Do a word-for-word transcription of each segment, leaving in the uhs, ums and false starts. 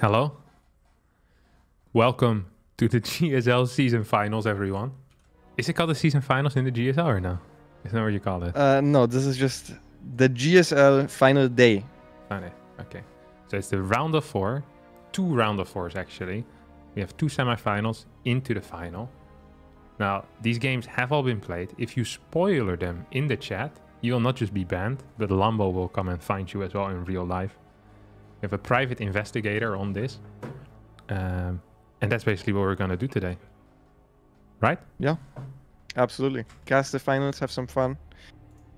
Hello. Welcome to the G S L season finals, everyone. Is it called the season finals in the G S L or no? Is that what you call it? Uh, no, this is just the G S L final day. Final. Okay. So it's the round of four, two round of fours actually. We have two semifinals into the final. Now, these games have all been played. If you spoiler them in the chat, you will not just be banned, but Lambo will come and find you as well in real life. We have a private investigator on this. Um, and that's basically what we're going to do today. Right? Yeah, absolutely. Cast the finals, have some fun.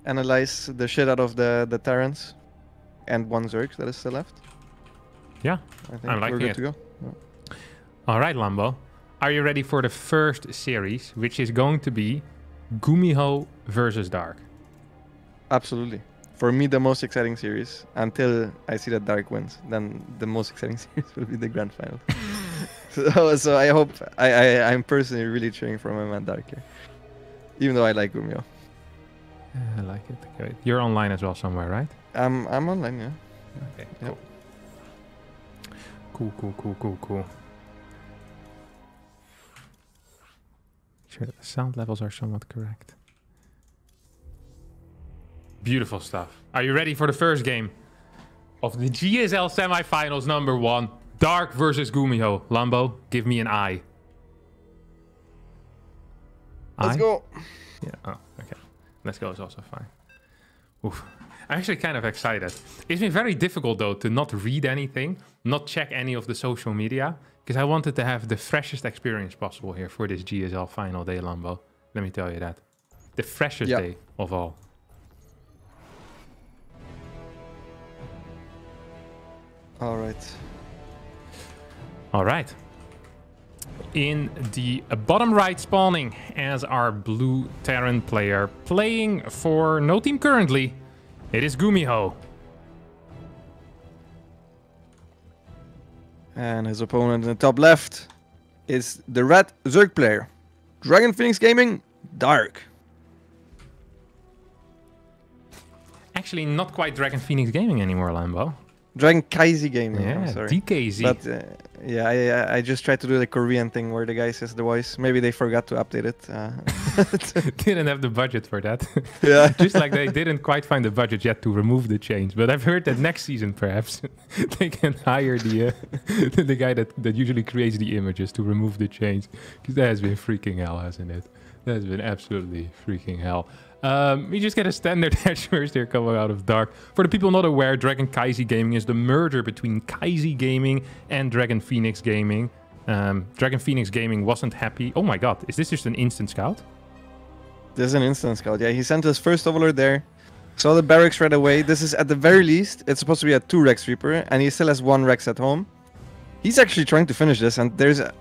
Analyze the shit out of the, the Terrans. And one Zerg that is still left. Yeah, I think I'm liking we're good it. to go. Yeah. All right, Lambo. Are you ready for the first series, which is going to be Gumiho versus Dark? Absolutely. For me, the most exciting series, until I see that Dark wins, then the most exciting series will be the grand final. so, so I hope, I, I, I'm personally really cheering for my man Dark here. Even though I like Gumiho. Yeah, I like it. Okay. You're online as well somewhere, right? Um, I'm online, yeah. Okay, yep. Cool, cool, cool, cool, cool. Sure, the sound levels are somewhat correct. Beautiful stuff. Are you ready for the first game of the G S L semifinals number one? Dark versus Gumiho. Lambo, give me an eye. Let's go. Yeah, oh, okay. Let's go is also fine. Oof. I'm actually kind of excited. It's been very difficult, though, to not read anything, not check any of the social media, because I wanted to have the freshest experience possible here for this G S L final day, Lambo. Let me tell you that. The freshest yep. day of all. All right. All right. In the bottom right spawning as our blue Terran player playing for no team currently, it is Gumiho. And his opponent in the top left is the red Zerg player, Dragon Phoenix Gaming, Dark. Actually, not quite Dragon Phoenix Gaming anymore, Lambo. Dragon Kai-Z Gaming, yeah, I'm sorry. D K Z. But, uh, yeah, I, I just tried to do the Korean thing where the guy says the voice. Maybe they forgot to update it. Uh, didn't have the budget for that. Yeah. Just like they didn't quite find the budget yet to remove the change. But I've heard that next season, perhaps, they can hire the uh, the guy that, that usually creates the images to remove the change. Because that has been freaking hell, hasn't it? That has been absolutely freaking hell. Um, we just get a standard hash first here coming out of Dark. For the people not aware, Dragon Kai-Z Gaming is the merger between Kaizi Gaming and Dragon Phoenix Gaming. Um, Dragon Phoenix Gaming wasn't happy. Oh my god, is this just an instant scout? This is an instant scout, yeah. He sent his first overlord there. Saw the barracks right away. This is, at the very least, it's supposed to be a two Rex Reaper, and he still has one Rex at home. He's actually trying to finish this, and there's a...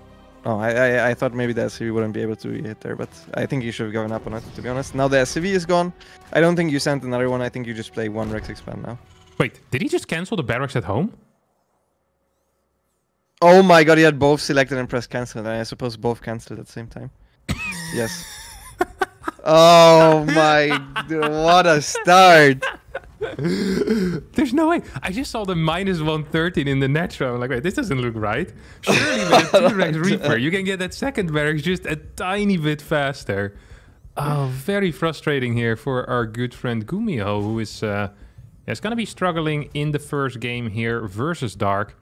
Oh, I, I I thought maybe the S C V wouldn't be able to hit there, but I think you should have given up on it, to be honest. Now the S C V is gone. I don't think you sent another one. I think you just play one Rex Expand now. Wait, did he just cancel the barracks at home? Oh my god, he had both selected and pressed cancel, and I suppose both cancelled at the same time. Yes. Oh my... What a start! There's no way. I just saw the minus one thirteen in the natural. I'm like, wait, this doesn't look right. Surely with a T-Rex Reaper, you can get that second barracks just a tiny bit faster. Oh, very frustrating here for our good friend Gumiho, who is uh, is going to be struggling in the first game here versus Dark.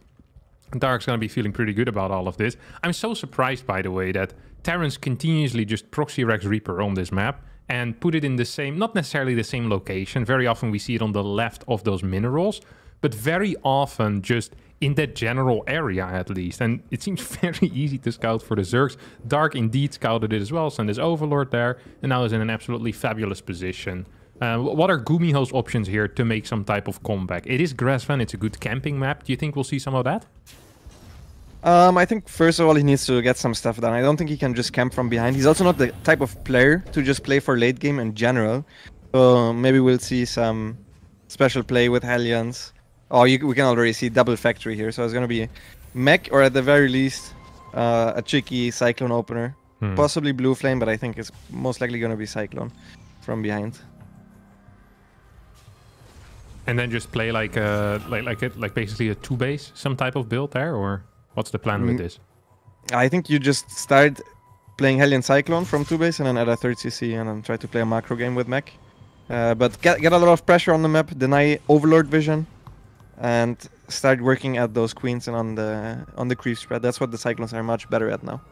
Dark's going to be feeling pretty good about all of this. I'm so surprised, by the way, that Terrans continuously just proxy Rex Reaper on this map and put it in the same, not necessarily the same location. Very often we see it on the left of those minerals, but very often just in that general area at least. And it seems very easy to scout for the Zergs. Dark indeed scouted it as well, sent his Overlord there, and now is in an absolutely fabulous position. Uh, what are Gumiho's options here to make some type of comeback? It is Grassland, it's a good camping map. Do you think we'll see some of that? Um, I think, first of all, he needs to get some stuff done. I don't think he can just camp from behind. He's also not the type of player to just play for late game in general. So maybe we'll see some special play with Hellions. Oh, you, we can already see double factory here. So it's going to be mech, or at the very least, uh, a cheeky Cyclone opener. Hmm. Possibly Blue Flame, but I think it's most likely going to be Cyclone from behind. and then just play like a, like like it like basically a two base, some type of build there, or what's the plan mm. with this? I think you just start playing Hellion Cyclone from two base and then add a third C C and then try to play a macro game with mech. Uh, but get, get a lot of pressure on the map, deny Overlord vision, and start working at those queens and on the on the creep spread. That's what the Cyclones are much better at now.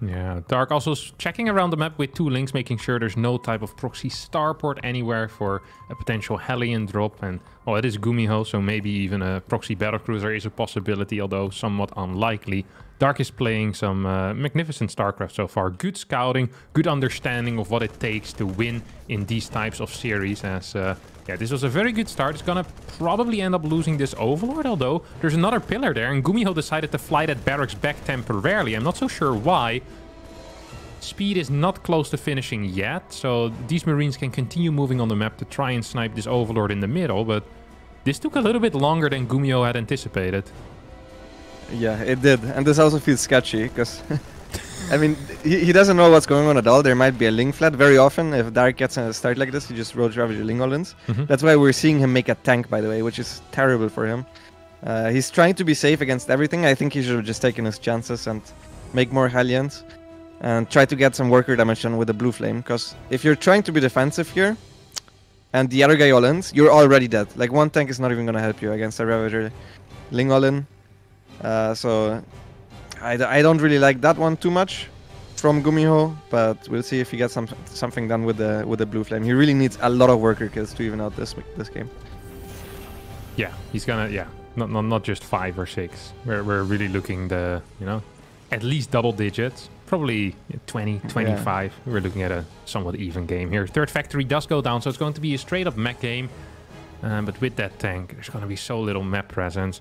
Yeah, Dark also checking around the map with two links, making sure there's no type of proxy starport anywhere for a potential Hellion drop. And, well, it is Gumiho, so maybe even a proxy battlecruiser is a possibility, although somewhat unlikely. Dark is playing some uh, magnificent StarCraft so far. Good scouting, good understanding of what it takes to win in these types of series. As uh, yeah, this was a very good start. It's gonna probably end up losing this Overlord, although there's another pillar there, and Gumiho decided to fly that barracks back temporarily. I'm not so sure why. Speed is not close to finishing yet, so these Marines can continue moving on the map to try and snipe this Overlord in the middle, but this took a little bit longer than Gumiho had anticipated. Yeah, it did, and this also feels sketchy, because, I mean, he, he doesn't know what's going on at all. There might be a Ling flat. Very often, if Dark gets a start like this, he just road ravager Ling all-ins. Mm-hmm. That's why we're seeing him make a tank, by the way, which is terrible for him. Uh, he's trying to be safe against everything. I think he should have just taken his chances and make more Hellions, and try to get some worker damage done with the blue flame, because if you're trying to be defensive here, and the other guy all-ins, you're already dead. Like, one tank is not even going to help you against a ravager Ling all-in. Uh, so, I, d I don't really like that one too much from Gumiho, but we'll see if he gets some, something done with the with the blue flame. He really needs a lot of worker kills to even out this this game. Yeah, he's gonna yeah, not not not just five or six. We're we're really looking the you know, at least double digits, probably twenty, twenty-five. Yeah. We're looking at a somewhat even game here. Third factory does go down, so it's going to be a straight up mech game. Uh, but with that tank, there's going to be so little map presence.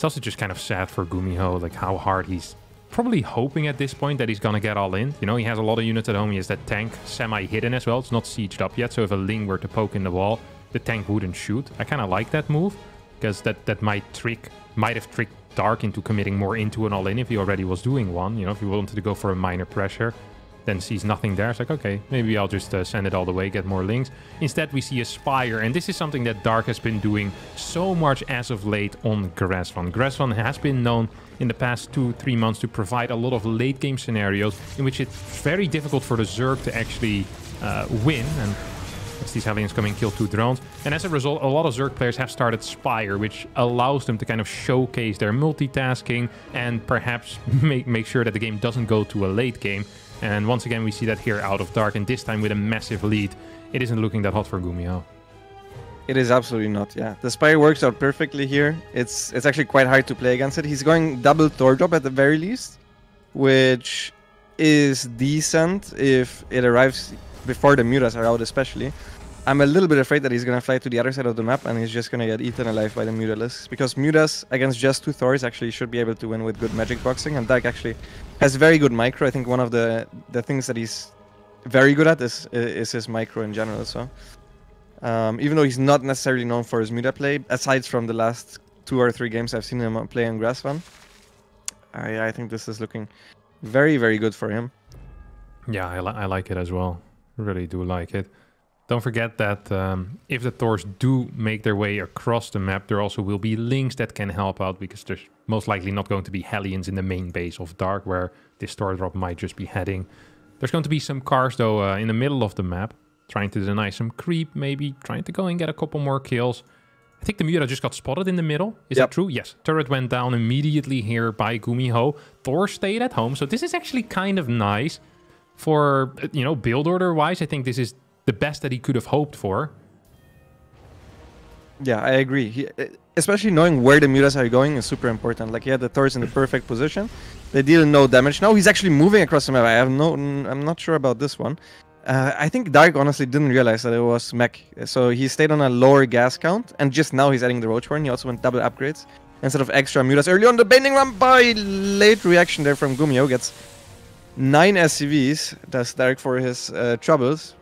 It's also just kind of sad for Gumiho, like how hard he's probably hoping at this point that he's gonna get all in. You know, he has a lot of units at home. He has that tank semi-hidden as well. It's not sieged up yet, so if a Ling were to poke in the wall, the tank wouldn't shoot. I kind of like that move, because that, that might trick, might have tricked Dark into committing more into an all-in if he already was doing one. You know, if he wanted to go for a minor pressure, then sees nothing there. It's like, okay, maybe I'll just uh, send it all the way, get more Lings. Instead, we see a Spire, and this is something that Dark has been doing so much as of late on Gresvan. Gresvan has been known in the past two, three months to provide a lot of late-game scenarios in which it's very difficult for the Zerg to actually uh, win. And as these Hellions come in, kill two drones. And as a result, a lot of Zerg players have started Spire, which allows them to kind of showcase their multitasking and perhaps make, make sure that the game doesn't go to a late game. And once again, we see that here out of Dark, and this time with a massive lead. It isn't looking that hot for Gumiho. It is absolutely not, yeah. The Spire works out perfectly here. It's it's actually quite hard to play against it. He's going double Thor drop at the very least, which is decent if it arrives before the Mutas are out especially. I'm a little bit afraid that he's going to fly to the other side of the map and he's just going to get eaten alive by the Mutalisks, because Mutas against just two Thors actually should be able to win with good magic boxing, and Dark actually has very good micro. I think one of the, the things that he's very good at is, is his micro in general, so... Um, even though he's not necessarily known for his Muta play, aside from the last two or three games I've seen him play on Gresvan, I, I think this is looking very, very good for him. Yeah, I, li I like it as well. Really do like it. Don't forget that um, if the Thors do make their way across the map, there also will be Lings that can help out, because there's most likely not going to be Hellions in the main base of Dark, where this Thor drop might just be heading. There's going to be some cars, though, uh, in the middle of the map, trying to deny some creep, maybe trying to go and get a couple more kills. I think the Muta just got spotted in the middle. Is yep. that true? Yes. Turret went down immediately here by Gumiho. Thor stayed at home, so this is actually kind of nice. For, you know, build order-wise, I think this is the best that he could have hoped for. Yeah, I agree. He, especially knowing where the Mutas are going is super important. Like, he had the Thors in the perfect position. They deal no damage. Now he's actually moving across the map. I have no, I'm not sure about this one. Uh, I think Dark honestly didn't realize that it was mech. So he stayed on a lower gas count, and just now he's adding the Roach Horn. He also went double upgrades instead of extra Mutas. Early on, the Bending Ram by late reaction there from Gumiho gets nine S C Vs. That's Dark for his uh, troubles.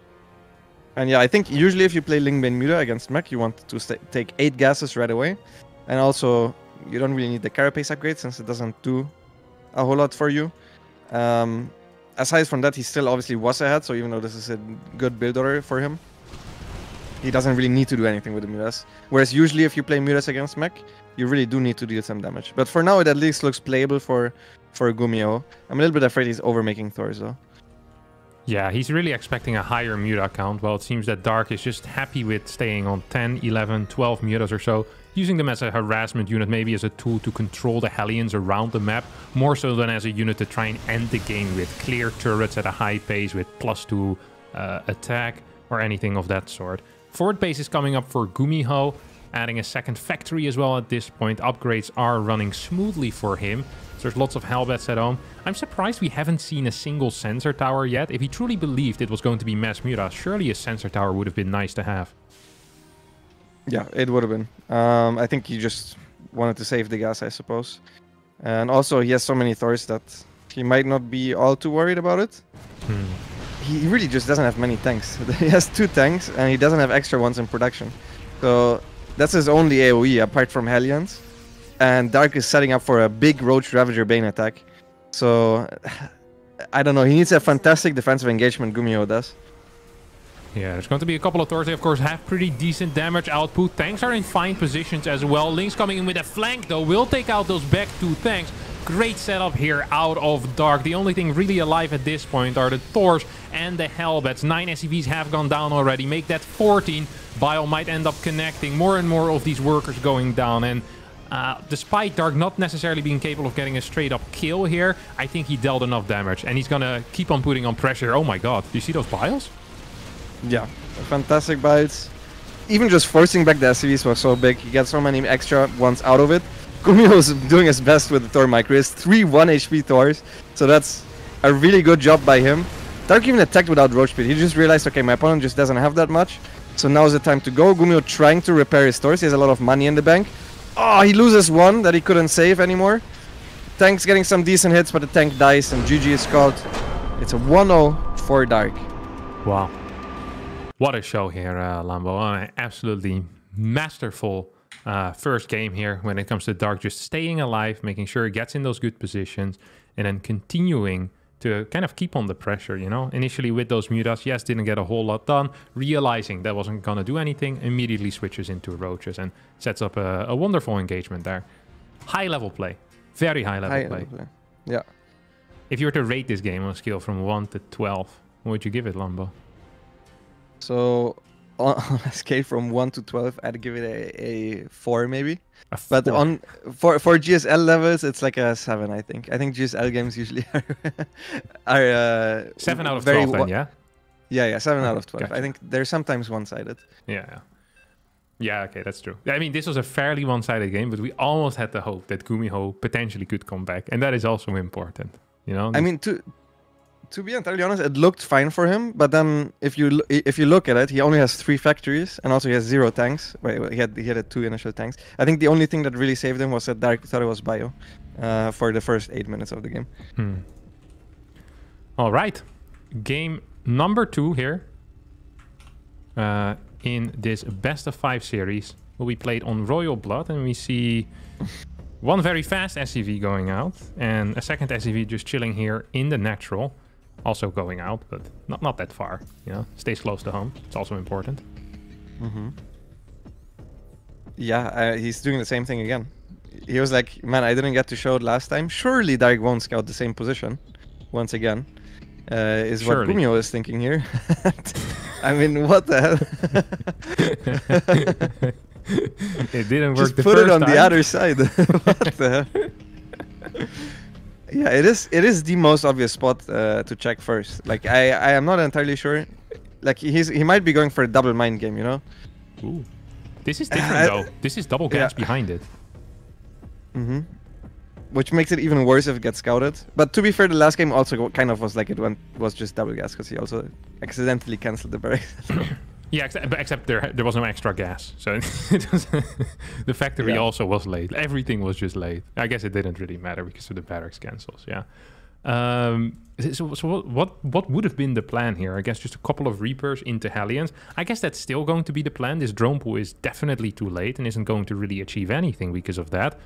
And yeah, I think usually if you play Lingbane Muta against mech, you want to take eight gases right away. And also, you don't really need the Carapace upgrade, since it doesn't do a whole lot for you. Um, aside from that, he still obviously was ahead, so even though this is a good build order for him, he doesn't really need to do anything with the Miras. Whereas usually if you play Miras against mech, you really do need to deal some damage. But for now, it at least looks playable for, for Gumiho. I'm a little bit afraid he's overmaking Thors, though. Yeah, he's really expecting a higher Mura count. Well, it seems that Dark is just happy with staying on ten, eleven, twelve Muras or so, using them as a harassment unit, maybe as a tool to control the Hellions around the map, more so than as a unit to try and end the game with clear turrets at a high pace with plus two uh, attack or anything of that sort. Forward base is coming up for Gumiho, adding a second factory as well at this point. Upgrades are running smoothly for him. So there's lots of Hellbats at home. I'm surprised we haven't seen a single sensor tower yet. If he truly believed it was going to be mass Mura, surely a sensor tower would have been nice to have. Yeah, it would have been. Um, I think he just wanted to save the gas, I suppose. And also, he has so many Thors that he might not be all too worried about it. Hmm. He really just doesn't have many tanks. He has two tanks, and he doesn't have extra ones in production. So that's his only AoE, apart from Hellions. And Dark is setting up for a big Roach Ravager Bane attack. So, I don't know. He needs a fantastic defensive engagement, Gumiho does. Yeah, there's going to be a couple of Thors. They, of course, have pretty decent damage output. Tanks are in fine positions as well. Lynx coming in with a flank, though, will take out those back two tanks. Great setup here out of Dark. The only thing really alive at this point are the Thors and the Hellbats. Nine S C Vs have gone down already. Make that fourteen. Bio might end up connecting. More and more of these workers going down. And uh, despite Dark not necessarily being capable of getting a straight-up kill here, I think he dealt enough damage. And he's going to keep on putting on pressure. Oh, my God. Do you see those piles? Yeah, fantastic bites. Even just forcing back the S C Vs was so big. He got so many extra ones out of it. Gumiho's doing his best with the Thor micro. He has three one H P Thors, so that's a really good job by him. Dark even attacked without Roach Pit. He just realized, okay, my opponent just doesn't have that much, so now's the time to go. Gumiho trying to repair his Thors. He has a lot of money in the bank. Oh, he loses one that he couldn't save anymore. Tank's getting some decent hits, but the tank dies, and G G is called. It's a one oh for Dark. Wow. What a show here, uh, Lambo. An absolutely masterful uh, first game here when it comes to Dark. Just staying alive, making sure he gets in those good positions, and then continuing to kind of keep on the pressure, you know? Initially with those Mutas, yes, didn't get a whole lot done. Realizing that wasn't going to do anything, immediately switches into Roaches and sets up a, a wonderful engagement there. High-level play. Very high-level high play. play. Yeah. If you were to rate this game on a scale from one to twelve, what would you give it, Lambo? So, on a scale from one to twelve, I'd give it a, a four maybe. A four. But on for, for G S L levels, it's like a seven, I think. I think G S L games usually are... are uh, seven out of twelve then, yeah? Yeah, yeah, seven out of twelve. Gotcha. I think they're sometimes one-sided. Yeah, yeah. Yeah, okay, that's true. I mean, this was a fairly one-sided game, but we almost had the hope that Gumiho potentially could come back. And that is also important, you know? I mean, to... To be entirely honest, it looked fine for him, but then if you if you look at it, he only has three factories, and also he has zero tanks. Wait, he had he had two initial tanks. I think the only thing that really saved him was that Dark thought it was Bio uh, for the first eight minutes of the game. Hmm. All right, game number two here uh, in this best of five series will be played on Royal Blood, and we see. One very fast S C V going out, and a second S C V just chilling here in the natural. Also going out, but not, not that far, you know? Stays close to home. It's also important. Mm-hmm. Yeah, uh, he's doing the same thing again. He was like, man, I didn't get to show it last time. Surely Dark won't scout the same position once again. Uh, is Surely. What Gumiho is thinking here. I mean, what the hell? It didn't work just the put first it on time. The other side. What the hell? Yeah, it is it is the most obvious spot uh, to check first. Like I, I am not entirely sure. Like he's he might be going for a double mind game, you know? Ooh. This is different uh, though. This is double gas yeah. behind it. Mm-hmm. Which makes it even worse if it gets scouted. But to be fair, the last game also kind of was like it went was just double gas because he also accidentally cancelled the barracks. Yeah, except, except there there was no extra gas, so it was, the factory yeah. also was late. Everything was just late. I guess it didn't really matter because of the barracks cancels. Yeah. Um, so, so what what would have been the plan here? I guess just a couple of Reapers into Hellions. I guess that's still going to be the plan. This drone pool is definitely too late and isn't going to really achieve anything because of that.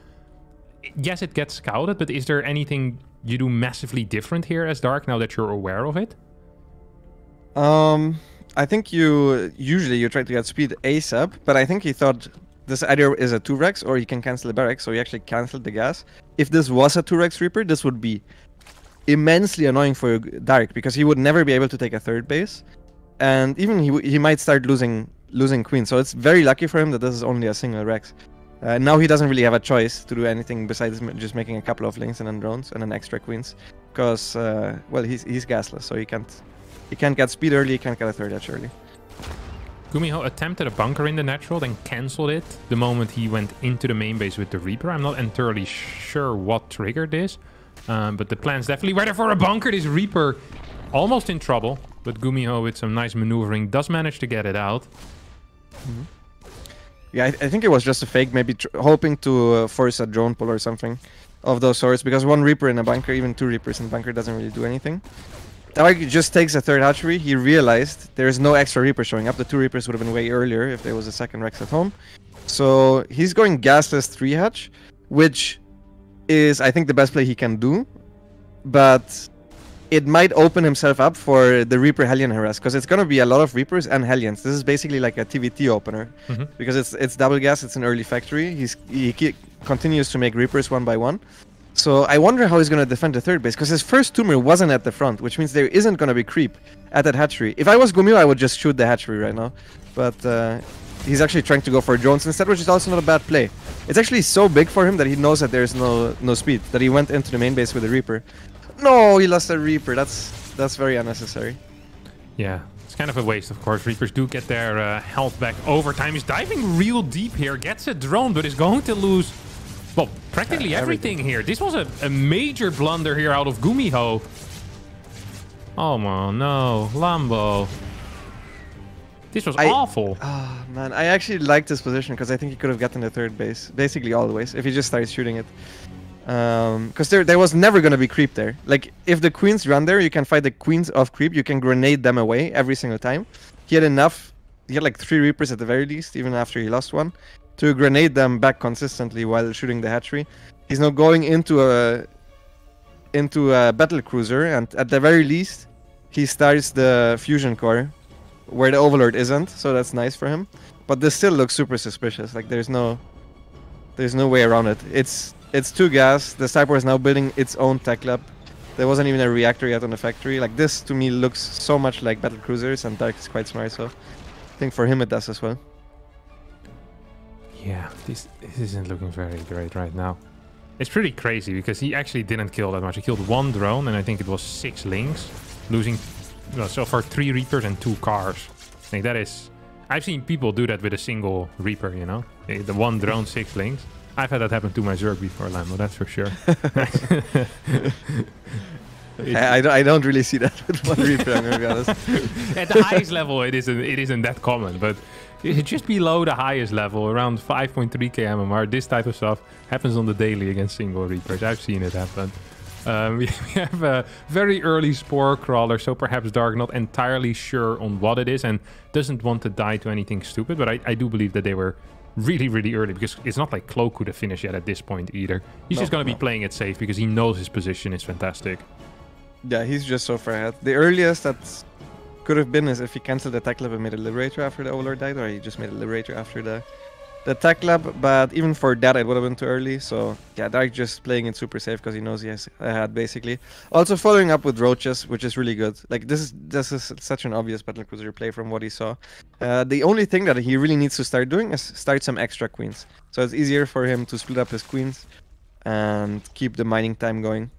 Yes, it gets scouted, but is there anything you do massively different here as Dark now that you're aware of it? Um. I think you usually you try to get speed ASAP, but I think he thought this either is a two rex or you can cancel the barracks, so he actually cancelled the gas. If this was a two rex Reaper, this would be immensely annoying for Dark, because he would never be able to take a third base, and even he, he might start losing losing Queen, so it's very lucky for him that this is only a single Rex. Uh, now he doesn't really have a choice to do anything besides just making a couple of links and then drones and then extra Queens, because, uh, well, he's, he's gasless, so he can't he can't get speed early, he can't get a third edge early. Gumiho attempted a bunker in the natural, then cancelled it the moment he went into the main base with the Reaper. I'm not entirely sure what triggered this, um, but the plans definitely were there for a bunker. This Reaper almost in trouble, but Gumiho with some nice maneuvering does manage to get it out. Mm-hmm. Yeah, I, I think it was just a fake, maybe tr hoping to uh, force a drone pull or something of those sorts, because one Reaper in a bunker, even two Reapers in a bunker, doesn't really do anything. Dark just takes a third hatchery. He realized there is no extra Reaper showing up. The two Reapers would have been way earlier if there was a second Rex at home. So he's going gasless three hatch, which is, I think, the best play he can do. But it might open himself up for the Reaper Hellion harass, because it's going to be a lot of Reapers and Hellions. This is basically like a T V T opener, mm-hmm. because it's it's double gas. It's an early factory. He's, he keep, continues to make Reapers one by one. So I wonder how he's going to defend the third base, because his first tumor wasn't at the front, which means there isn't going to be creep at that hatchery. If I was Gumiho, I would just shoot the hatchery right now. But uh, he's actually trying to go for drones instead, which is also not a bad play. It's actually so big for him that he knows that there's no no speed, that he went into the main base with a Reaper. No, he lost a Reaper. That's, that's very unnecessary. Yeah, it's kind of a waste, of course. Reapers do get their uh, health back over time. He's diving real deep here, gets a drone, but is going to lose... Well, practically uh, everything. everything here. This was a, a major blunder here out of Gumiho. Oh, man, no. Lambo. This was I, awful. Oh, man. I actually like this position because I think he could have gotten the third base. Basically always, if he just started shooting it. Because um, there, there was never going to be creep there. Like, if the Queens run there, you can fight the Queens of creep. You can grenade them away every single time. He had enough. He had like three Reapers at the very least, even after he lost one, to grenade them back consistently while shooting the hatchery. He's now going into a into a battle cruiser, and at the very least, he starts the fusion core where the Overlord isn't, so that's nice for him. But this still looks super suspicious. Like there's no there's no way around it. It's it's two gas. The Sniper is now building its own tech lab. There wasn't even a reactor yet on the factory. Like this to me looks so much like battle cruisers, and Dark is quite smart, so I think for him it does as well. Yeah, this, this isn't looking very great right now. It's pretty crazy because he actually didn't kill that much. He killed one drone and I think it was six links, losing well, so far three Reapers and two cars. I think that is... I've seen people do that with a single Reaper, you know? The one drone, six links. I've had that happen to my Zerg before, Lambo, that's for sure. I, I, don't, I don't really see that with one Reaper, I'm going to be honest. At the highest level, it isn't, it isn't that common, but... Just below the highest level, around five point three K M M R, this type of stuff happens on the daily against single Reapers. I've seen it happen. Um, we have a very early Spore Crawler, so perhaps Dark not entirely sure on what it is and doesn't want to die to anything stupid, but I, I do believe that they were really, really early, because it's not like Cloak could have finished yet at this point either. He's no, just going to no. be playing it safe because he knows his position is fantastic. Yeah, he's just so far ahead. The earliest that's... could have been is if he cancelled the tech lab and made a Liberator after the Overlord died, or he just made a Liberator after the the tech lab, but even for that it would have been too early. So yeah, Dark just playing it super safe because he knows he has ahead basically. Also following up with Roaches, which is really good. Like this is this is such an obvious battlecruiser play from what he saw. Uh, the only thing that he really needs to start doing is start some extra Queens. So it's easier for him to split up his Queens and keep the mining time going.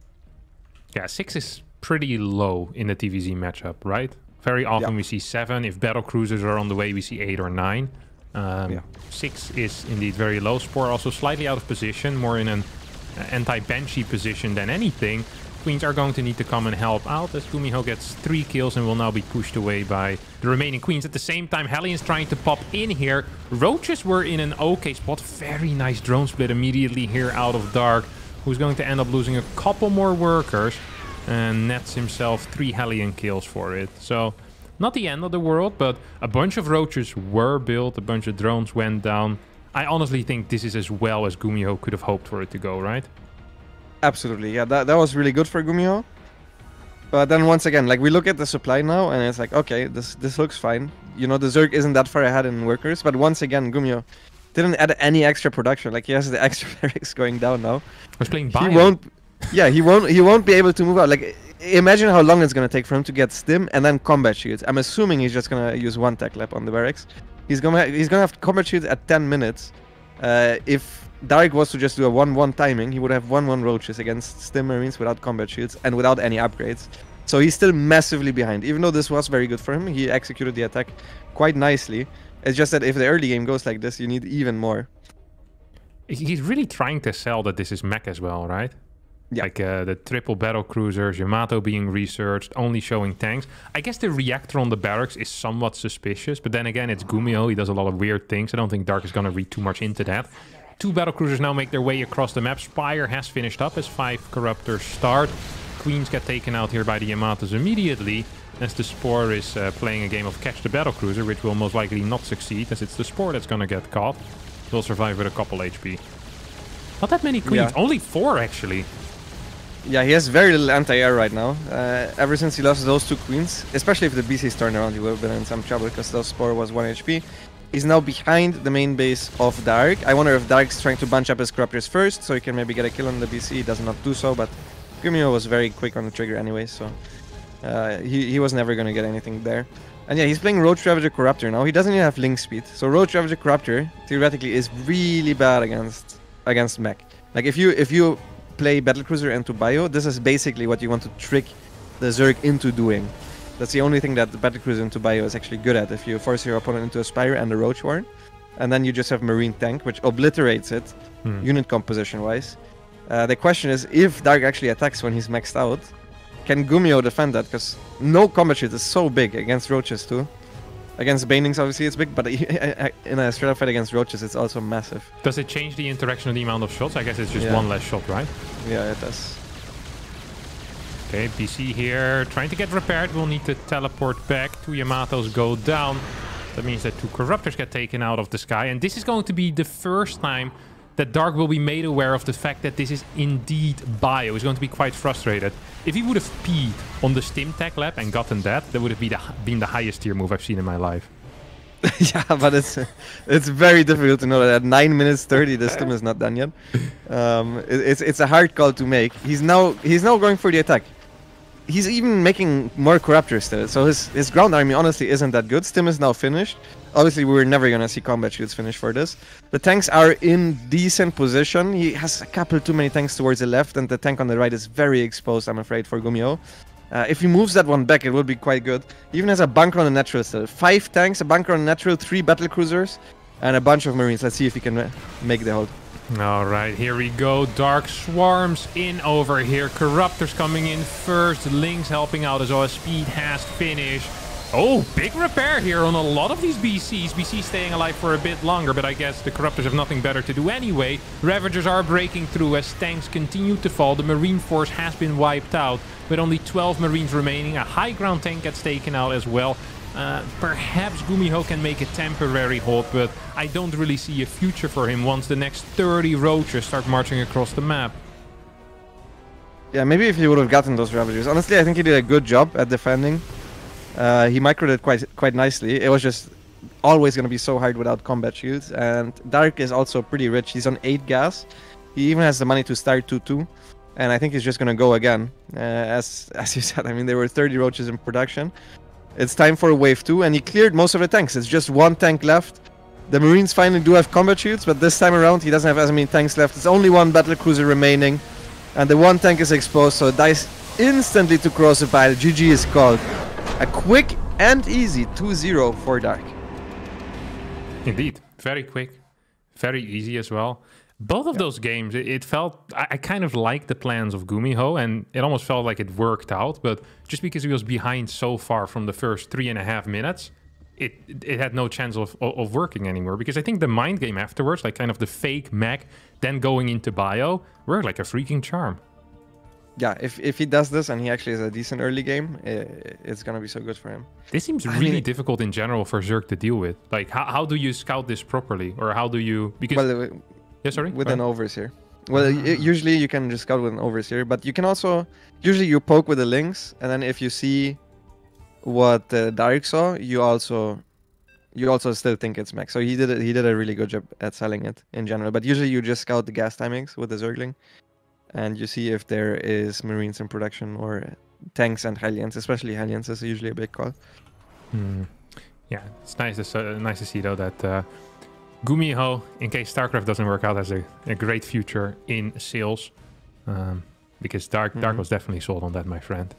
Yeah, six is pretty low in the T V Z matchup, right? Very often yeah. we see seven. If battle cruisers are on the way, we see eight or nine. Um, yeah. Six is indeed very low. Spore also slightly out of position, more in an uh, anti-Banshee position than anything. Queens are going to need to come and help out as Gumiho gets three kills and will now be pushed away by the remaining Queens. At the same time, Hellion's trying to pop in here. Roaches were in an okay spot. Very nice drone split immediately here out of Dark, who's going to end up losing a couple more workers. And nets himself three Hellion kills for it. So, not the end of the world, but a bunch of Roaches were built, a bunch of drones went down. I honestly think this is as well as Gumiho could have hoped for it to go, right? Absolutely, yeah, that, that was really good for Gumiho. But then once again, like, we look at the supply now, and it's like, okay, this this looks fine. You know, the Zerg isn't that far ahead in workers, but once again, Gumiho didn't add any extra production. Like, he has the extra barracks going down now. He's playing Byun. He won't. Yeah, he won't. He won't be able to move out. Like, imagine how long it's gonna take for him to get Stim and then combat shields. I'm assuming he's just gonna use one tech lap on the barracks. He's gonna he's gonna have combat shields at ten minutes. Uh, if Dark was to just do a one one timing, he would have one one roaches against Stim Marines without combat shields and without any upgrades. So he's still massively behind. Even though this was very good for him, he executed the attack quite nicely. It's just that if the early game goes like this, you need even more. He's really trying to sell that this is mech as well, right? Yeah. Like uh, the triple battle cruisers, Yamato being researched, only showing tanks. I guess the reactor on the barracks is somewhat suspicious, but then again, it's Gumiho. He does a lot of weird things. I don't think Dark is going to read too much into that. Two battle cruisers now make their way across the map. Spire has finished up as five corruptors start. Queens get taken out here by the Yamatos immediately, as the Spore is uh, playing a game of catch the battle cruiser, which will most likely not succeed, as it's the Spore that's going to get caught. He'll survive with a couple H P. Not that many Queens. Yeah. Only four, actually. Yeah, he has very little anti-air right now. Uh, ever since he lost those two queens, especially if the B Cs turned around, he would have been in some trouble because the Spore was one H P. He's now behind the main base of Dark. I wonder if Dark's trying to bunch up his corruptors first, so he can maybe get a kill on the B C. He does not do so, but Gumiho was very quick on the trigger anyway, so uh, he, he was never going to get anything there. And yeah, he's playing Road Ravager Corruptor now. He doesn't even have Link Speed, so Road Ravager Corruptor theoretically is really bad against against mech. Like if you if you play Battlecruiser into Bio, this is basically what you want to trick the Zerg into doing. That's the only thing that the Battlecruiser into Bio is actually good at. If you force your opponent into a Spire and a Roach Warren, and then you just have Marine Tank, which obliterates it, hmm. unit composition-wise. Uh, the question is, if Dark actually attacks when he's maxed out, can Gumiho defend that? Because no combat shield is so big against Roaches too. Against Banings, obviously, it's big, but in a straight-up fight against Roaches, it's also massive. Does it change the interaction of the amount of shots? I guess it's just yeah. one less shot, right? Yeah, it does. Okay, B C here, trying to get repaired. We'll need to teleport back. Two Yamatos go down. That means that two Corruptors get taken out of the sky. And this is going to be the first time that Dark will be made aware of the fact that this is indeed Bio. He's going to be quite frustrated. If he would have peed on the Stim Tech Lab and gotten that, that would have been the, been the highest tier move I've seen in my life. Yeah, but it's it's very difficult to know that at nine minutes thirty the Stim is not done yet. Um, it, it's it's a hard call to make. He's now he's now going for the attack. He's even making more Corruptors still. So his his ground army honestly isn't that good. Stim is now finished. Obviously, we were never going to see combat shields finish for this. The tanks are in decent position. He has a couple too many tanks towards the left, and the tank on the right is very exposed, I'm afraid, for Gumiho. Uh, if he moves that one back, it will be quite good. He even has a bunker on the natural still. Five tanks, a bunker on the natural, three battlecruisers, and a bunch of Marines. Let's see if he can make the hold. All right, here we go. Dark swarms in over here. Corruptors coming in first. Lynx helping out as well as Speed has finished. Oh, big repair here on a lot of these B Cs. B Cs staying alive for a bit longer, but I guess the Corruptors have nothing better to do anyway. Ravagers are breaking through as tanks continue to fall. The Marine force has been wiped out, with only twelve Marines remaining. A high ground tank gets taken out as well. Uh, perhaps Gumiho can make a temporary hold, but I don't really see a future for him once the next thirty Roaches start marching across the map. Yeah, maybe if he would have gotten those Ravagers. Honestly, I think he did a good job at defending. Uh, he microed it quite, quite nicely. It was just always going to be so hard without combat shields. And Dark is also pretty rich. He's on eight gas. He even has the money to start two two. And I think he's just going to go again. Uh, as as you said, I mean, there were thirty Roaches in production. It's time for wave two. And he cleared most of the tanks. It's just one tank left. The Marines finally do have combat shields. But this time around, he doesn't have as many tanks left. It's only one battlecruiser remaining. And the one tank is exposed. So it dies instantly to cross the pile. G G is called. A quick and easy two zero for Dark. Indeed. Very quick. Very easy as well. Both of yeah. those games, it, it felt... I, I kind of liked the plans of Gumiho, and it almost felt like it worked out. But just because he was behind so far from the first three and a half minutes, it it, it had no chance of, of, of working anymore. Because I think the mind game afterwards, like kind of the fake mech, then going into Bio, were like a freaking charm. Yeah, if, if he does this and he actually has a decent early game, it, it's going to be so good for him. This seems really I mean, difficult in general for Zerg to deal with. Like, how, how do you scout this properly? Or how do you... Because... Well, yeah, sorry? With an overseer. Well, usually you can just scout with an overseer, but you can also... Usually you poke with the links, and then if you see what uh, Dark saw, you also... You also still think it's mech. So he did a, he did a really good job at selling it in general. But usually you just scout the gas timings with the Zergling, and you see if there is Marines in production or tanks and Hellions. Especially Hellions is usually a big call. Hmm. Yeah, it's nice to, uh, nice to see though that uh, Gumiho, in case StarCraft doesn't work out, has a, a great future in sales, um, because Dark Dark mm-hmm. was definitely sold on that, my friend.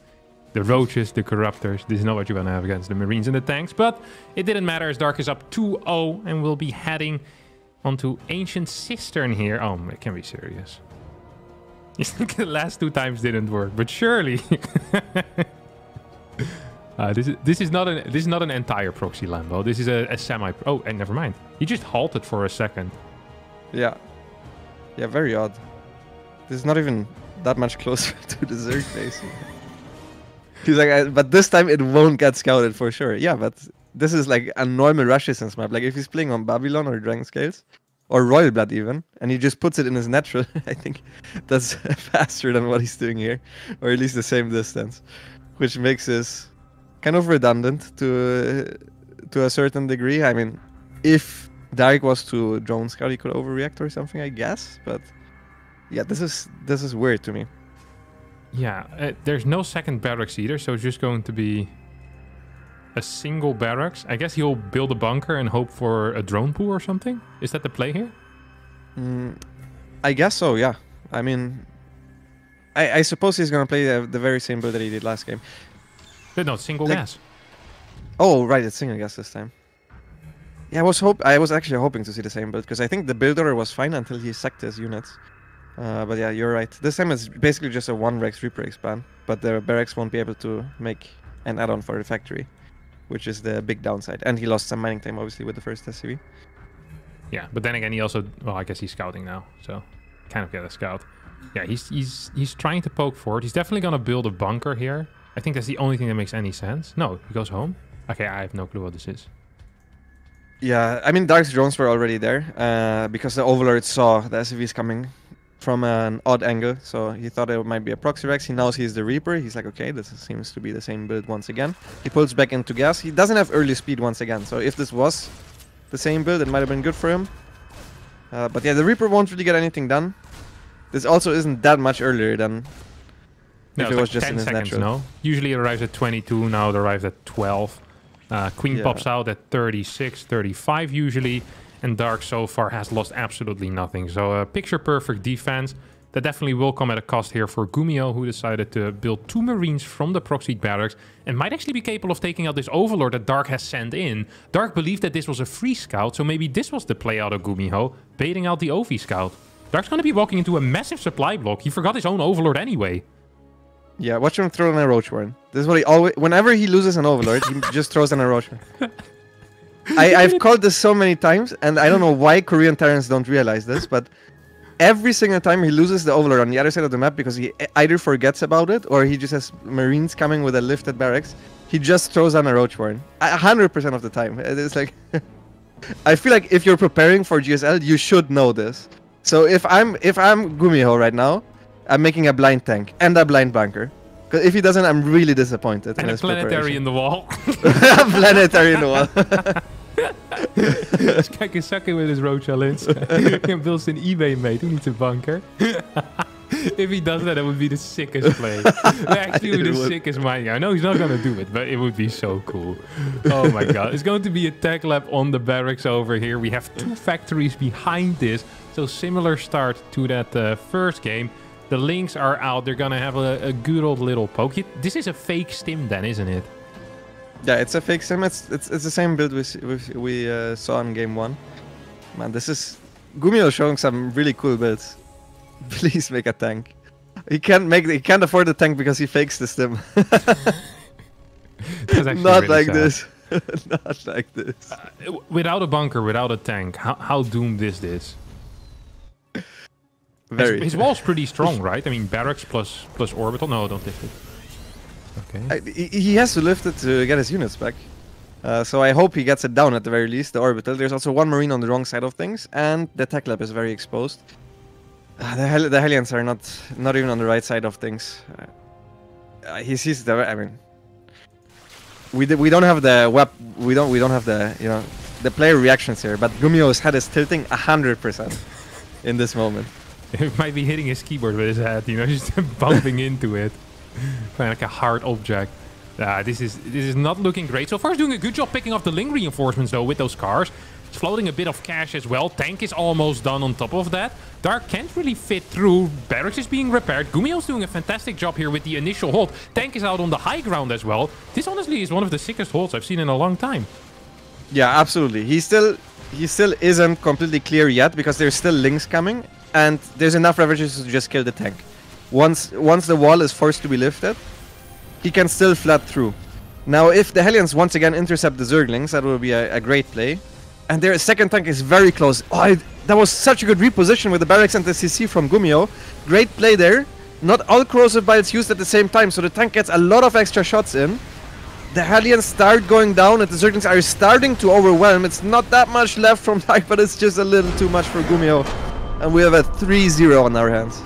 The Roaches, the Corruptors, this is not what you're going to have against the Marines and the tanks. But it didn't matter, as Dark is up two zero and we'll be heading onto Ancient Cistern here. Oh, it can be serious. The last two times didn't work, but surely... uh, this, is, this, is not an, this is not an entire proxy Lambo. This is a, a semi... Oh, and never mind. He just halted for a second. Yeah. Yeah, very odd. This is not even that much closer to the Zerg base. He's like, I, but this time it won't get scouted for sure. Yeah, but this is like a normal Rush-Resistance map. Like if he's playing on Babylon or Dragon Scales or Royal Blood even, and he just puts it in his natural, I think that's faster than what he's doing here, or at least the same distance, which makes this kind of redundant to uh, to a certain degree. I mean, if Dark was to drone scout, he could overreact or something, I guess. But yeah, this is this is weird to me. Yeah, uh, there's no second barracks either, so it's just going to be a single barracks. I guess he'll build a bunker and hope for a drone pool or something? Is that the play here? Mm, I guess so, yeah. I mean, I, I suppose he's going to play the, the very same build that he did last game. But no, single like, gas. Oh, right, it's single gas this time. Yeah, I was hope I was actually hoping to see the same build, because I think the build order was fine until he sacked his units. Uh, but yeah, you're right. This time it's basically just a one Rex Reaper expand, but the barracks won't be able to make an add-on for the factory, which is the big downside. And he lost some mining time, obviously, with the first S C V. Yeah, but then again, he also... Well, I guess he's scouting now, so kind of get a scout. Yeah, he's he's he's trying to poke forward. He's definitely going to build a bunker here. I think that's the only thing that makes any sense. No, he goes home? Okay, I have no clue what this is. Yeah, I mean, Dark's drones were already there, uh, because the Overlord saw the S C Vs coming from an odd angle, so he thought it might be a proxy Rex. He now sees the Reaper. He's like, okay, this seems to be the same build once again. He pulls back into gas. He doesn't have early speed once again, so if this was the same build, it might have been good for him. Uh, but yeah, the Reaper won't really get anything done. This also isn't that much earlier than no, if it was like just in his natural. No? Usually it arrives at twenty-two, now it arrives at twelve. Uh, Queen yeah. pops out at thirty-six, thirty-five usually. And Dark so far has lost absolutely nothing. So a picture-perfect defense that definitely will come at a cost here for Gumiho, who decided to build two Marines from the proxied barracks and might actually be capable of taking out this Overlord that Dark has sent in. Dark believed that this was a free scout, so maybe this was the play out of Gumiho, baiting out the O V scout. Dark's going to be walking into a massive supply block. He forgot his own Overlord anyway. Yeah, watch him throw in a Roach Warren. This is what he always... Whenever he loses an Overlord, he just throws in a Roach Warren. I, I've called this so many times, and I don't know why Korean Terrans don't realize this, but every single time he loses the Overlord on the other side of the map because he either forgets about it or he just has Marines coming with a lifted barracks, he just throws on a Roach Warren. one hundred percent of the time. It's like... I feel like if you're preparing for G S L, you should know this. So if I'm if I'm Gumiho right now, I'm making a blind tank and a blind bunker. Because if he doesn't, I'm really disappointed. And in a planetary in the wall. Planetary in the wall. This guy can suck it with his road challenge. He can build an eBay, mate. Who needs a bunker? If he does that, it would be the sickest play. Actually, the would. sickest mind. I know he's not going to do it, but it would be so cool. Oh my god. It's going to be a tech lab on the barracks over here. We have two factories behind this. So similar start to that uh, first game. The links are out. They're going to have a, a good old little poke. This is a fake stim then, isn't it? Yeah, it's a fake sim. It's it's, it's the same build we we, we uh, saw in game one. Man, this is Gumiho showing some really cool builds. Please make a tank. He can't make he can't afford the tank because he fakes the stim. Not, really like this. Not like this. Not like this. Without a bunker, without a tank, how how doomed is this? Very. His, his wall's pretty strong, right? I mean, barracks plus plus orbital. No, don't lift it. Okay. I, he, he has to lift it to get his units back. Uh, so I hope he gets it down at the very least, the orbital. There's also one Marine on the wrong side of things, and the tech lab is very exposed. Uh, the, Hel the Hellions are not not even on the right side of things. Uh, he sees the. I mean, we we don't have the web. We don't we don't have the you know the player reactions here. But Gumiho's head is tilting a hundred percent in this moment. It might be hitting his keyboard with his head, you know, just bumping into it, like a hard object. Uh, this is this is not looking great. So far, doing a good job picking off the Ling reinforcements though with those cars. It's floating a bit of cash as well. Tank is almost done on top of that. Dark can't really fit through. Barracks is being repaired. Gumiho's doing a fantastic job here with the initial hold. Tank is out on the high ground as well. This honestly is one of the sickest holds I've seen in a long time. Yeah, absolutely. He still he still isn't completely clear yet because there's still Lings coming and there's enough ravages to just kill the tank. Once once the wall is forced to be lifted, he can still flood through. Now, if the Hellions once again intercept the Zerglings, that will be a, a great play. And their second tank is very close. Oh, I, that was such a good reposition with the barracks and the C C from Gumiho. Great play there. Not all corrosive bites used at the same time, so the tank gets a lot of extra shots in. The Hellions start going down and the Zerglings are starting to overwhelm. It's not that much left from Dark, but it's just a little too much for Gumiho. And we have a three zero on our hands.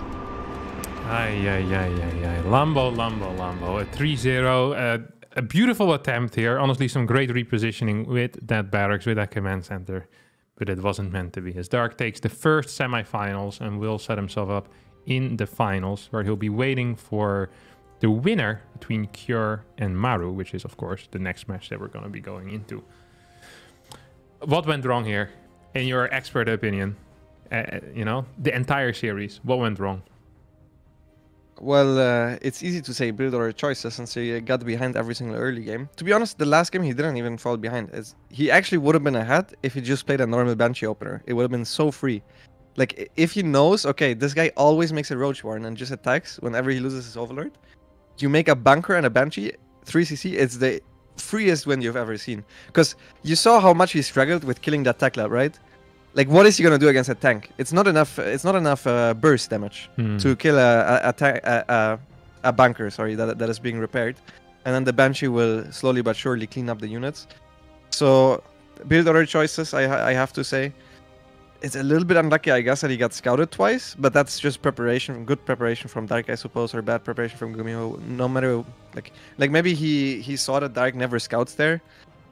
Ay, ay, ay, ay, ay. Lambo, Lambo, Lambo. A three zero. Uh, a beautiful attempt here. Honestly, some great repositioning with that barracks, with that command center. But it wasn't meant to be. As Dark takes the first semifinals and will set himself up in the finals, where he'll be waiting for the winner between Cure and Maru, which is, of course, the next match that we're going to be going into. What went wrong here? In your expert opinion, uh, you know, the entire series, what went wrong? Well, uh, it's easy to say build or choices since he got behind every single early game. To be honest, the last game he didn't even fall behind. It's, he actually would have been ahead if he just played a normal Banshee opener. It would have been so free. Like, if he knows, okay, this guy always makes a Roach Warren and just attacks whenever he loses his Overlord. You make a Bunker and a Banshee, three C C, it's the freest win you've ever seen. Because you saw how much he struggled with killing that Tekla, right? Like, what is he gonna do against a tank? It's not enough. It's not enough uh, burst damage hmm. to kill a a, a, a a bunker. Sorry, that that is being repaired, and then the Banshee will slowly but surely clean up the units. So, build order choices. I I have to say, it's a little bit unlucky, I guess, that he got scouted twice. But that's just preparation, good preparation from Dark, I suppose, or bad preparation from Gumiho. No matter, like like maybe he he saw that Dark never scouts there.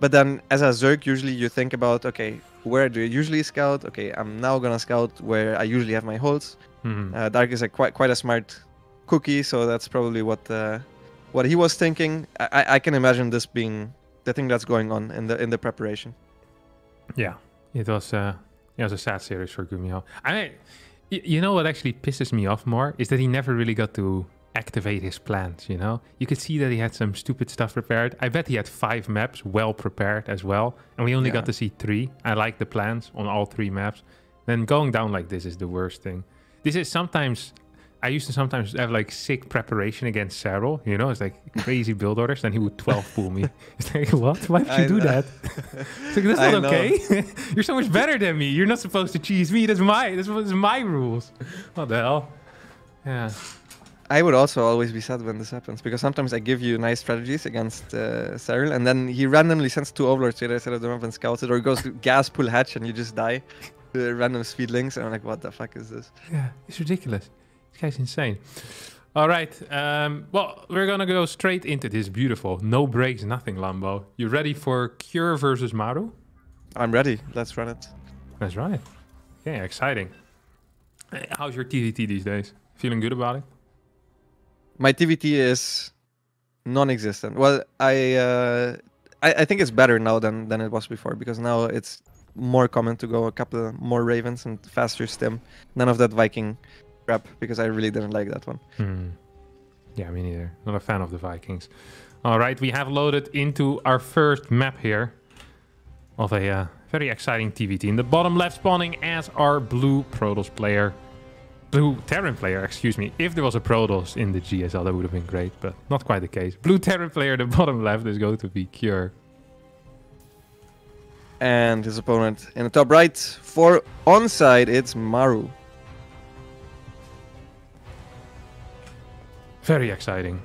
But then, as a Zerg, usually you think about, okay, where do you usually scout? Okay, I'm now gonna scout where I usually have my holds. Mm-hmm. uh, Dark is a quite quite a smart cookie, so that's probably what uh, what he was thinking. I, I can imagine this being the thing that's going on in the in the preparation. Yeah, it was uh, it was a sad series for Gumiho. I mean, you know what actually pisses me off more is that he never really got to activate his plans, you know? You could see that he had some stupid stuff prepared. I bet he had five maps well prepared as well. And we only yeah. got to see three. I like the plans on all three maps. Then going down like this is the worst thing. This is sometimes... I used to sometimes have like sick preparation against Cyril, you know? It's like crazy build orders. Then he would twelve pool me. It's like, what? Why would you I do know. that? It's like, that's I not know. okay. You're so much better than me. You're not supposed to cheese me. That's my, that's, that's my rules. What the hell? Yeah. I would also always be sad when this happens, because sometimes I give you nice strategies against uh, Cyril, and then he randomly sends two Overlords to the other side of the map and scouts it, or goes to gas, pull, hatch, and you just die to uh, random speed links, and I'm like, what the fuck is this? Yeah, it's ridiculous. This guy's insane. All right, um, well, we're going to go straight into this beautiful, no breaks, nothing, Lambo. You ready for Cure versus Maru? I'm ready. Let's run it. Let's run it. Okay, exciting. How's your T V T these days? Feeling good about it? My T V T is non-existent. Well, I, uh, I I think it's better now than, than it was before, because now it's more common to go a couple more Ravens and faster stim. None of that Viking crap, because I really didn't like that one. Hmm. Yeah, me neither. Not a fan of the Vikings. All right, we have loaded into our first map here of a uh, very exciting T V T. In the bottom left spawning as our blue Protoss player. Blue Terran player, excuse me. If there was a Protoss in the G S L, that would have been great, but not quite the case. Blue Terran player, the bottom left, is going to be Cure. And his opponent in the top right, for Onside, it's Maru. Very exciting.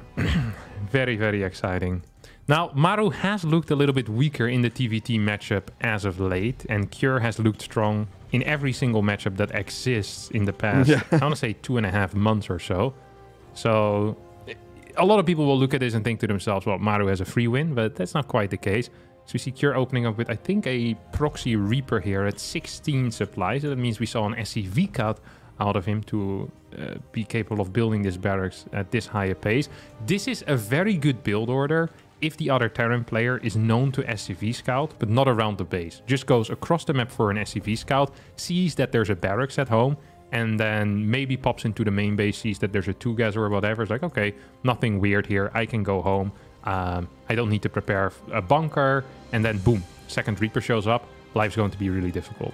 Very, very exciting. Now, Maru has looked a little bit weaker in the T V T matchup as of late, and Cure has looked strong in every single matchup that exists in the past, yeah. I want to say two and a half months or so. So a lot of people will look at this and think to themselves, well, Maru has a free win, but that's not quite the case. So we see Cure opening up with, I think, a proxy Reaper here at sixteen supplies. So that means we saw an S C V cut out of him to uh, be capable of building this barracks at this higher pace. This is a very good build order if the other Terran player is known to S C V scout, but not around the base. Just goes across the map for an S C V scout, sees that there's a barracks at home, and then maybe pops into the main base, sees that there's a two gas or whatever. It's like, okay, nothing weird here. I can go home. Um, I don't need to prepare a bunker. And then boom, second Reaper shows up. Life's going to be really difficult.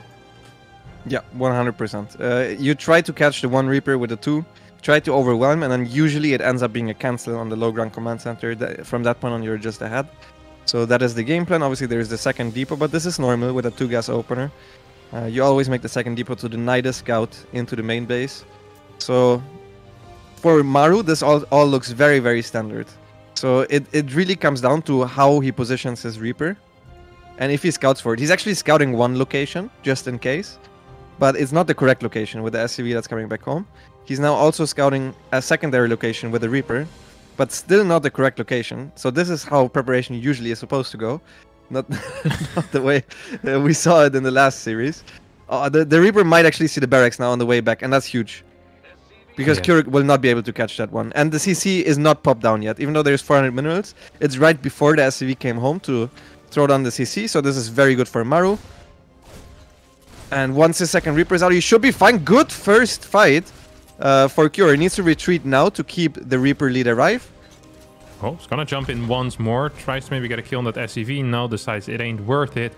Yeah, one hundred percent. Uh, you try to catch the one Reaper with a two, try to overwhelm, and then usually it ends up being a cancel on the low ground command center. From that point on, you're just ahead. So that is the game plan. Obviously, there is the second depot, but this is normal with a two gas opener. Uh, you always make the second depot to deny the scout into the main base. So for Maru, this all, all looks very, very standard. So it, it really comes down to how he positions his Reaper and if he scouts for it. He's actually scouting one location just in case, but it's not the correct location with the S C V that's coming back home. He's now also scouting a secondary location with a Reaper, but still not the correct location. So this is how preparation usually is supposed to go. Not, not the way uh, we saw it in the last series. Uh, the, the Reaper might actually see the barracks now on the way back, and that's huge. Because yeah. Cure will not be able to catch that one. And the C C is not popped down yet. Even though there's four hundred minerals, it's right before the S C V came home to throw down the C C. So this is very good for Maru. And once the second Reaper is out, you should be fine. Good first fight uh, for Cure. He needs to retreat now to keep the Reaper lead alive. Oh, it's gonna jump in once more. Tries to maybe get a kill on that S C V. Now decides it ain't worth it.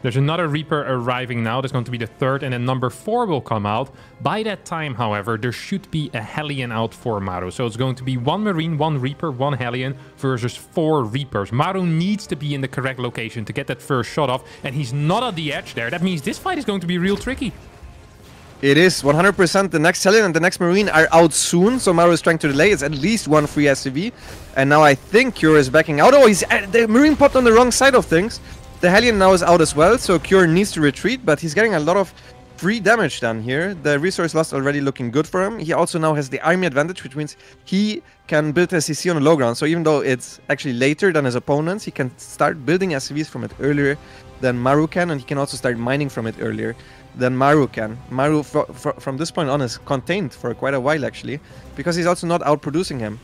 There's another Reaper arriving now. That's going to be the third, and then number four will come out. By that time, however, there should be a Hellion out for Maru. So it's going to be one Marine, one Reaper, one Hellion versus four Reapers. Maru needs to be in the correct location to get that first shot off, and he's not at the edge there. That means this fight is going to be real tricky. It is, one hundred percent. The next Hellion and the next Marine are out soon, so Maru is trying to delay. It's at least one free S C V, and now I think Cure is backing out. Oh, he's, uh, the Marine popped on the wrong side of things. The Hellion now is out as well, so Cure needs to retreat, but he's getting a lot of free damage done here. The resource loss already looking good for him. He also now has the army advantage, which means he can build a C C on the low ground. So even though it's actually later than his opponents, he can start building S C Vs from it earlier than Maru can, and he can also start mining from it earlier than Maru can. Maru, for, for, from this point on, is contained for quite a while, actually, because he's also not outproducing him.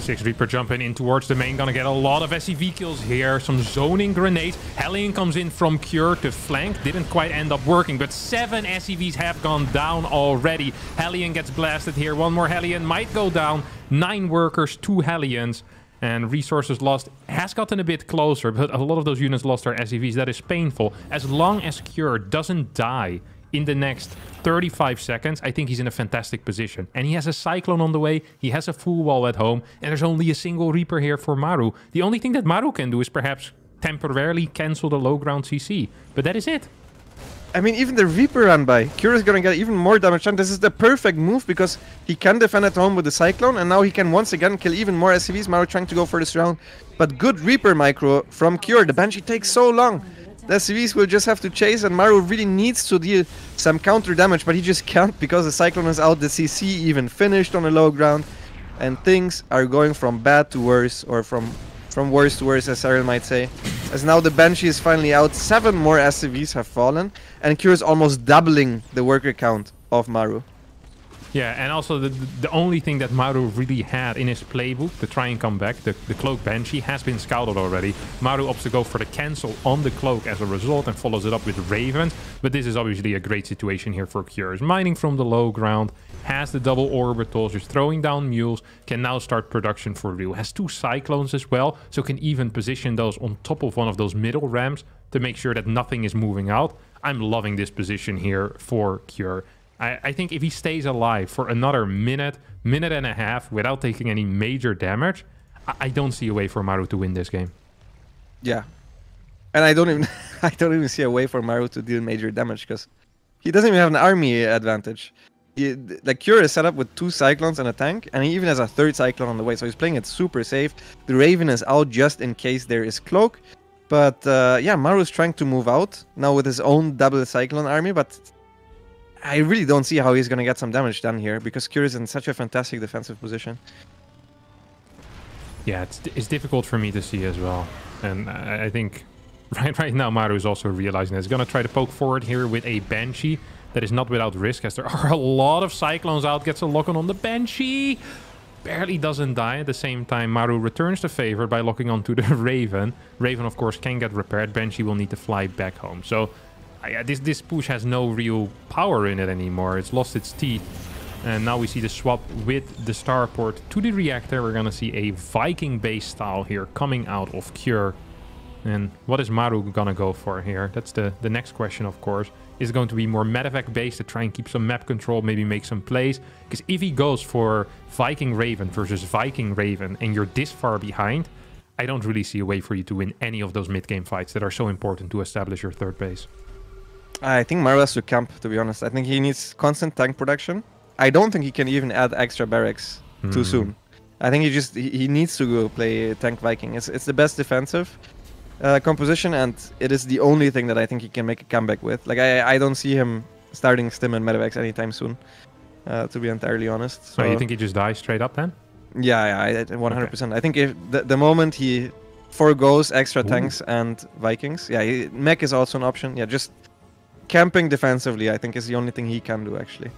Six Reaper jumping in towards the main, gonna get a lot of S C V kills here, some zoning grenades. Hellion comes in from Cure to flank, didn't quite end up working, but seven S C Vs have gone down already. Hellion gets blasted here, one more Hellion might go down, nine workers, two Hellions. And resources lost has gotten a bit closer, but a lot of those units lost their S C Vs. That is painful. As long as Cure doesn't die in the next thirty-five seconds, I think he's in a fantastic position. And he has a Cyclone on the way, he has a full wall at home, and there's only a single Reaper here for Maru. The only thing that Maru can do is perhaps temporarily cancel the low ground C C, but that is it. I mean, even the Reaper run by, Cure is going to get even more damage done. This is the perfect move because he can defend at home with the Cyclone, and now he can once again kill even more S C Vs. Maru trying to go for this round, but good Reaper micro from Cure. The Banshee takes so long. The S C Vs will just have to chase, and Maru really needs to deal some counter damage, but he just can't because the Cyclone is out, the C C even finished on the low ground, and things are going from bad to worse, or from, from worse to worse, as Cyril might say. As now the Banshee is finally out, seven more S C Vs have fallen, and Cure is almost doubling the worker count of Maru. Yeah, and also the, the only thing that Maru really had in his playbook to try and come back, the, the Cloak Banshee, has been scouted already. Maru opts to go for the cancel on the Cloak as a result and follows it up with Ravens. But this is obviously a great situation here for Cure. He's mining from the low ground, has the double orbitals, is throwing down mules, can now start production for real. Has two Cyclones as well, so can even position those on top of one of those middle ramps to make sure that nothing is moving out. I'm loving this position here for Cure. I, I think if he stays alive for another minute, minute and a half without taking any major damage, I, I don't see a way for Maru to win this game. Yeah, and I don't even I don't even see a way for Maru to deal major damage because he doesn't even have an army advantage. like Cure is set up with two Cyclones and a tank, and he even has a third Cyclone on the way, so he's playing it super safe. The Raven is out just in case there is Cloak, but uh, yeah, Maru's trying to move out now with his own double Cyclone army, but I really don't see how he's gonna get some damage done here, because Cure is in such a fantastic defensive position. Yeah, it's, it's difficult for me to see as well, and I, I think right, right now Maru is also realizing that he's gonna try to poke forward here with a Banshee. That is not without risk, as there are a lot of Cyclones out. Gets a lock-on on the Banshee. Barely doesn't die. At the same time, Maru returns the favor by locking onto the Raven. Raven, of course, can get repaired. Banshee will need to fly back home. So uh, this, this push has no real power in it anymore. It's lost its teeth. And now we see the swap with the starport to the reactor. We're going to see a Viking base style here coming out of Cure. And what is Maru going to go for here? That's the, the next question, of course. Is going to be more medevac based to try and keep some map control, maybe make some plays. Because if he goes for Viking Raven versus Viking Raven and you're this far behind, I don't really see a way for you to win any of those mid-game fights that are so important to establish your third base. I think Maru has to camp, to be honest. I think he needs constant tank production. I don't think he can even add extra barracks mm. too soon. I think he just he needs to go play tank Viking. It's, it's the best defensive Uh, composition, and it is the only thing that I think he can make a comeback with. Like, I, I don't see him starting Stim and Medivacs anytime soon, uh, to be entirely honest. So oh, you think he just dies straight up then? Yeah, yeah, one hundred percent. Okay. I think if the, the moment he forgoes extra Ooh. tanks and Vikings, yeah, he, mech is also an option. Yeah, just camping defensively, I think, is the only thing he can do, actually.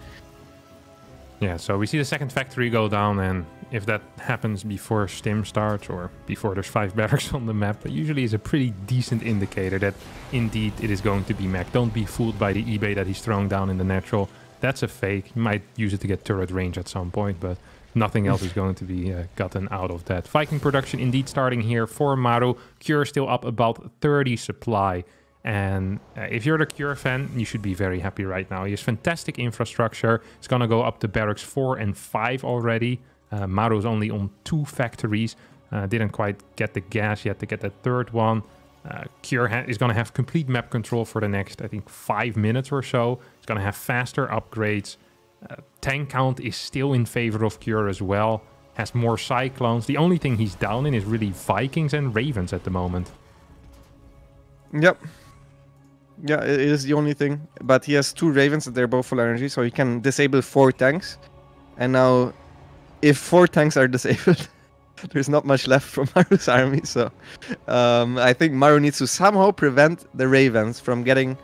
Yeah, so we see the second factory go down, and if that happens before Stim starts or before there's five barracks on the map, that usually is a pretty decent indicator that indeed it is going to be mech. Don't be fooled by the eBay that he's throwing down in the natural. That's a fake. You might use it to get turret range at some point, but nothing else is going to be uh, gotten out of that. Viking production indeed starting here for Maru. Cure still up about thirty supply. And uh, if you're the Cure fan, you should be very happy right now. He has fantastic infrastructure. It's going to go up to barracks four and five already. Uh, Maru's only on two factories, uh, didn't quite get the gas yet to get that third one. Uh, Cure ha is going to have complete map control for the next, I think, five minutes or so. It's going to have faster upgrades. Uh, tank count is still in favor of Cure as well. Has more Cyclones. The only thing he's down in is really Vikings and Ravens at the moment. Yep. Yeah, it is the only thing. But he has two Ravens that they're both full energy, so he can disable four tanks. And now, if four tanks are disabled, there's not much left from Maru's army, so um, I think Maru needs to somehow prevent the Ravens from getting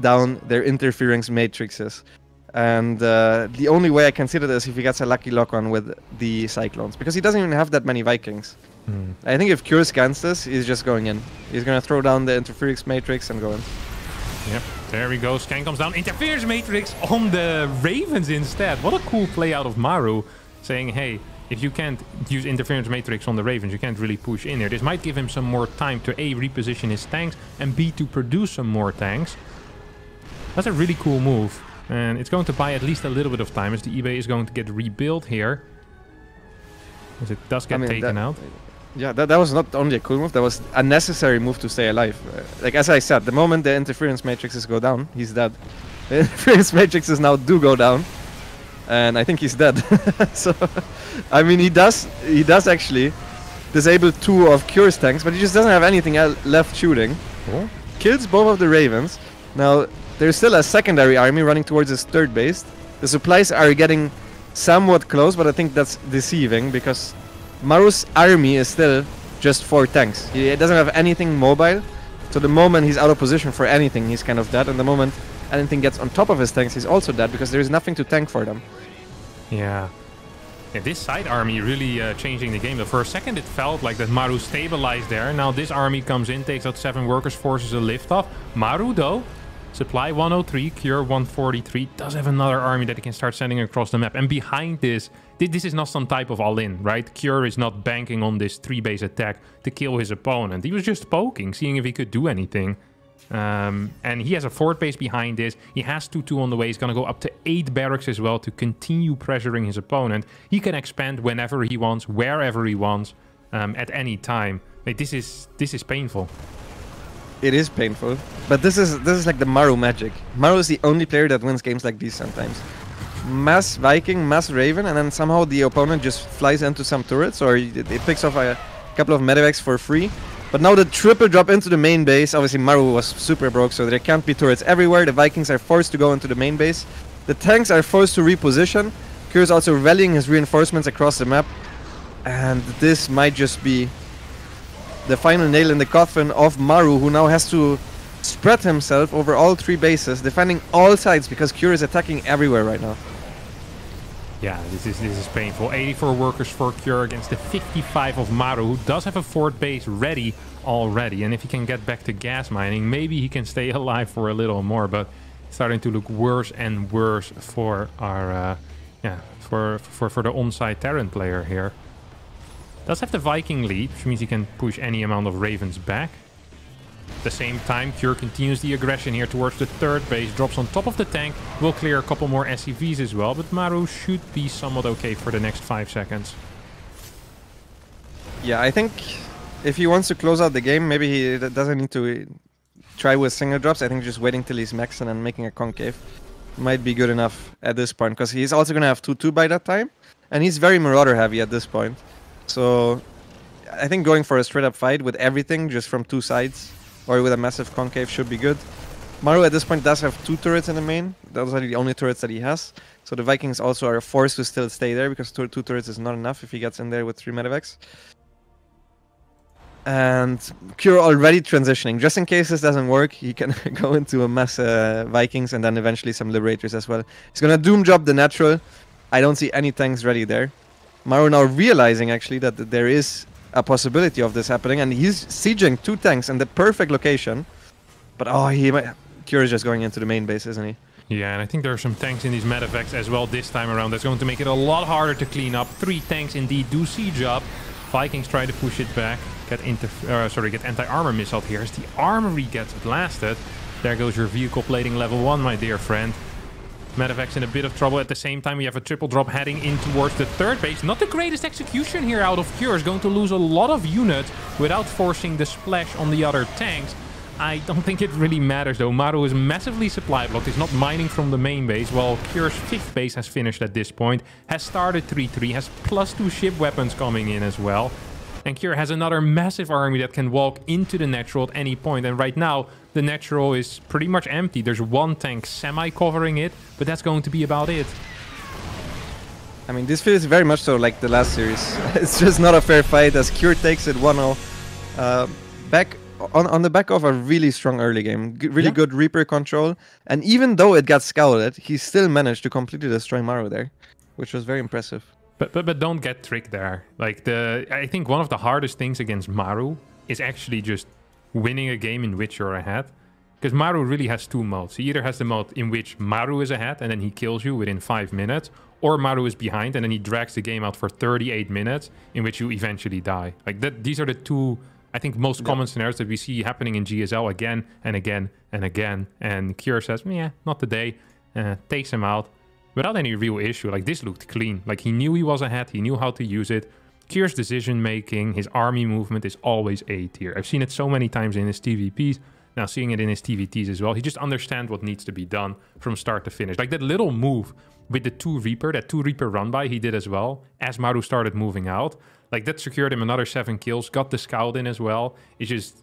down their interference matrices. And uh, the only way I can see that is if he gets a lucky lock-on with the Cyclones, because he doesn't even have that many Vikings. Mm. I think if Cure scans this, he's just going in. He's going to throw down the interference matrix and go in. Yep, there we go. Scan comes down. Interference matrix on the Ravens instead. What a cool play out of Maru. Saying, hey, if you can't use interference matrix on the Ravens, you can't really push in there. This might give him some more time to A, reposition his tanks, and B, to produce some more tanks. That's a really cool move, and it's going to buy at least a little bit of time, as the eBay is going to get rebuilt here, as it does get I mean, taken that, out. Yeah, that, that was not only a cool move, that was a necessary move to stay alive. Uh, like, as I said, the moment the interference matrices go down, he's dead. The interference matrices now do go down. And I think he's dead. So, I mean, he does he does actually disable two of Cure's tanks, but he just doesn't have anything left shooting. Oh. Kills both of the Ravens. Now, there's still a secondary army running towards his third base. The supplies are getting somewhat close, but I think that's deceiving, because Maru's army is still just four tanks. He doesn't have anything mobile, so the moment he's out of position for anything, he's kind of dead, and the moment anything gets on top of his tanks, he's also dead, because there is nothing to tank for them. Yeah. Yeah, this side army really uh, changing the game. But for a second, it felt like that Maru stabilized there. Now this army comes in, takes out seven workers, forces a liftoff. Maru, though, supply one oh three, Cure one forty-three, does have another army that he can start sending across the map. And behind this, th this is not some type of all-in, right? Cure is not banking on this three-base attack to kill his opponent. He was just poking, seeing if he could do anything. Um, and he has a fourth base behind this. He has two two on the way. He's going to go up to eight barracks as well to continue pressuring his opponent. He can expand whenever he wants, wherever he wants, um, at any time. Like, this is this is painful. It is painful, but this is this is like the Maru magic. Maru is the only player that wins games like these sometimes. mass Viking, mass Raven, and then somehow the opponent just flies into some turrets, or it, it picks off a couple of medevacs for free. But now the triple drop into the main base. Obviously Maru was super broke, so there can't be turrets everywhere. The Vikings are forced to go into the main base. The tanks are forced to reposition. Cure is also rallying his reinforcements across the map. And this might just be the final nail in the coffin of Maru, who now has to spread himself over all three bases, defending all sides, because Cure is attacking everywhere right now. Yeah, this is this is painful. eighty-four workers for Cure against the fifty-five of Maru, who does have a fourth base ready already. And if he can get back to gas mining, maybe he can stay alive for a little more. But it's starting to look worse and worse for our uh, yeah for for for the onside Terran player here. Does have the Viking lead, which means he can push any amount of Ravens back. At the same time, Cure continues the aggression here towards the third base, drops on top of the tank, will clear a couple more S C Vs as well, but Maru should be somewhat okay for the next five seconds. Yeah, I think if he wants to close out the game, maybe he doesn't need to try with single drops. I think just waiting till he's maxed and making a concave might be good enough at this point, because he's also going to have two two by that time, and he's very Marauder heavy at this point. So I think going for a straight up fight with everything just from two sides, or with a massive concave, should be good. Maru at this point does have two turrets in the main. Those are the only turrets that he has. So the Vikings also are forced to still stay there, because two, two turrets is not enough if he gets in there with three medevacs. And Cure already transitioning. Just in case this doesn't work, he can go into a mass uh, Vikings and then eventually some Liberators as well. He's gonna doom drop the natural. I don't see any tanks ready there. Maru now realizing actually that there is a possibility of this happening, and he's sieging two tanks in the perfect location. But oh, he might... Cure is just going into the main base, isn't he? Yeah, and I think there are some tanks in these medevacs as well this time around. That's going to make it a lot harder to clean up. Three tanks indeed do siege up. Vikings try to push it back. Get into uh, sorry, get anti-armor missile here. As the armory gets blasted, there goes your vehicle plating level one, my dear friend. Medevac's in a bit of trouble. At the same time, we have a triple drop heading in towards the third base. Not the greatest execution here out of Cure. Is going to lose a lot of units without forcing the splash on the other tanks. I don't think it really matters, though. Maru is massively supply blocked. He's not mining from the main base, while Cure's fifth base has finished at this point. Has started three three, has plus two ship weapons coming in as well. And Cure has another massive army that can walk into the natural at any point. And right now, the natural is pretty much empty. There's one tank semi-covering it, but that's going to be about it. I mean, this feels very much so like the last series. It's just not a fair fight, as Cure takes it one zero. Uh, back on, on the back of a really strong early game. G really yeah. good Reaper control. And even though it got scouted, he still managed to completely destroy Maru there, which was very impressive. But, but but don't get tricked there. Like the I think one of the hardest things against Maru is actually just winning a game in which you're ahead. Because Maru really has two modes. He either has the mode in which Maru is ahead and then he kills you within five minutes, or Maru is behind and then he drags the game out for thirty-eight minutes, in which you eventually die. Like that, these are the two, I think, most yeah. common scenarios that we see happening in G S L again and again and again. And Cure says, yeah, not today. Uh, takes him out. Without any real issue. Like, this looked clean. Like, he knew he was ahead, he knew how to use it. Cure's decision-making, his army movement is always A tier. I've seen it so many times in his T V Ps, now seeing it in his T V Ts as well. He just understands what needs to be done from start to finish. Like, that little move with the two Reaper, that two Reaper run-by he did as well, as Maru started moving out. Like, that secured him another seven kills, got the scout in as well. It's just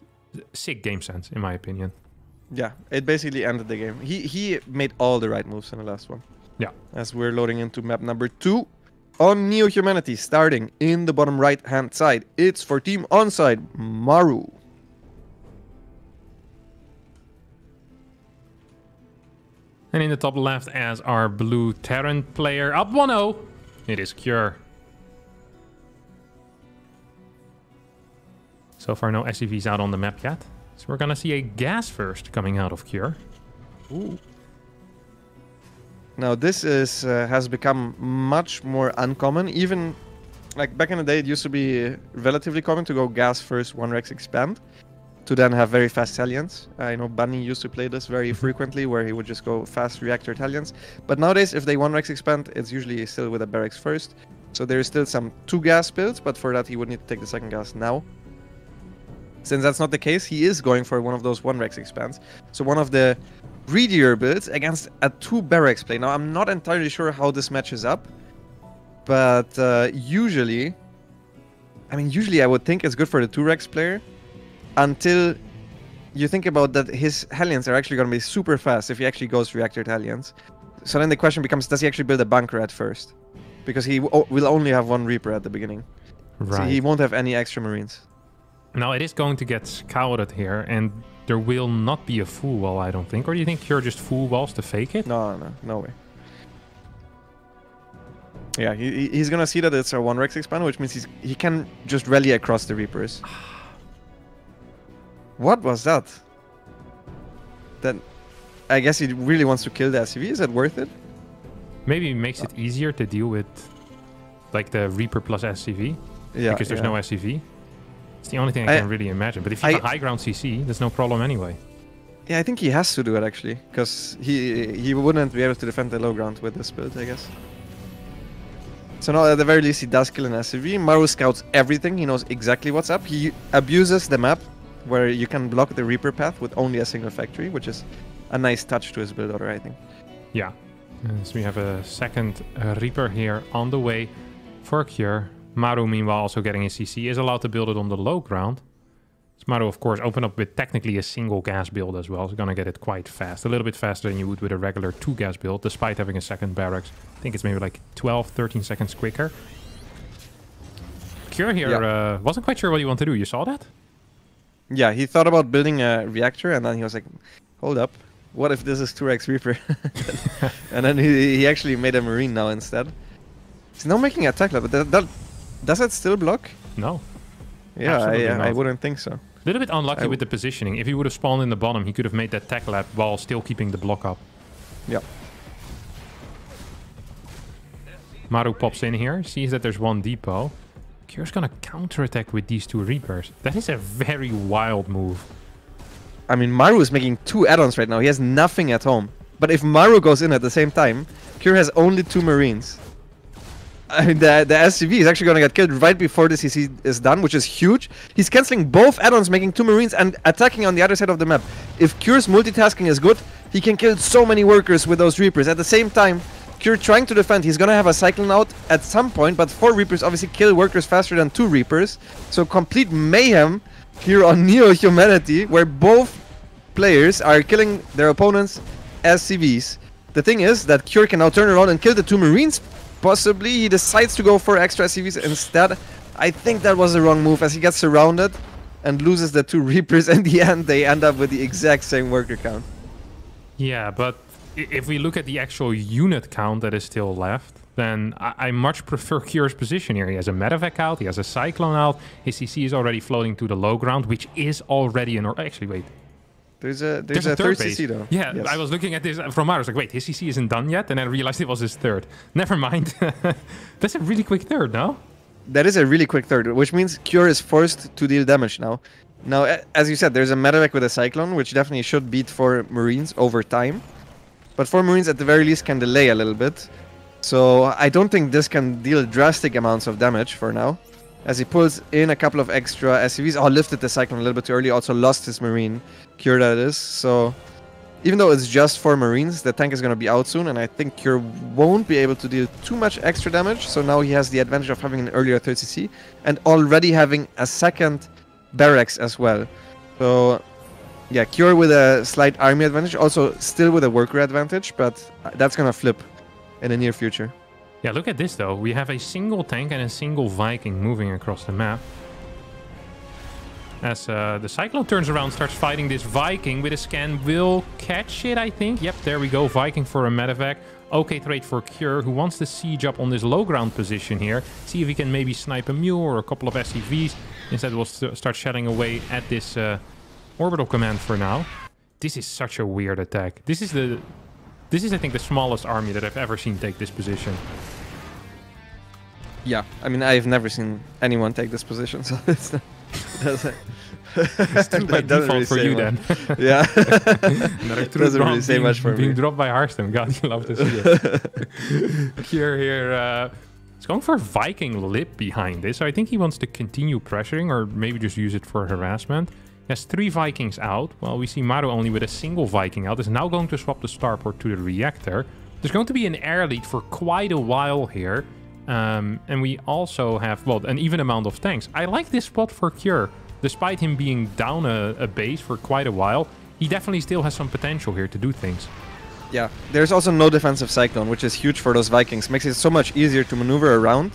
sick game sense, in my opinion. Yeah, it basically ended the game. He, he made all the right moves in the last one. Yeah, as we're loading into map number two on Neo Humanity, starting in the bottom right hand side. It's for Team Onside, Maru. And in the top left, as our blue Terran player up one zero, it is Cure. So far, no S C Vs out on the map yet. So we're gonna see a gas first coming out of Cure. Ooh. Now this is uh, has become much more uncommon. Even like back in the day, it used to be relatively common to go gas first, one Rex expand, to then have very fast Hellions. I know Bunny used to play this very frequently, where he would just go fast reactor Hellions. But nowadays, if they one Rex expand, it's usually still with a barracks first. So there is still some two gas builds, but for that he would need to take the second gas now. Since that's not the case, he is going for one of those one Rex expands. So one of the greedier build against a two barracks play. Now, I'm not entirely sure how this matches up, but uh, usually, I mean, usually I would think it's good for the two Rex player until you think about that his Hellions are actually going to be super fast if he actually goes Reactor to Hellions. So then the question becomes, does he actually build a bunker at first? Because he w will only have one Reaper at the beginning. Right. So he won't have any extra Marines. Now, it is going to get scouted here, and there will not be a full wall, I don't think. Or do you think Cure just full walls to fake it? No, no, no way. Yeah, he, he's going to see that it's a one Rex expand, which means he's, he can just rally across the Reapers. What was that? Then, I guess he really wants to kill the S C V. Is that worth it? Maybe it makes it easier to deal with, like, the Reaper plus S C V. Yeah, because there's yeah. no S C V. It's the only thing I, I can really imagine. But if you have high ground C C, there's no problem anyway. Yeah, I think he has to do it, actually. Because he he wouldn't be able to defend the low ground with this build, I guess. So now, at the very least, he does kill an S C V. Maru scouts everything. He knows exactly what's up. He abuses the map, where you can block the Reaper path with only a single factory, which is a nice touch to his build order, I think. Yeah. And so we have a second uh, Reaper here on the way for Cure. Maru, meanwhile, also getting his C C, is allowed to build it on the low ground. So Maru, of course, opened up with technically a single gas build as well. So going to get it quite fast, a little bit faster than you would with a regular two gas build, despite having a second barracks. I think it's maybe like twelve, thirteen seconds quicker. Cure here yep. uh, wasn't quite sure what he wanted to do. You saw that? Yeah, he thought about building a reactor, and then he was like, hold up, what if this is two X Reaper? And then he, he actually made a Marine now instead. He's now making a tackle, but that, that, does it still block? No. Yeah, I, uh, I wouldn't think so. A little bit unlucky with the positioning. If he would have spawned in the bottom, he could have made that tech lab while still keeping the block up. Yeah. Maru pops in here, sees that there's one depot. Cure's gonna counterattack with these two Reapers. That is a very wild move. I mean, Maru is making two add-ons right now. He has nothing at home. But if Maru goes in at the same time, Cure has only two Marines. I mean, the, the S C V is actually gonna get killed right before the C C is done, which is huge. He's canceling both add-ons, making two Marines and attacking on the other side of the map. If Cure's multitasking is good, he can kill so many workers with those Reapers at the same time. Cure trying to defend, he's gonna have a cyclone out at some point, but four Reapers obviously kill workers faster than two Reapers. So complete mayhem here on Neo Humanity, where both players are killing their opponents as C Vs. The thing is that Cure can now turn around and kill the two Marines. Possibly he decides to go for extra S C Vs instead. I think that was the wrong move, as he gets surrounded and loses the two Reapers. In the end, they end up with the exact same worker count. Yeah, but if we look at the actual unit count that is still left, then I, I much prefer Cure's position here. He has a medevac out, he has a cyclone out, his C C is already floating to the low ground, which is already an... Or actually, wait. There's a, there's there's a, a third, third C C, though. Yeah, yes. I was looking at this from Maru. I was like, wait, his C C isn't done yet? And I realized it was his third. Never mind. That's a really quick third, no? That is a really quick third, which means Cure is forced to deal damage now. Now, as you said, there's a medevac with a cyclone, which definitely should beat four Marines over time. But four Marines at the very least can delay a little bit. So I don't think this can deal drastic amounts of damage for now. As he pulls in a couple of extra S C Vs. Oh, lifted the cyclone a little bit too early. Also lost his Marine. Cure that is. So even though it's just four Marines, the tank is going to be out soon. And I think Cure won't be able to deal too much extra damage. So now he has the advantage of having an earlier third C C. And already having a second barracks as well. So... yeah, Cure with a slight army advantage, also still with a worker advantage, but that's going to flip in the near future. Yeah, look at this, though. We have a single tank and a single Viking moving across the map. As uh, the Cyclone turns around, starts fighting this Viking with a scan. Will catch it, I think. Yep, there we go. Viking for a medevac. Okay, trade for Cure, who wants to siege up on this low ground position here. See if he can maybe snipe a mule or a couple of S C Vs. Instead, we'll st start shedding away at this... Uh, Orbital Command for now. This is such a weird attack. This is the... This is, I think, the smallest army that I've ever seen take this position. Yeah, I mean, I've never seen anyone take this position, so it's not... That's like, it's too by default really for you, much. Then. Yeah. It doesn't really say being, much for being me. Being dropped by Harstem. God, you love to see it. Cure here... Uh, he's going for Viking Lip behind this, so I think he wants to continue pressuring, or maybe just use it for harassment. Has three Vikings out. Well, we see Maru only with a single Viking out. Is now going to swap the starport to the reactor. There's going to be an air lead for quite a while here. Um, and we also have, well, an even amount of tanks. I like this spot for Cure. Despite him being down a, a base for quite a while, he definitely still has some potential here to do things. Yeah, there's also no defensive cyclone, which is huge for those Vikings. Makes it so much easier to maneuver around.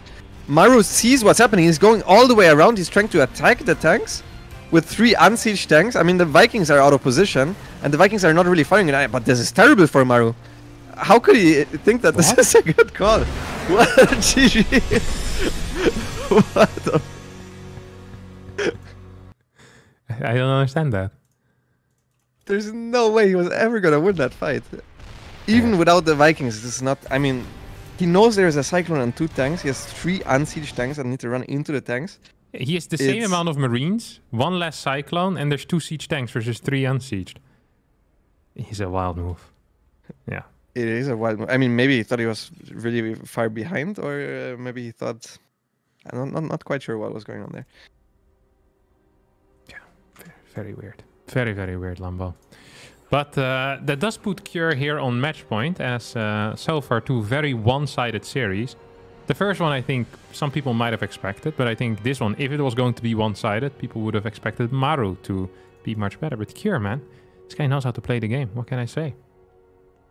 Maru sees what's happening. He's going all the way around. He's trying to attack the tanks with three unsieged tanks. I mean, the Vikings are out of position, and the Vikings are not really firing it. But this is terrible for Maru. How could he think that what? This is a good call? What a G G. What the... I don't understand that. There's no way he was ever gonna win that fight. Even yeah. without the Vikings, this is not... I mean, he knows there's a Cyclone and two tanks. He has three unsieged tanks that need to run into the tanks. He has the it's... same amount of Marines, one less Cyclone, and there's two siege tanks versus three unsieged. He's a wild move. Yeah. It is a wild move. I mean, maybe he thought he was really far behind, or uh, maybe he thought... I'm not, not quite sure what was going on there. Very weird. Very, very weird, Lambo. But uh, that does put Cure here on match point, as uh, so far two very one-sided series. The first one I think some people might have expected, but I think this one, if it was going to be one-sided, people would have expected Maru to be much better. But Cure, man, this guy knows how to play the game. What can I say?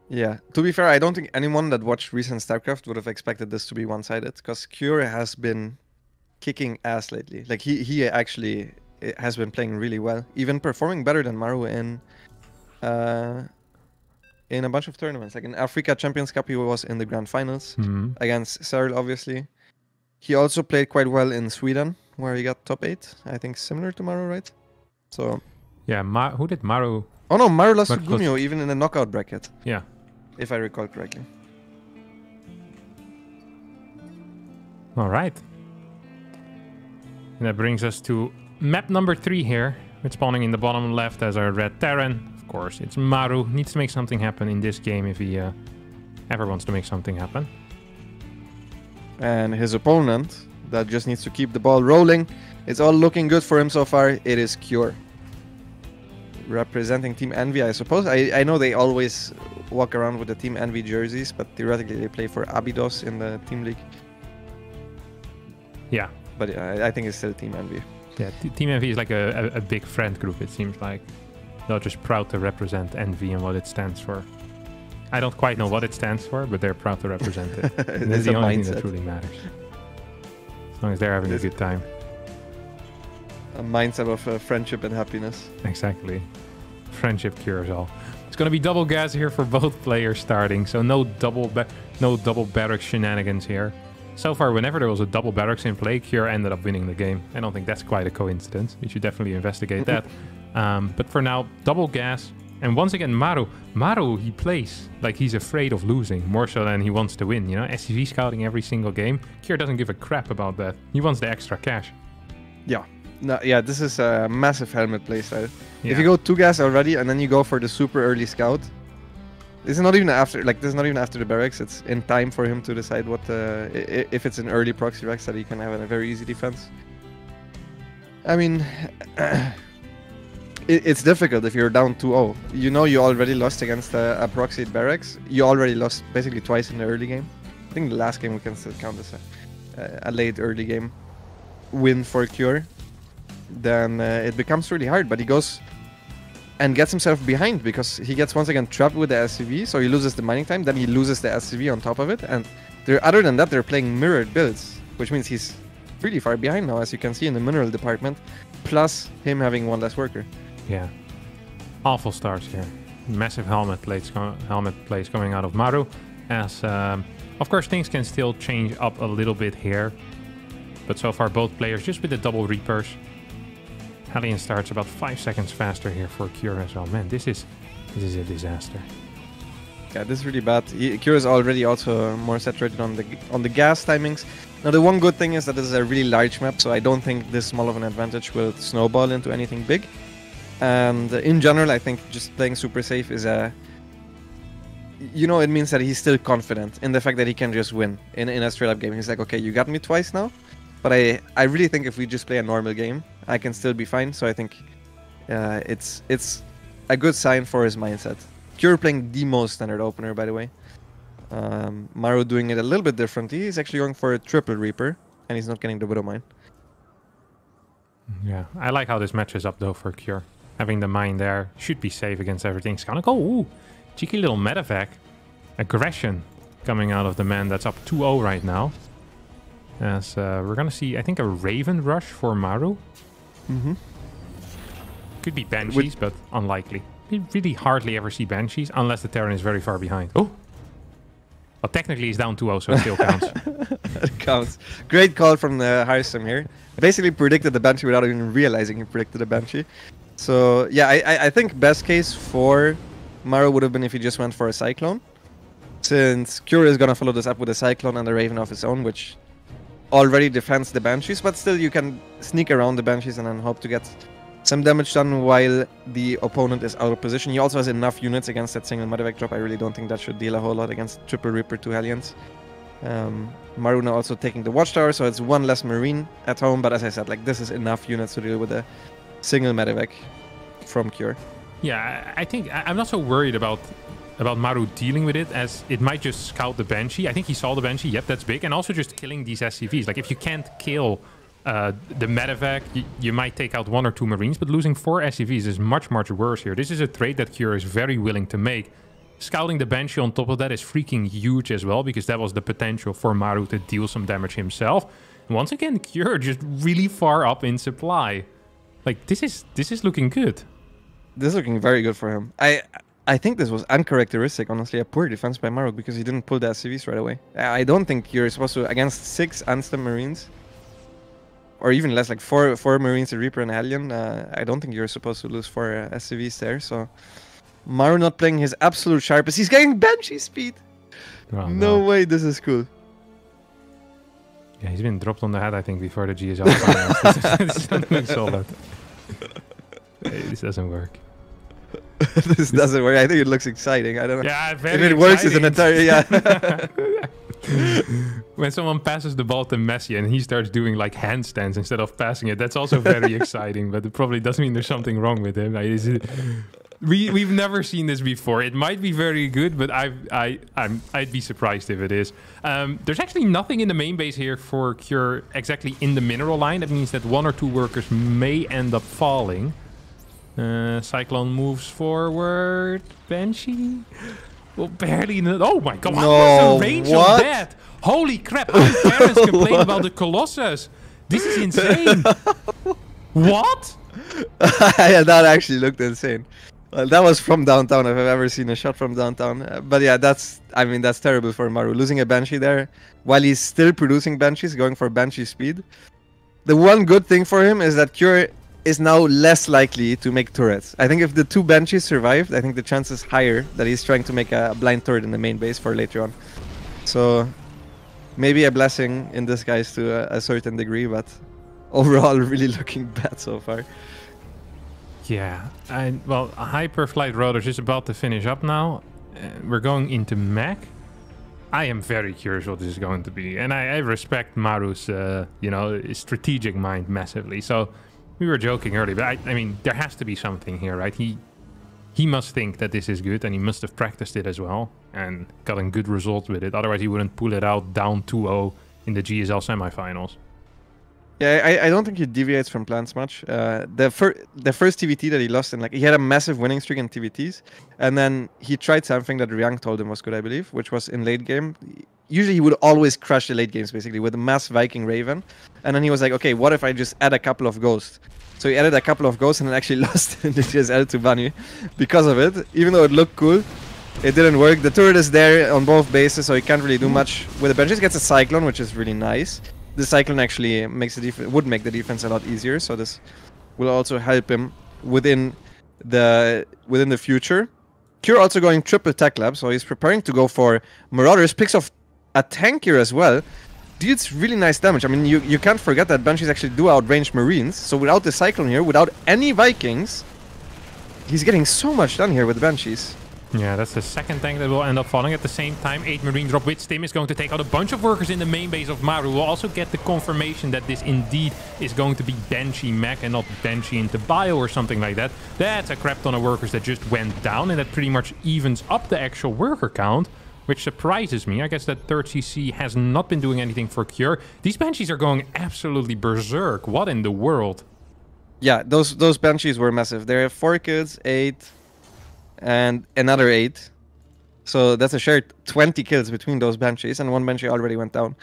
Yeah, to be fair, I don't think anyone that watched recent StarCraft would have expected this to be one-sided, because Cure has been kicking ass lately. Like, he, he actually... It has been playing really well, even performing better than Maru in uh, in a bunch of tournaments. Like in Africa Champions Cup, he was in the grand finals mm-hmm. against Cyril, obviously. He also played quite well in Sweden, where he got top eight. I think similar to Maru, right? So yeah, Ma who did Maru? Oh no, Maru lost Mar to Gumiho even in the knockout bracket. Yeah, if I recall correctly. All right, and that brings us to map number three here, with spawning in the bottom left as our red Terran. Of course, it's Maru. Needs to make something happen in this game if he uh, ever wants to make something happen. And his opponent, that just needs to keep the ball rolling. It's all looking good for him so far. It is Cure. Representing Team Envy, I suppose. I, I know they always walk around with the Team Envy jerseys, but theoretically they play for Abydos in the Team League. Yeah. But uh, I think it's still Team Envy. Yeah, Team Envy is like a, a, a big friend group, it seems like. They're just proud to represent Envy and what it stands for. I don't quite know what it stands for, but they're proud to represent it. And that's the only mindset. Thing that truly matters. As long as they're having it's a good time. A mindset of uh, friendship and happiness. Exactly. Friendship cures all. It's going to be double gas here for both players starting, so no double, no double barracks shenanigans here. So far, whenever there was a double barracks in play, Cure ended up winning the game. I don't think that's quite a coincidence. We should definitely investigate that. Um, but for now, double gas. And once again, Maru. Maru, he plays like he's afraid of losing, more so than he wants to win. You know, S C V scouting every single game. Cure doesn't give a crap about that. He wants the extra cash. Yeah. No, yeah, this is a massive helmet playstyle. Yeah. If you go two gas already, and then you go for the super early scout, it's not even after, like, this is not even after the barracks. It's in time for him to decide what, uh, if it's an early proxy rex that he can have a very easy defense. I mean, it's difficult if you're down two zero. You know you already lost against a, a proxy barracks. You already lost basically twice in the early game. I think the last game we can still count as a, a late early game win for Cure. Then uh, it becomes really hard, but he goes... and gets himself behind, because he gets once again trapped with the S C V, so he loses the mining time, then he loses the S C V on top of it, and they're, other than that, they're playing mirrored builds, which means he's pretty far behind now, as you can see in the mineral department, plus him having one less worker. Yeah. Awful starts here. Massive helmet plates, helmet plates coming out of Maru, as, um, of course, things can still change up a little bit here, but so far both players just with the double Reapers. Hellion starts about five seconds faster here for Cure as well. Man, this is this is a disaster. Yeah, this is really bad. Cure is already also more saturated on the on the gas timings. Now, the one good thing is that this is a really large map, so I don't think this small of an advantage will snowball into anything big. And in general, I think just playing super safe is a... You know, it means that he's still confident in the fact that he can just win in, in a straight-up game. He's like, okay, you got me twice now. But I, I really think if we just play a normal game, I can still be fine. So I think uh, it's it's a good sign for his mindset. Cure playing the most standard opener, by the way. Um, Maru doing it a little bit differently. He's actually going for a triple Reaper, and he's not getting the Widow Mine. Yeah, I like how this matches up though for Cure. Having the mine there should be safe against everything. Skanico, ooh, cheeky little medevac. Aggression coming out of the man that's up two oh right now. As uh, we're gonna see, I think, a Raven Rush for Maru. Mm-hmm. Could be Banshees, With but unlikely. We really hardly ever see Banshees unless the Terran is very far behind. Oh! Well, technically he's down two oh, so it still counts. It counts. Great call from the Harstem here. Basically predicted the Banshee without even realizing he predicted the Banshee. So, yeah, I, I think best case for Maru would have been if he just went for a Cyclone. Since Cure is going to follow this up with a Cyclone and a Raven of his own, which already defends the Banshees, but still you can sneak around the Banshees and then hope to get some damage done while the opponent is out of position. He also has enough units against that single medevac drop. I really don't think that should deal a whole lot against triple Reaper, two Hellions. Um, Maru now also taking the Watchtower, so it's one less Marine at home. But as I said, like, this is enough units to deal with a single medevac from Cure. Yeah, I think I'm not so worried about about Maru dealing with it, as it might just scout the Banshee. I think he saw the Banshee. Yep, that's big. And also just killing these S C Vs. Like, if you can't kill Uh, the medevac, you, you might take out one or two Marines, but losing four S C Vs is much, much worse here. This is a trade that Cure is very willing to make. Scouting the Banshee on top of that is freaking huge as well, because that was the potential for Maru to deal some damage himself. And once again, Cure just really far up in supply. Like, this is this is looking good. This is looking very good for him. I I think this was uncharacteristic, honestly, a poor defense by Maru, because he didn't pull the S C Vs right away. I don't think Cure is supposed to, against six Anstem Marines, or even less, like four four Marines, a Reaper, and a Hellion. Uh, I don't think you're supposed to lose four uh, S C Vs there, so... Maru not playing his absolute sharpest. He's getting Banshee speed! Oh, no, no way, this is cool. Yeah, he's been dropped on the head, I think, before the G S L. This doesn't work. This doesn't work. I think it looks exciting. I don't know. Yeah, very if it works, exciting. It's an entire... Yeah. When someone passes the ball to Messi and he starts doing like handstands instead of passing it, that's also very exciting, but it probably does mean there's something wrong with him. Like, is it, we, we've never seen this before. It might be very good, but I've, I, I'm, I'd be surprised if it is. Um, there's actually nothing in the main base here for Cure exactly in the mineral line. That means that one or two workers may end up falling. Uh, Cyclone moves forward. Banshee... Well, barely... Oh my god, no, what was the range of that? Holy crap, my parents complained about the Colossus. This is insane. What? Yeah, that actually looked insane. Well, that was from downtown, if I've ever seen a shot from downtown. Uh, but yeah, that's... I mean, that's terrible for Maru. Losing a Banshee there, while he's still producing Banshees, going for Banshee speed. The one good thing for him is that Cure is now less likely to make turrets. I think if the two Banshees survived, I think the chance is higher that he's trying to make a blind turret in the main base for later on. So maybe a blessing in disguise to a, a certain degree, but overall really looking bad so far. Yeah, and well, Hyperflight Rotors is about to finish up now. Uh, we're going into mech. I am very curious what this is going to be, and I, I respect Maru's, uh, you know, strategic mind massively. So. We were joking earlier, but I, I mean, there has to be something here, right? He he must think that this is good, and he must have practiced it as well and gotten good results with it. Otherwise, he wouldn't pull it out down two oh in the G S L semifinals. Yeah, I, I don't think he deviates from plans much. Uh, the, fir the first T V T that he lost, in, like, he had a massive winning streak in T V Ts, and then he tried something that Ryung told him was good, I believe, which was in late game. Usually he would always crush the late games, basically, with a mass Viking Raven. And then he was like, okay, what if I just add a couple of Ghosts? So he added a couple of Ghosts and then actually lost in the G S L to Bunny because of it. Even though it looked cool, it didn't work. The turret is there on both bases, so he can't really do much with the Banshees. Gets a Cyclone, which is really nice. The Cyclone actually makes the def would make the defense a lot easier, so this will also help him within the within the future. Cure also going triple tech lab, so he's preparing to go for Marauders. Picks off a tank here as well. Deals really nice damage. I mean, you, you can't forget that Banshees actually do outrange Marines. So without the Cyclone here, without any Vikings, he's getting so much done here with the Banshees. Yeah, that's the second tank that will end up falling at the same time. eight Marine drop with Stim is going to take out a bunch of workers in the main base of Maru. We'll also get the confirmation that this indeed is going to be Banshee mech and not Banshee into bio or something like that. That's a crap ton of workers that just went down, and that pretty much evens up the actual worker count, which surprises me. I guess that third C C has not been doing anything for Cure. These Banshees are going absolutely berserk. What in the world? Yeah, those, those Banshees were massive. There are four kids, eight... and another eight, so that's a shared twenty kills between those Banshees, and one Banshee already went down.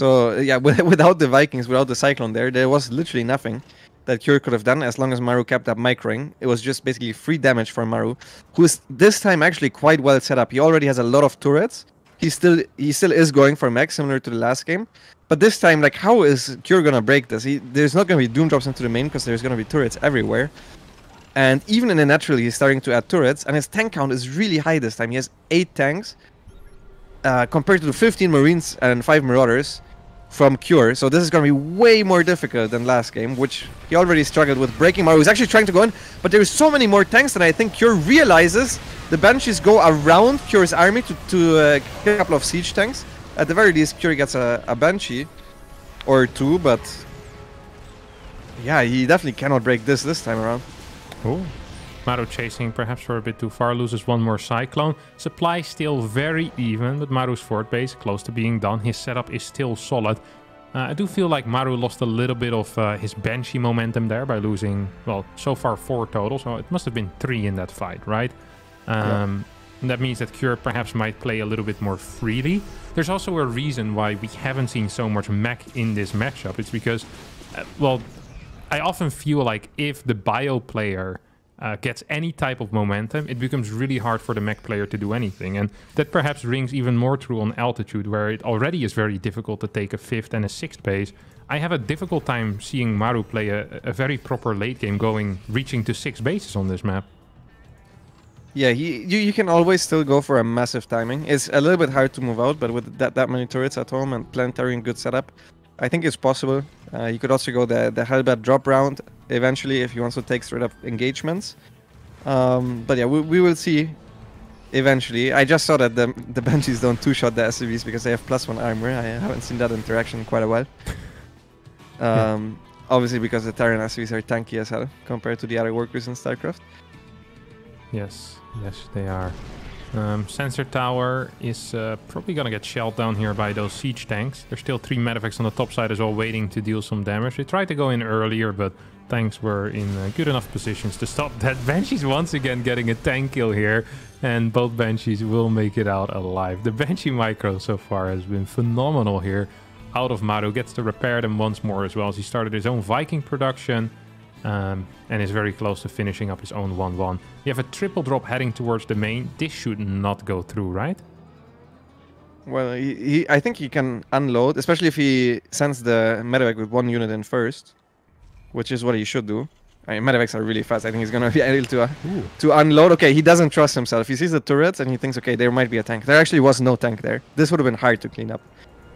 So yeah, without the Vikings, without the Cyclone, there there was literally nothing that Cure could have done as long as Maru kept up microing. It was just basically free damage for Maru, who is this time actually quite well set up. He already has a lot of turrets. He still he still is going for mech, similar to the last game, but this time, like, how is Cure gonna break this? He, there's not gonna be doom drops into the main because there's gonna be turrets everywhere. And even in the natural, he's starting to add turrets, and his tank count is really high this time. He has eight tanks, uh, compared to the fifteen Marines and five Marauders from Cure. So this is going to be way more difficult than last game, which he already struggled with breaking. Maru is actually trying to go in, but there are so many more tanks, and I think Cure realizes the Banshees go around Cure's army to, to uh, a couple of siege tanks. At the very least, Cure gets a, a Banshee or two, but yeah, he definitely cannot break this this time around. Oh, Maru chasing perhaps for a bit too far, loses one more Cyclone. Supply still very even, but Maru's fort base close to being done. His setup is still solid. Uh, I do feel like Maru lost a little bit of uh, his Banshee momentum there by losing, well, so far four total. So it must have been three in that fight, right? Um, yeah. And that means that Cure perhaps might play a little bit more freely. There's also a reason why we haven't seen so much mech in this matchup. It's because, uh, well... I often feel like if the bio player uh, gets any type of momentum, it becomes really hard for the mech player to do anything. And that perhaps rings even more true on altitude, where it already is very difficult to take a fifth and a sixth base. I have a difficult time seeing Maru play a, a very proper late game going, reaching to six bases on this map. Yeah, he, you, you can always still go for a massive timing. It's a little bit hard to move out, but with that, that many turrets at home and planetary in good setup, I think it's possible. Uh, you could also go the, the Hellbat drop round eventually if you want to take straight up engagements. Um, but yeah, we, we will see eventually. I just saw that the, the Banshees don't two-shot the S C Vs because they have plus one armor. I haven't seen that interaction in quite a while. Um, yeah. Obviously because the Terran S C Vs are tanky as hell compared to the other workers in StarCraft. Yes, yes they are. Um, sensor tower is uh, probably gonna get shelled down here by those siege tanks. There's still three medevacs on the top side as well, waiting to deal some damage. They tried to go in earlier, but tanks were in uh, good enough positions to stop that. Banshees once again getting a tank kill here, and both Banshees will make it out alive. The Banshee micro so far has been phenomenal here. Out of Maru, gets to repair them once more as well, as he started his own Viking production. Um, and is very close to finishing up his own one one. You have a triple drop heading towards the main. This should not go through, right? Well, he, he, I think he can unload, especially if he sends the medevac with one unit in first, which is what he should do. I mean, medevacs are really fast. I think he's going to be able to, uh, to unload. Okay, he doesn't trust himself. He sees the turrets and he thinks, okay, there might be a tank. There actually was no tank there. This would have been hard to clean up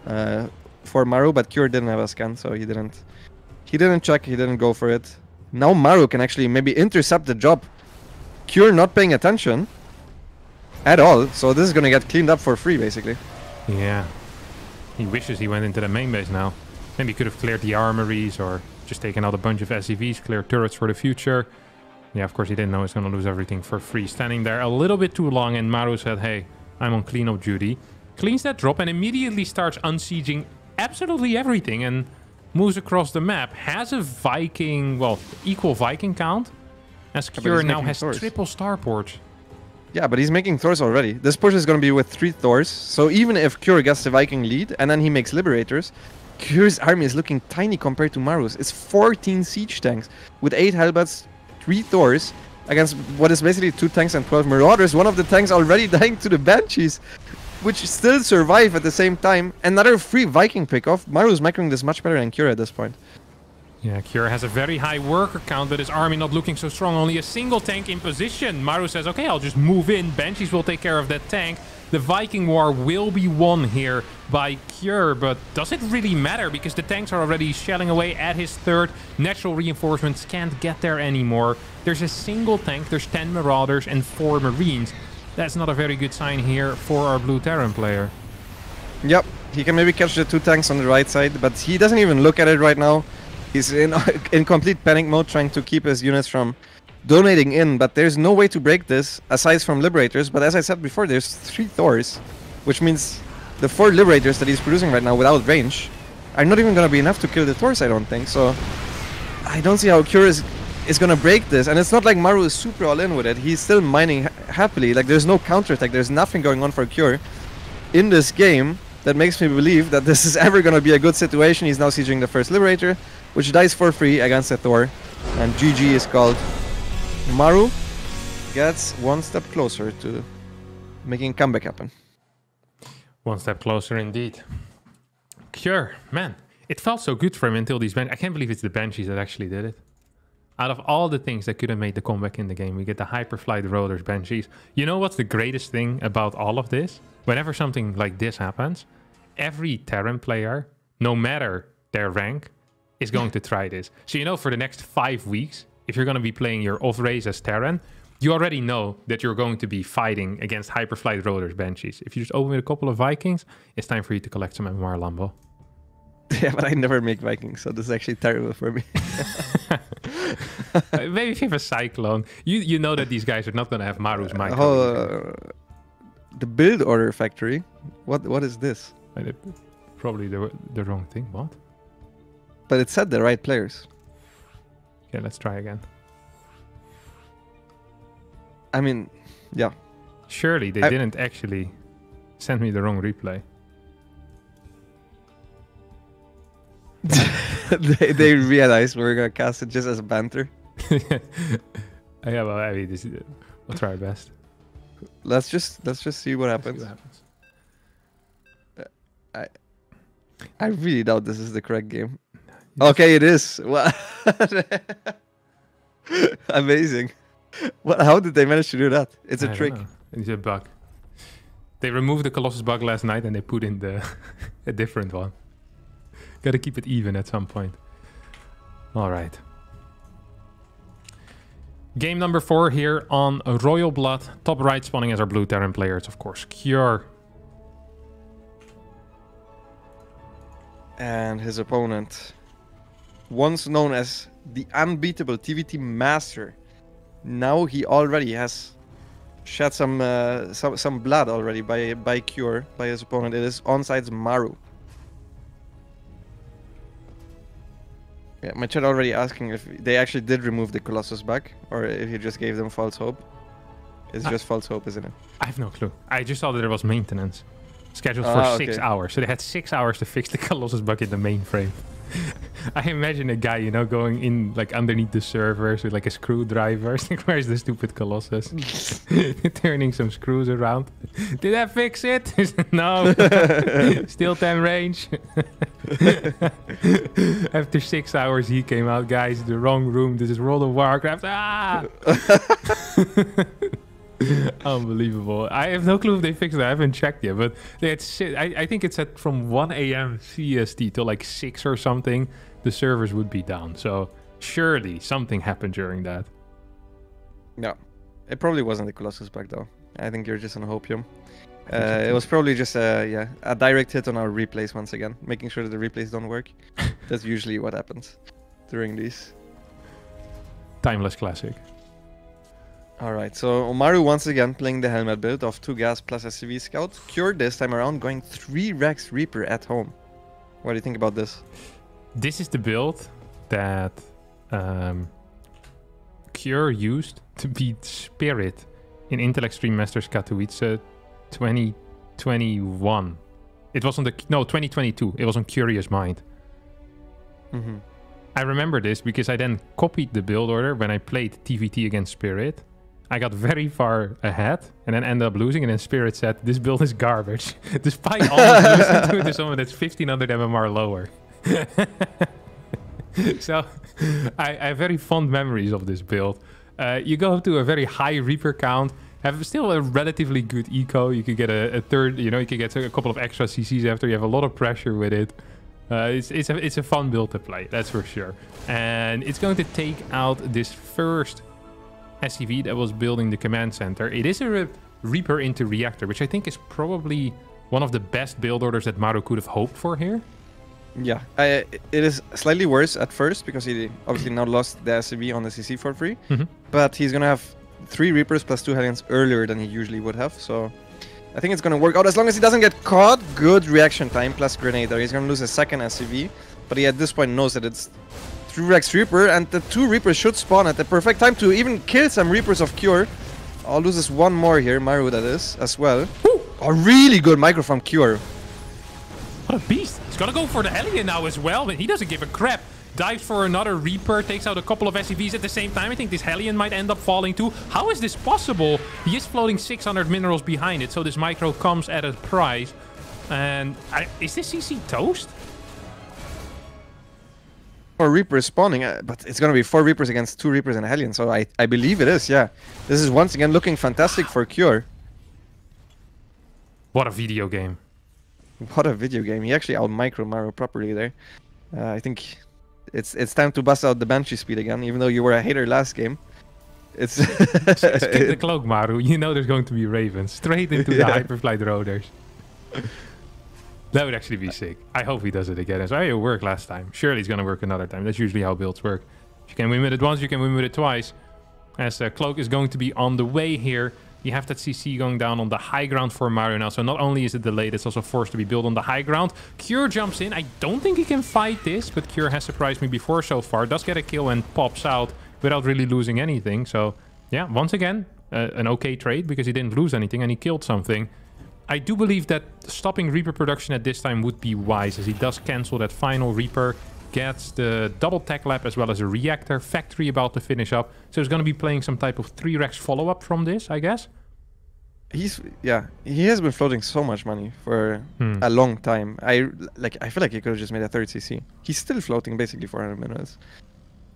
uh, for Maru, but Cure didn't have a scan, so he didn't, he didn't check, he didn't go for it. Now Maru can actually maybe intercept the job. Cure not paying attention at all, so this is going to get cleaned up for free, basically. Yeah. He wishes he went into the main base now. Maybe he could have cleared the armories or just taken out a bunch of S C Vs, cleared turrets for the future. Yeah, of course he didn't know he's going to lose everything for free. Standing there a little bit too long, and Maru said, hey, I'm on cleanup duty. Cleans that drop and immediately starts unsieging absolutely everything, and moves across the map, has a Viking, well, equal Viking count, as Cure now has Thors. Triple starports. Yeah, but he's making Thors already. This push is going to be with three Thors, so even if Cure gets the Viking lead, and then he makes Liberators, Cure's army is looking tiny compared to Maru's. It's fourteen siege tanks, with eight Hellbats, three Thors, against what is basically two tanks and twelve Marauders, one of the tanks already dying to the Banshees, which still survive at the same time. Another free Viking pick-off. Maru's microing this much better than Cure at this point. Yeah, Cure has a very high worker count, but his army not looking so strong. Only a single tank in position. Maru says, okay, I'll just move in. Banshees will take care of that tank. The Viking war will be won here by Cure, but does it really matter? Because the tanks are already shelling away at his third. Natural reinforcements can't get there anymore. There's a single tank, there's ten Marauders and four Marines. That's not a very good sign here for our blue Terran player. Yep, he can maybe catch the two tanks on the right side, but he doesn't even look at it right now. He's in, in complete panic mode, trying to keep his units from donating in, but there's no way to break this, aside from Liberators. But as I said before, there's three Thors, which means the four Liberators that he's producing right now without range are not even going to be enough to kill the Thors, I don't think. So I don't see how Cure is, is going to break this. And it's not like Maru is super all-in with it. He's still mining ha happily. Like, there's no counterattack. There's nothing going on for Cure in this game that makes me believe that this is ever going to be a good situation. He's now sieging the first Liberator, which dies for free against the Thor. And G G is called. Maru gets one step closer to making comeback happen. One step closer indeed. Cure, man, it felt so good for him until these Banshees. I can't believe it's the Banshees that actually did it. Out of all the things that could have made the comeback in the game, we get the Hyperflight, Rollers, Banshees. You know what's the greatest thing about all of this? Whenever something like this happens, every Terran player, no matter their rank, is going to try this. So you know, for the next five weeks, if you're going to be playing your off-race as Terran, you already know that you're going to be fighting against Hyperflight, Rollers, Banshees. If you just open with a couple of Vikings, it's time for you to collect some M M R, Lambo. Yeah, but I never make Vikings, so this is actually terrible for me. Maybe if you have a Cyclone, you you know that these guys are not going to have Maru's mind. Uh, the build order factory? What What is this? Probably the, the wrong thing, what? But it said the right players. Yeah, let's try again. I mean, yeah. Surely they I... didn't actually send me the wrong replay. they, they realized we were going to cast it just as a banter. Yeah, well, I mean, this is, we'll try our best. Let's just let's just see what happens. See what happens. Uh, I I really doubt this is the correct game. Okay, it is. Well, amazing. Well, how did they manage to do that? It's a I trick. It's a bug. They removed the Colossus bug last night and they put in the a different one. Got to keep it even at some point. All right. Game number four here on Royal Blood. Top right spawning as our blue Terran players, of course, Cure. And his opponent, once known as the unbeatable T V T master, now he already has shed some uh, some, some blood already by by Cure, by his opponent. It is Onside's Maru. Yeah, my chat already asking if they actually did remove the Colossus back or if you just gave them false hope. It's I, just false hope, isn't it? I have no clue. I just saw that there was maintenance scheduled for ah, six okay. hours. So they had six hours to fix the Colossus bug in the mainframe. I imagine a guy, you know, going in like underneath the servers with like a screwdriver. Like, where's the stupid Colossus? Turning some screws around. Did I fix it? No. Still ten range. After six hours, he came out, guys. The wrong room. This is World of Warcraft. Ah! Unbelievable. I have no clue if they fixed it. I haven't checked yet, but they had si I, I think it said from one A M C S T till like six or something, the servers would be down. So surely something happened during that. No, it probably wasn't the Colossus bug though. I think you're just on Hopium. Uh, it was probably just a, yeah, a direct hit on our replays once again, making sure that the replays don't work. That's usually what happens during these. Timeless classic. Alright, so Maru once again playing the helmet build of two gas plus S C V Scout. Cure this time around going three Rex Reaper at home. What do you think about this? This is the build that um, Cure used to beat Spirit in Intel Extreme Masters Katowice twenty twenty-one. It was on the... No, twenty twenty-two. It was on Curious Mind. Mm-hmm. I remember this because I then copied the build order when I played T V T against Spirit. I got very far ahead and then ended up losing. And then Spirit said, this build is garbage. Despite all of losing to someone that's fifteen hundred M M R lower. So I, I have very fond memories of this build. Uh, you go up to a very high Reaper count, have still a relatively good eco. You could get a, a third, you know, you could get a couple of extra C Cs after. You have a lot of pressure with it. Uh, it's, it's, a, it's a fun build to play, that's for sure. And it's going to take out this first S C V that was building the command center. It is a Reaper into Reactor, which I think is probably one of the best build orders that Maru could have hoped for here. Yeah, I, it is slightly worse at first because he obviously now lost the S C V on the C C for free, mm-hmm. but he's going to have three Reapers plus two Hellions earlier than he usually would have, so I think it's going to work out as long as he doesn't get caught. Good reaction time plus Grenade, or he's going to lose a second S C V, but he at this point knows that it's three Rex Reaper, and the two Reapers should spawn at the perfect time to even kill some Reapers of Cure. I'll lose this one more here, Maru that is, as well. Woo! A really good micro from Cure. What a beast. He's got to go for the Hellion now as well, but he doesn't give a crap. Dives for another Reaper, takes out a couple of S C Vs at the same time. I think this Hellion might end up falling too. How is this possible? He is floating six hundred minerals behind it, so this micro comes at a price. And I, is this C C toast? Four Reapers spawning, uh, but it's going to be four Reapers against two Reapers and a Hellion, so I, I believe it is, yeah. This is once again looking fantastic for Cure. What a video game. What a video game. He actually out-micro Maru properly there. Uh, I think it's it's time to bust out the Banshee speed again, even though you were a hater last game. It's just kick the cloak, Maru. You know there's going to be Ravens straight into yeah. the Hyperflight Roaders. That would actually be sick. I hope he does it again. It's already it worked last time. Surely it's going to work another time. That's usually how builds work. If you can win with it once, you can win with it twice. As uh, Cloak is going to be on the way here. You have that C C going down on the high ground for Maru now. So not only is it delayed, it's also forced to be built on the high ground. Cure jumps in. I don't think he can fight this, but Cure has surprised me before so far. Does get a kill and pops out without really losing anything. So yeah, once again, uh, an okay trade because he didn't lose anything and he killed something. I do believe that stopping Reaper production at this time would be wise, as he does cancel that final Reaper. Gets the double tech lab as well as a reactor factory about to finish up. So he's going to be playing some type of three Rex follow-up from this, I guess. He's yeah, he has been floating so much money for hmm. a long time. I like I feel like he could have just made a third C C. He's still floating basically four hundred minutes.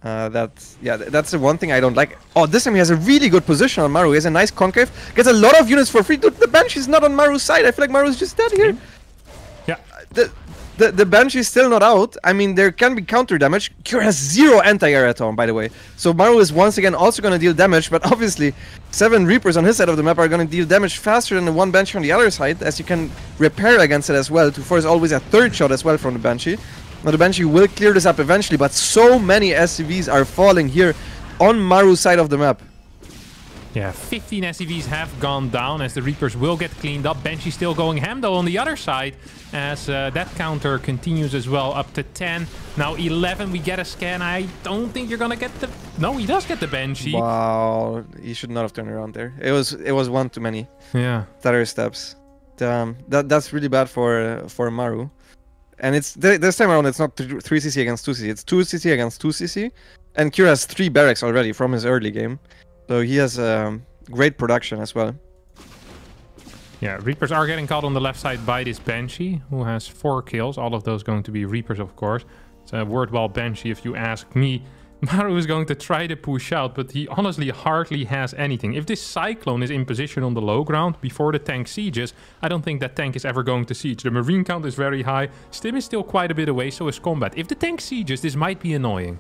Uh, that's yeah, that's the one thing I don't like. Oh, this time he has a really good position on Maru. He has a nice concave, gets a lot of units for free. Dude, the Banshee's not on Maru's side. I feel like Maru's just dead here. Yeah. The, The, the Banshee's still not out. I mean, there can be counter damage. Cure has zero anti-air at home, by the way. So Maru is once again also going to deal damage, but obviously seven Reapers on his side of the map are going to deal damage faster than the one Banshee on the other side, as you can repair against it as well to force always a third shot as well from the Banshee. Now the Banshee will clear this up eventually, but so many S C Vs are falling here on Maru's side of the map. Yeah, fifteen S C Vs have gone down as the Reapers will get cleaned up. Banshee still going ham though on the other side, as uh, that counter continues as well up to ten. Now eleven, we get a scan. I don't think you're gonna get the... No, he does get the Banshee. Wow, he should not have turned around there. It was it was one too many. Yeah. Stutter steps. Damn, that, that's really bad for, uh, for Maru. And it's th this time around, it's not th three C C against two C C. It's two C C against two C C. And Cure has three barracks already from his early game. So he has um, great production as well. Yeah, Reapers are getting caught on the left side by this Banshee, who has four kills. All of those going to be Reapers, of course. It's a worthwhile Banshee, if you ask me. Maru is going to try to push out, but he honestly hardly has anything. If this Cyclone is in position on the low ground before the tank sieges, I don't think that tank is ever going to siege. The Marine count is very high. Stim is still quite a bit away, so is combat. If the tank sieges, this might be annoying.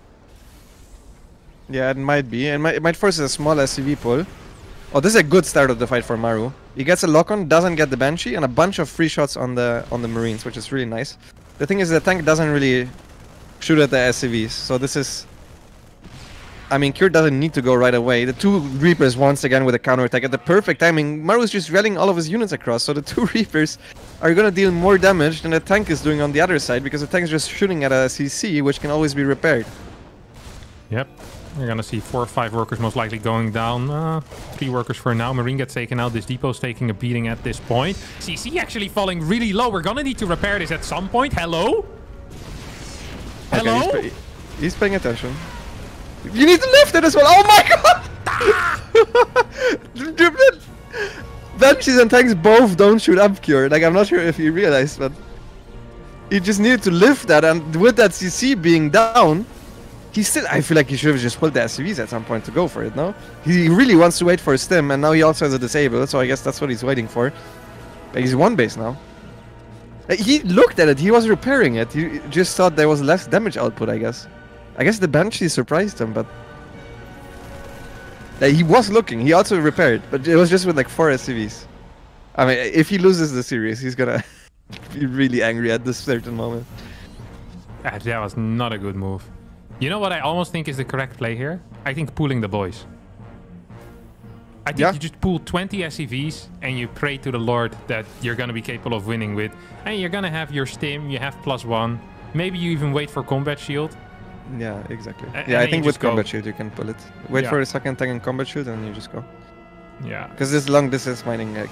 Yeah, it might be. It might, it might force a small S C V pull. Oh, this is a good start of the fight for Maru. He gets a lock-on, doesn't get the Banshee, and a bunch of free shots on the on the Marines, which is really nice. The thing is, the tank doesn't really shoot at the S C Vs, so this is... I mean, Cure doesn't need to go right away. The two Reapers, once again, with a counterattack at the perfect timing. Maru's just rallying all of his units across, so the two Reapers are going to deal more damage than the tank is doing on the other side, because the tank's just shooting at a C C, which can always be repaired. Yep. You're going to see four or five workers most likely going down. Uh, three workers for now. Marine gets taken out. This depot's taking a beating at this point. C C actually falling really low. We're going to need to repair this at some point. Hello? Hello? Okay, he's, pay he's paying attention. You need to lift it as well. Oh my god! Ah! Banshees and tanks both don't shoot up Cure. Like, I'm not sure if you realized, but... He just needed to lift that, and with that C C being down... He still, I feel like he should have just pulled the S C Vs at some point to go for it, no? He really wants to wait for a Stim, and now he also has a disable, so I guess that's what he's waiting for. But he's one base now. He looked at it, he was repairing it, he just thought there was less damage output, I guess. I guess the Banshee surprised him, but... Like, he was looking. He also repaired, but it was just with like four S C Vs. I mean, if he loses the series, he's gonna be really angry at this certain moment. That was not a good move. You know what I almost think is the correct play here? I think pooling the boys. I think yeah. you just pool twenty S C Vs and you pray to the Lord that you're going to be capable of winning with. And you're going to have your stim, you have plus one. Maybe you even wait for combat shield. Yeah, exactly. A yeah, I think with combat go. shield you can pull it. Wait yeah. for a second tank in combat shield and you just go. Yeah. Because this long distance mining... Like,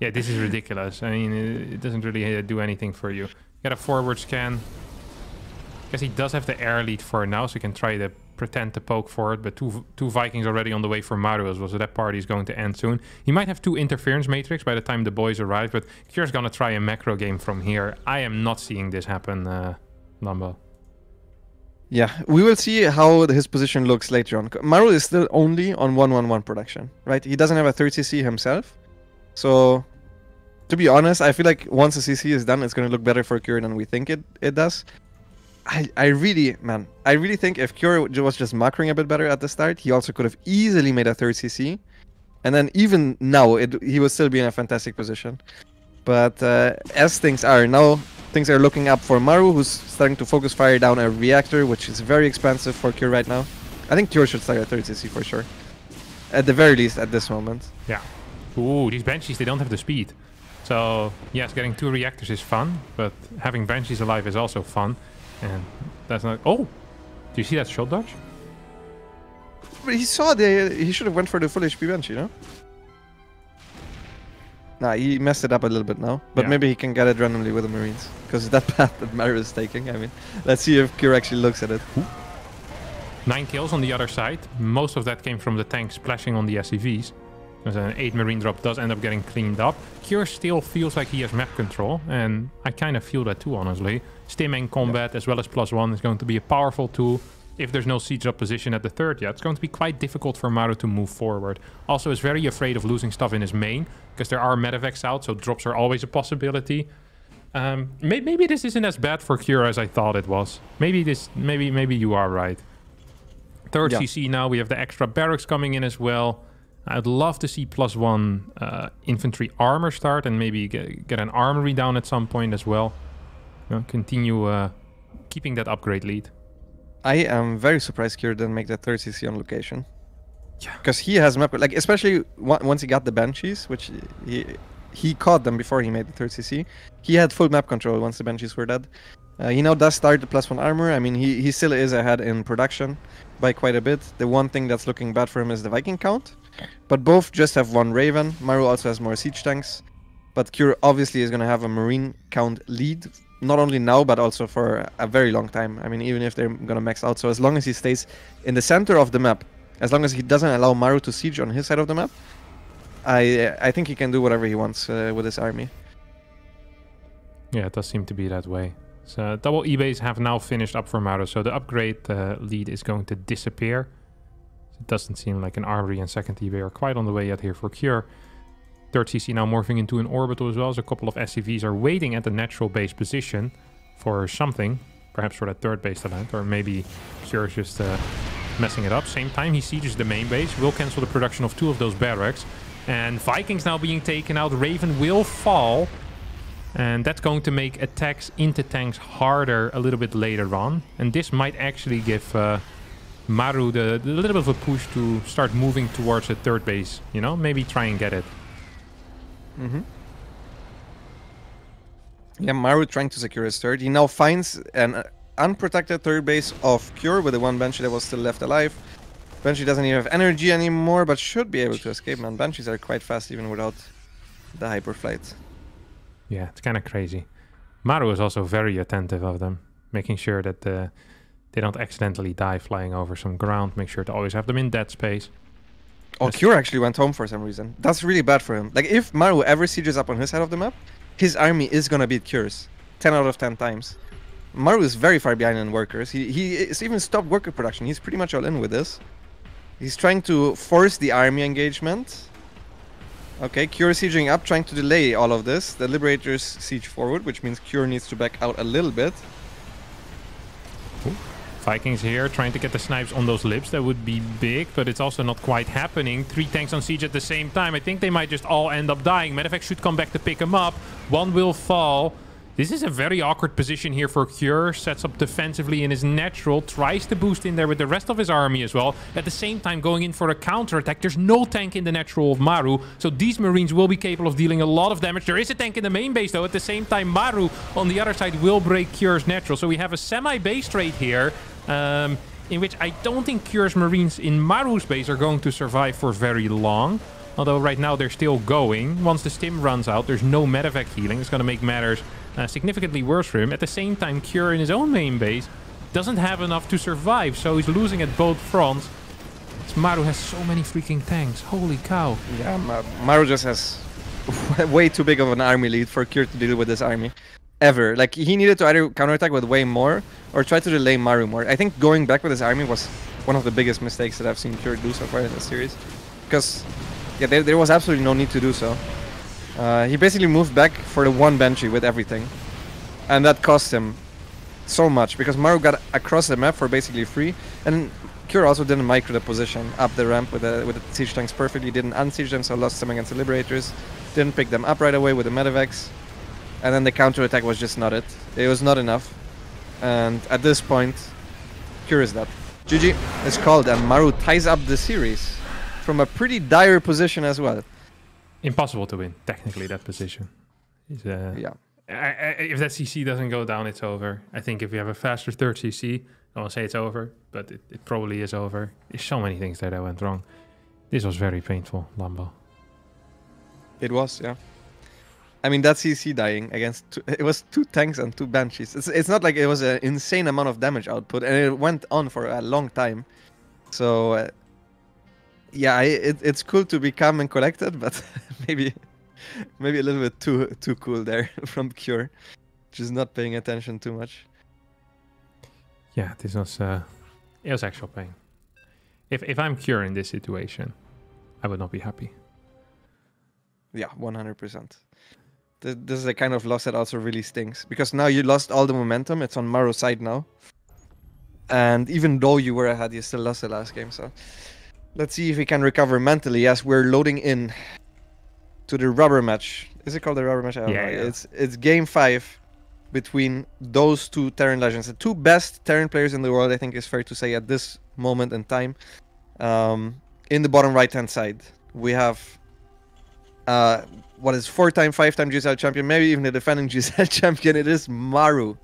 yeah, this is ridiculous. I mean, it doesn't really do anything for you. Got a forward scan. I guess he does have the air lead for now, so he can try to pretend to poke for it. But two two Vikings already on the way for Maru as well, so that party is going to end soon. He might have two interference matrix by the time the boys arrive, but Cure's gonna try a macro game from here. I am not seeing this happen, uh, Lambo. Yeah, we will see how his position looks later on. Maru is still only on one one one production, right? He doesn't have a third C C himself, so... To be honest, I feel like once the C C is done, it's going to look better for Cure than we think it, it does. I, I really, man, I really think if Cure was just macroing a bit better at the start, he also could have easily made a third C C. And then even now, it, he would still be in a fantastic position. But uh, as things are now, things are looking up for Maru, who's starting to focus fire down a reactor, which is very expensive for Cure right now. I think Cure should start a third C C for sure. At the very least, at this moment. Yeah. Ooh, these Banshees, they don't have the speed. So, yes, getting two reactors is fun, but having Banshees alive is also fun. And that's not... Oh! Do you see that shot dodge? But he saw the... He should have went for the full H P Banshee, no? Nah, he messed it up a little bit now. But yeah. maybe he can get it randomly with the Marines. Because that path that Maru is taking, I mean... Let's see if Cure actually looks at it. Nine kills on the other side. Most of that came from the tanks splashing on the S C Vs. Because an eight Marine drop does end up getting cleaned up. Cure still feels like he has map control, and I kind of feel that too, honestly. Stim and combat, yeah. as well as plus one, is going to be a powerful tool. If there's no siege up position at the third yet, it's going to be quite difficult for Maru to move forward. Also, is very afraid of losing stuff in his main, because there are medevacs out, so drops are always a possibility. Um, may maybe this isn't as bad for Cure as I thought it was. Maybe this, maybe, maybe you are right. Third yeah. C C now, we have the extra barracks coming in as well. I'd love to see plus one uh, infantry armor start and maybe get, get an armory down at some point as well. You know, continue uh, keeping that upgrade lead. I am very surprised Cure didn't make that third C C on location. Yeah. Because he has map, like especially once he got the Banshees, which he he caught them before he made the third C C. He had full map control once the Banshees were dead. Uh, he now does start the plus one armor. I mean, he, he still is ahead in production by quite a bit. The one thing that's looking bad for him is the Viking count. But both just have one Raven. Maru also has more siege tanks. But Cure obviously is going to have a Marine count lead. Not only now, but also for a very long time. I mean, even if they're going to max out. So as long as he stays in the center of the map, as long as he doesn't allow Maru to siege on his side of the map, I I think he can do whatever he wants uh, with his army. Yeah, it does seem to be that way. So double E-base have now finished up for Maru. So the upgrade uh, lead is going to disappear. It doesn't seem like an armory and second eBay are quite on the way yet here for Cure. Third C C now morphing into an orbital as well, so a couple of S C Vs are waiting at the natural base position for something, perhaps for that third base to land, or maybe Cure is just uh, messing it up. Same time, he sieges the main base, will cancel the production of two of those barracks, and Vikings now being taken out. Raven will fall, and that's going to make attacks into tanks harder a little bit later on, and this might actually give... Uh, Maru the, the little bit of a push to start moving towards the third base, you know, maybe try and get it. Mm-hmm. Yeah, Maru trying to secure his third. He now finds an unprotected third base of Cure with the one Banshee that was still left alive. Banshee doesn't even have energy anymore, but should be able to escape, man. Banshees are quite fast even without the hyperflight. Yeah, it's kind of crazy. Maru is also very attentive of them, making sure that the... They don't accidentally die flying over some ground. Make sure to always have them in dead space. Oh, That's Cure actually went home for some reason. That's really bad for him. Like, if Maru ever sieges up on his side of the map, his army is going to beat Cure's ten out of ten times. Maru is very far behind in workers. He, he is even stopped worker production. He's pretty much all in with this. He's trying to force the army engagement. Okay, Cure sieging up, trying to delay all of this. The Liberators siege forward, which means Cure needs to back out a little bit. Ooh. Vikings here trying to get the snipes on those lips. That would be big, but it's also not quite happening. Three tanks on siege at the same time. I think they might just all end up dying. Medivac should come back to pick him up. One will fall. This is a very awkward position here for Cure. Sets up defensively in his natural. Tries to boost in there with the rest of his army as well. At the same time going in for a counterattack. There's no tank in the natural of Maru. So these Marines will be capable of dealing a lot of damage. There is a tank in the main base though. At the same time Maru on the other side will break Cure's natural. So we have a semi-base trade here. Um, in which I don't think Cure's Marines in Maru's base are going to survive for very long. Although right now they're still going. Once the stim runs out, there's no medevac healing. It's going to make matters uh, significantly worse for him. At the same time, Cure in his own main base doesn't have enough to survive. So he's losing at both fronts. Maru has so many freaking tanks. Holy cow. Yeah, Ma Maru just has way too big of an army lead for Cure to deal with this army. Ever. Like, he needed to either counterattack with way more or try to delay Maru more. I think going back with his army was one of the biggest mistakes that I've seen Cure do so far in this series. Because... yeah, there, there was absolutely no need to do so. Uh, he basically moved back for the one Banshee with everything. And that cost him so much, because Maru got across the map for basically free. And Cure also didn't micro the position up the ramp with the, with the siege tanks perfectly. Didn't unsiege them, so lost them against the Liberators. Didn't pick them up right away with the Medivacs. And then the counterattack was just not it. It was not enough. And at this point, Cure is dead. G G is called, and Maru ties up the series. From a pretty dire position as well. Impossible to win, technically, that position. Is, uh, yeah. I, I, if that C C doesn't go down, it's over. I think if we have a faster third C C, I won't say it's over, but it, it probably is over. There's so many things there that went wrong. This was very painful, Lambo. It was, yeah. I mean, that C C dying against... Two, it was two tanks and two Banshees. It's, it's not like it was an insane amount of damage output, and it went on for a long time. So... Uh, yeah, it, it's cool to be calm and collected, but maybe maybe a little bit too too cool there from Cure. Just not paying attention too much. Yeah, this was uh, it was actual pain. If if I'm Cure in this situation, I would not be happy. Yeah, one hundred percent. This, this is the kind of loss that also really stings, because now you lost all the momentum. It's on Maru's side now. And even though you were ahead, you still lost the last game, so... Let's see if we can recover mentally as we're loading in to the rubber match. Is it called the rubber match? I don't yeah, know. Yeah. It's it's game five between those two Terran legends, the two best Terran players in the world. I think it's fair to say at this moment in time. Um, in the bottom right-hand side, we have uh, what is four-time, five-time G S L champion, maybe even the defending G S L champion. It is Maru.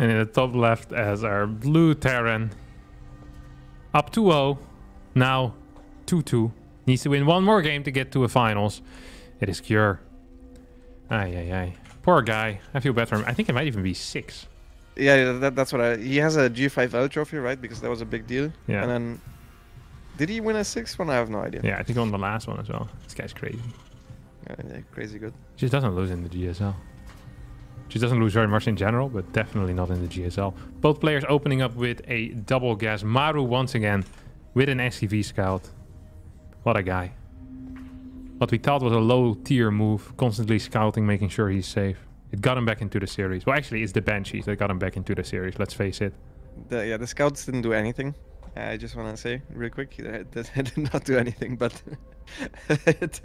And in the top left as our blue Terran. Up two zero. Now two two. Needs to win one more game to get to a finals. It is Cure. Aye, aye, aye. Poor guy. I feel bad for him. I think it might even be six. Yeah, that, that's what I... He has a G five L trophy, right? Because that was a big deal. Yeah. And then... Did he win a sixth one? I have no idea. Yeah, I think on the last one as well. This guy's crazy. Yeah, yeah, crazy good. Just doesn't lose in the G S L. She doesn't lose very much in general, but definitely not in the G S L. Both players opening up with a double gas. Maru once again with an S C V scout. What a guy. What we thought was a low tier move, constantly scouting, making sure he's safe. It got him back into the series. Well, actually, it's the Banshees that got him back into the series, let's face it. The, yeah, the scouts didn't do anything. I just want to say real quick, that did not do anything, but it,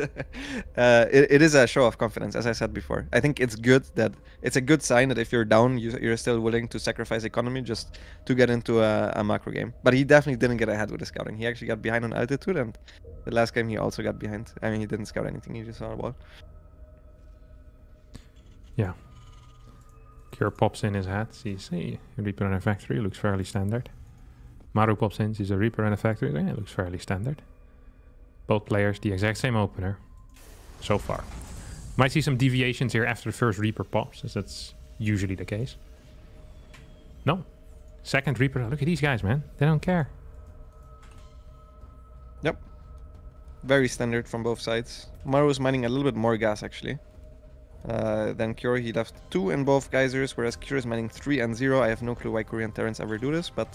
uh, it, it is a show of confidence, as I said before. I think it's good that it's a good sign that if you're down, you, you're still willing to sacrifice economy just to get into a, a macro game. But he definitely didn't get ahead with the scouting. He actually got behind on altitude, and the last game he also got behind. I mean, he didn't scout anything, he just saw a wall. Yeah. Cure pops in his hat, sees hey, Reaper in a factory, looks fairly standard. Maru pops in, sees a Reaper and a Factory. Yeah, it looks fairly standard. Both players, the exact same opener so far. Might see some deviations here after the first Reaper pops, as that's usually the case. No. Second Reaper. Look at these guys, man. They don't care. Yep. Very standard from both sides. Maru is mining a little bit more gas, actually. Uh, then Cure, he left two in both geysers, whereas Cure is mining three and zero. I have no clue why Korean Terrans ever do this, but...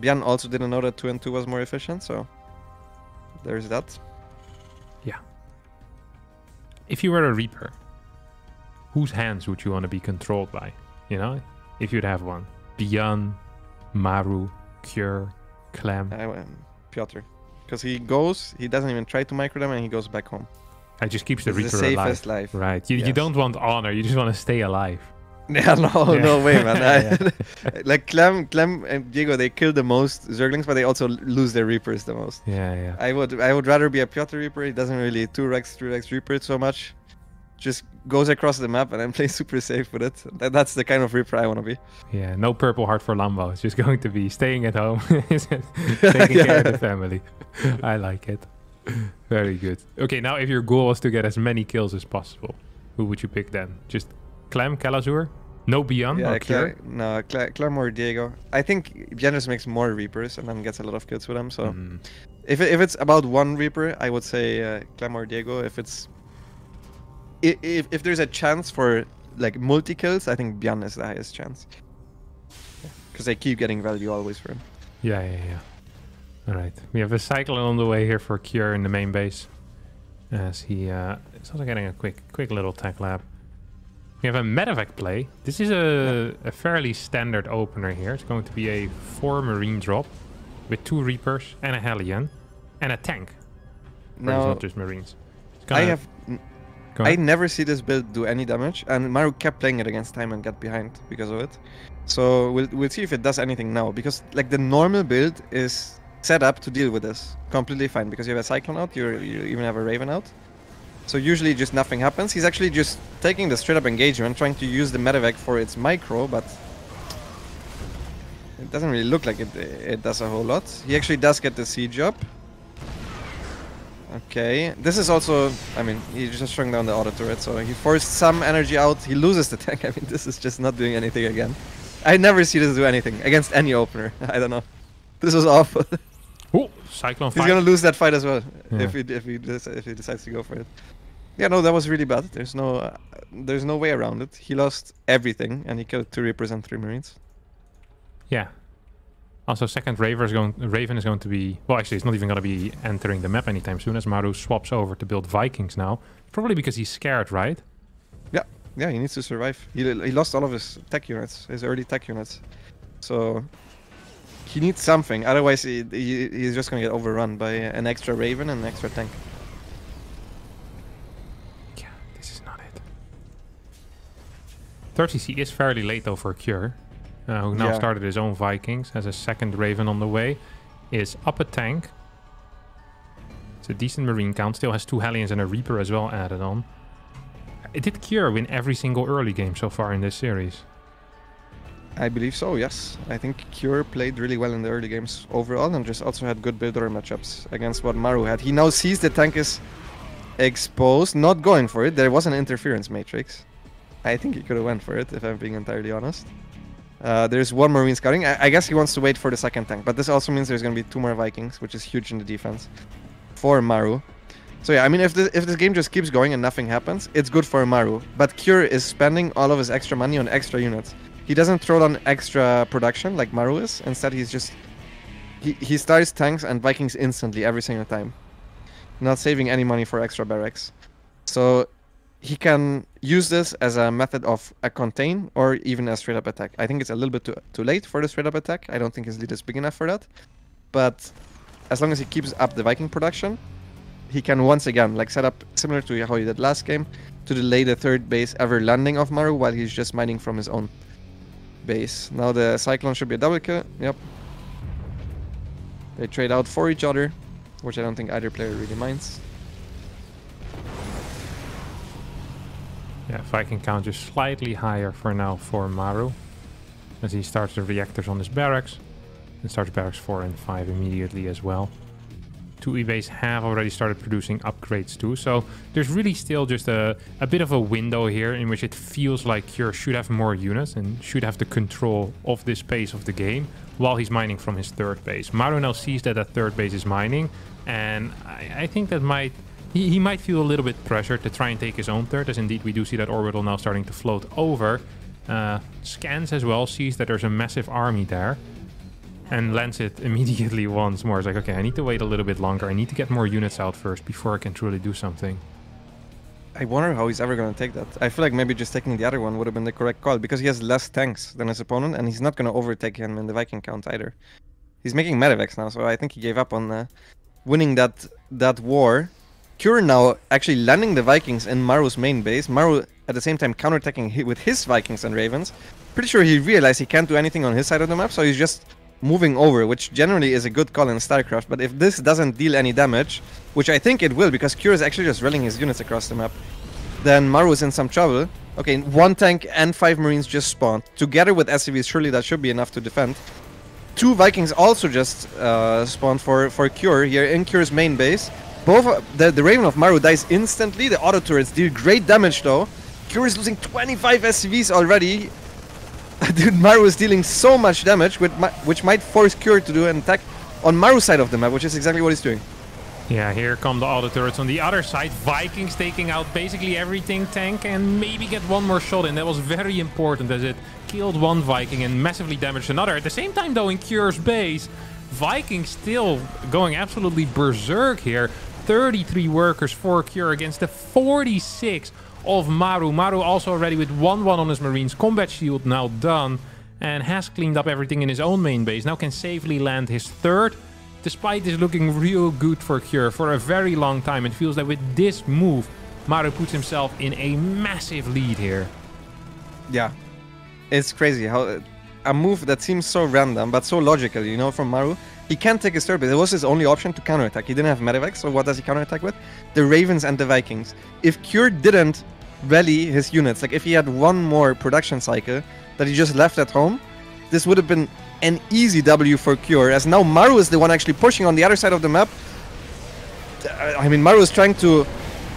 Byun also didn't know that two and two was more efficient, so there's that. Yeah. If you were a Reaper, whose hands would you want to be controlled by? You know, if you'd have one. Byun, Maru, Cure, Clem. I, um, Piotr. Because he goes, he doesn't even try to micro them, and he goes back home. It just keeps the Reaper the alive. Life. Right. You, yes. you don't want honor, you just want to stay alive. Yeah, no, yeah. no way, man. I, like Clem, Clem and Diego, they kill the most Zerglings, but they also lose their Reapers the most. Yeah, yeah. I would, I would rather be a Piotr Reaper. He doesn't really two-rex, three-rex Reaper so much. Just goes across the map and then plays super safe with it. That, that's the kind of Reaper I want to be. Yeah, no purple heart for Lambo. It's just going to be staying at home, taking yeah. care of the family. I like it. Very good. Okay, now if your goal was to get as many kills as possible, who would you pick then? Just Clem, Kelazur? No Byun yeah, or Cure? Cle no, Cle Clem or Diego. I think Byun just makes more Reapers and then gets a lot of kills with them. So mm. if, if it's about one Reaper, I would say uh, Clem or Diego. If it's if, if there's a chance for like multi-kills, I think Byun is the highest chance. Because yeah. they keep getting value always for him. Yeah, yeah, yeah. All right, we have a cyclone on the way here for Cure in the main base. As he uh, is also getting a quick, quick little tech lab. We have a medevac play. This is a, a fairly standard opener here. It's going to be a four marine drop with two Reapers and a Hellion and a tank. No, it's not just marines. It's gonna, I have, I never see this build do any damage, and Maru kept playing it against time and got behind because of it. So we'll we'll see if it does anything now, because like the normal build is set up to deal with this completely fine, because you have a Cyclone out, you you even have a Raven out, so usually just nothing happens. He's actually just taking the straight up engagement, trying to use the medevac for its micro, but it doesn't really look like it it does a whole lot. He actually does get the siege up. Okay, this is also, I mean, he just shrunk down the auto turret, so he forced some energy out. He loses the tank. I mean, this is just not doing anything again. I never see this do anything against any opener. I don't know, this was awful. Ooh, Cyclone fight. He's gonna lose that fight as well, yeah. if he if he if he decides to go for it. Yeah, no, that was really bad. There's no uh, there's no way around it. He lost everything, and he killed two Reapers and three Marines. Yeah. Also, second Raven is going. Raven is going to be. Well, actually, it's not even going to be entering the map anytime soon. As Maru swaps over to build Vikings now, probably because he's scared, right? Yeah, yeah. He needs to survive. He he lost all of his tech units, his early tech units, so. He needs something, otherwise he, he, he's just going to get overrun by an extra Raven and an extra tank. Yeah, this is not it. thirty C is fairly late though for Cure, uh, who now yeah. started his own Vikings, has a second Raven on the way, is up a tank. It's a decent Marine count, still has two Hellions and a Reaper as well added on. Did Cure win every single early game so far in this series? I believe so, yes. I think Cure played really well in the early games overall, and just also had good builder matchups against what Maru had. He now sees the tank is exposed, not going for it. There was an interference matrix. I think he could have went for it, if I'm being entirely honest. Uh, there's one Marine scouting. I, I guess he wants to wait for the second tank, but this also means there's going to be two more Vikings, which is huge in the defense for Maru. So yeah, I mean, if this, if this game just keeps going and nothing happens, it's good for Maru. But Cure is spending all of his extra money on extra units. He doesn't throw down extra production like Maru is. Instead, he's just... He, he starts tanks and Vikings instantly every single time. Not saving any money for extra barracks. So he can use this as a method of a contain or even a straight-up attack. I think it's a little bit too, too late for the straight-up attack. I don't think his lead is big enough for that. But as long as he keeps up the Viking production, he can once again like set up similar to how he did last game to delay the third base ever landing of Maru while he's just mining from his own base. Now the Cyclone should be a double kill. Yep. They trade out for each other, which I don't think either player really minds. Yeah, Viking count just slightly higher for now for Maru, as he starts the reactors on his barracks, and starts barracks four and five immediately as well. Two E-base have already started producing upgrades too, so there's really still just a, a bit of a window here in which it feels like Cure should have more units and should have the control of this base of the game while he's mining from his third base. Maru now sees that that third base is mining, and I, I think that might he, he might feel a little bit pressured to try and take his own third, as indeed we do see that orbital now starting to float over. Uh, scans as well, sees that there's a massive army there. And lands it immediately once more. It's like, okay, I need to wait a little bit longer. I need to get more units out first before I can truly do something. I wonder how he's ever going to take that. I feel like maybe just taking the other one would have been the correct call, because he has less tanks than his opponent, and he's not going to overtake him in the Viking count either. He's making medevacs now, so I think he gave up on uh, winning that that war. Cure now actually landing the Vikings in Maru's main base. Maru at the same time counterattacking with his Vikings and Ravens. Pretty sure he realized he can't do anything on his side of the map, so he's just moving over, which generally is a good call in StarCraft, but if this doesn't deal any damage, which I think it will, because Cure is actually just rallying his units across the map, then Maru is in some trouble. Okay, one tank and five Marines just spawned. Together with S C Vs, surely that should be enough to defend. Two Vikings also just uh, spawned for, for Cure here in Cure's main base. Both the, the Raven of Maru dies instantly, the auto turrets deal great damage though. Cure is losing twenty-five S C Vs already. Dude, Maru is dealing so much damage, with ma which might force Cure to do an attack on Maru's side of the map, which is exactly what he's doing. Yeah, here come the auto turrets on the other side. Vikings taking out basically everything tank and maybe get one more shot in. That was very important as it killed one Viking and massively damaged another. At the same time though, in Cure's base, Vikings still going absolutely berserk here. thirty-three workers for Cure against the forty-six of Maru. Maru also already with one one on his Marines. Combat shield now done and has cleaned up everything in his own main base. Now can safely land his third. Despite this looking real good for Cure for a very long time, it feels that with this move, Maru puts himself in a massive lead here. Yeah, it's crazy how a move that seems so random, but so logical, you know, from Maru. He can't take his third base. It was his only option to counterattack. He didn't have medevacs, so what does he counterattack with? The Ravens and the Vikings. If Cure didn't rally his units, like if he had one more production cycle that he just left at home, this would have been an easy W for Cure, as now Maru is the one actually pushing on the other side of the map. I mean, Maru is trying to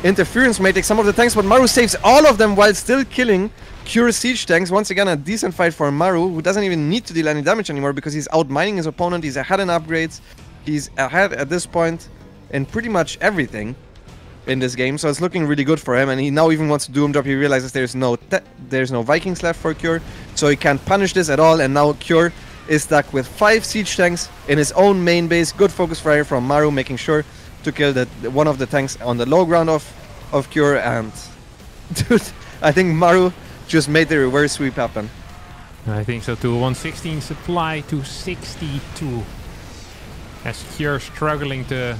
interference may take some of the tanks, but Maru saves all of them while still killing Cure siege tanks. Once again, a decent fight for Maru, who doesn't even need to deal any damage anymore because he's out mining his opponent. He's ahead in upgrades. He's ahead at this point in pretty much everything in this game, so it's looking really good for him. And he now even wants to doom drop. He realizes there's no there's no Vikings left for Cure, so he can't punish this at all. And now Cure is stuck with five siege tanks in his own main base. Good focus fire from Maru, making sure to kill the, one of the tanks on the low ground of, of Cure, and dude, I think Maru just made the reverse sweep happen. I think so too. one sixteen supply to sixty-two. As Cure struggling to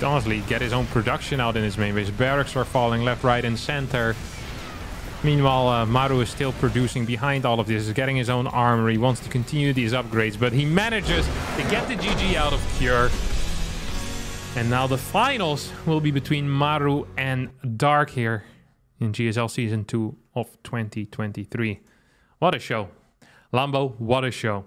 honestly get his own production out in his main base. Barracks are falling left, right and center. Meanwhile, uh, Maru is still producing behind all of this. He's getting his own armory, wants to continue these upgrades, but he manages to get the G G out of Cure. And now the finals will be between Maru and Dark here in G S L Season two of twenty twenty-three. What a show. Lambo, what a show.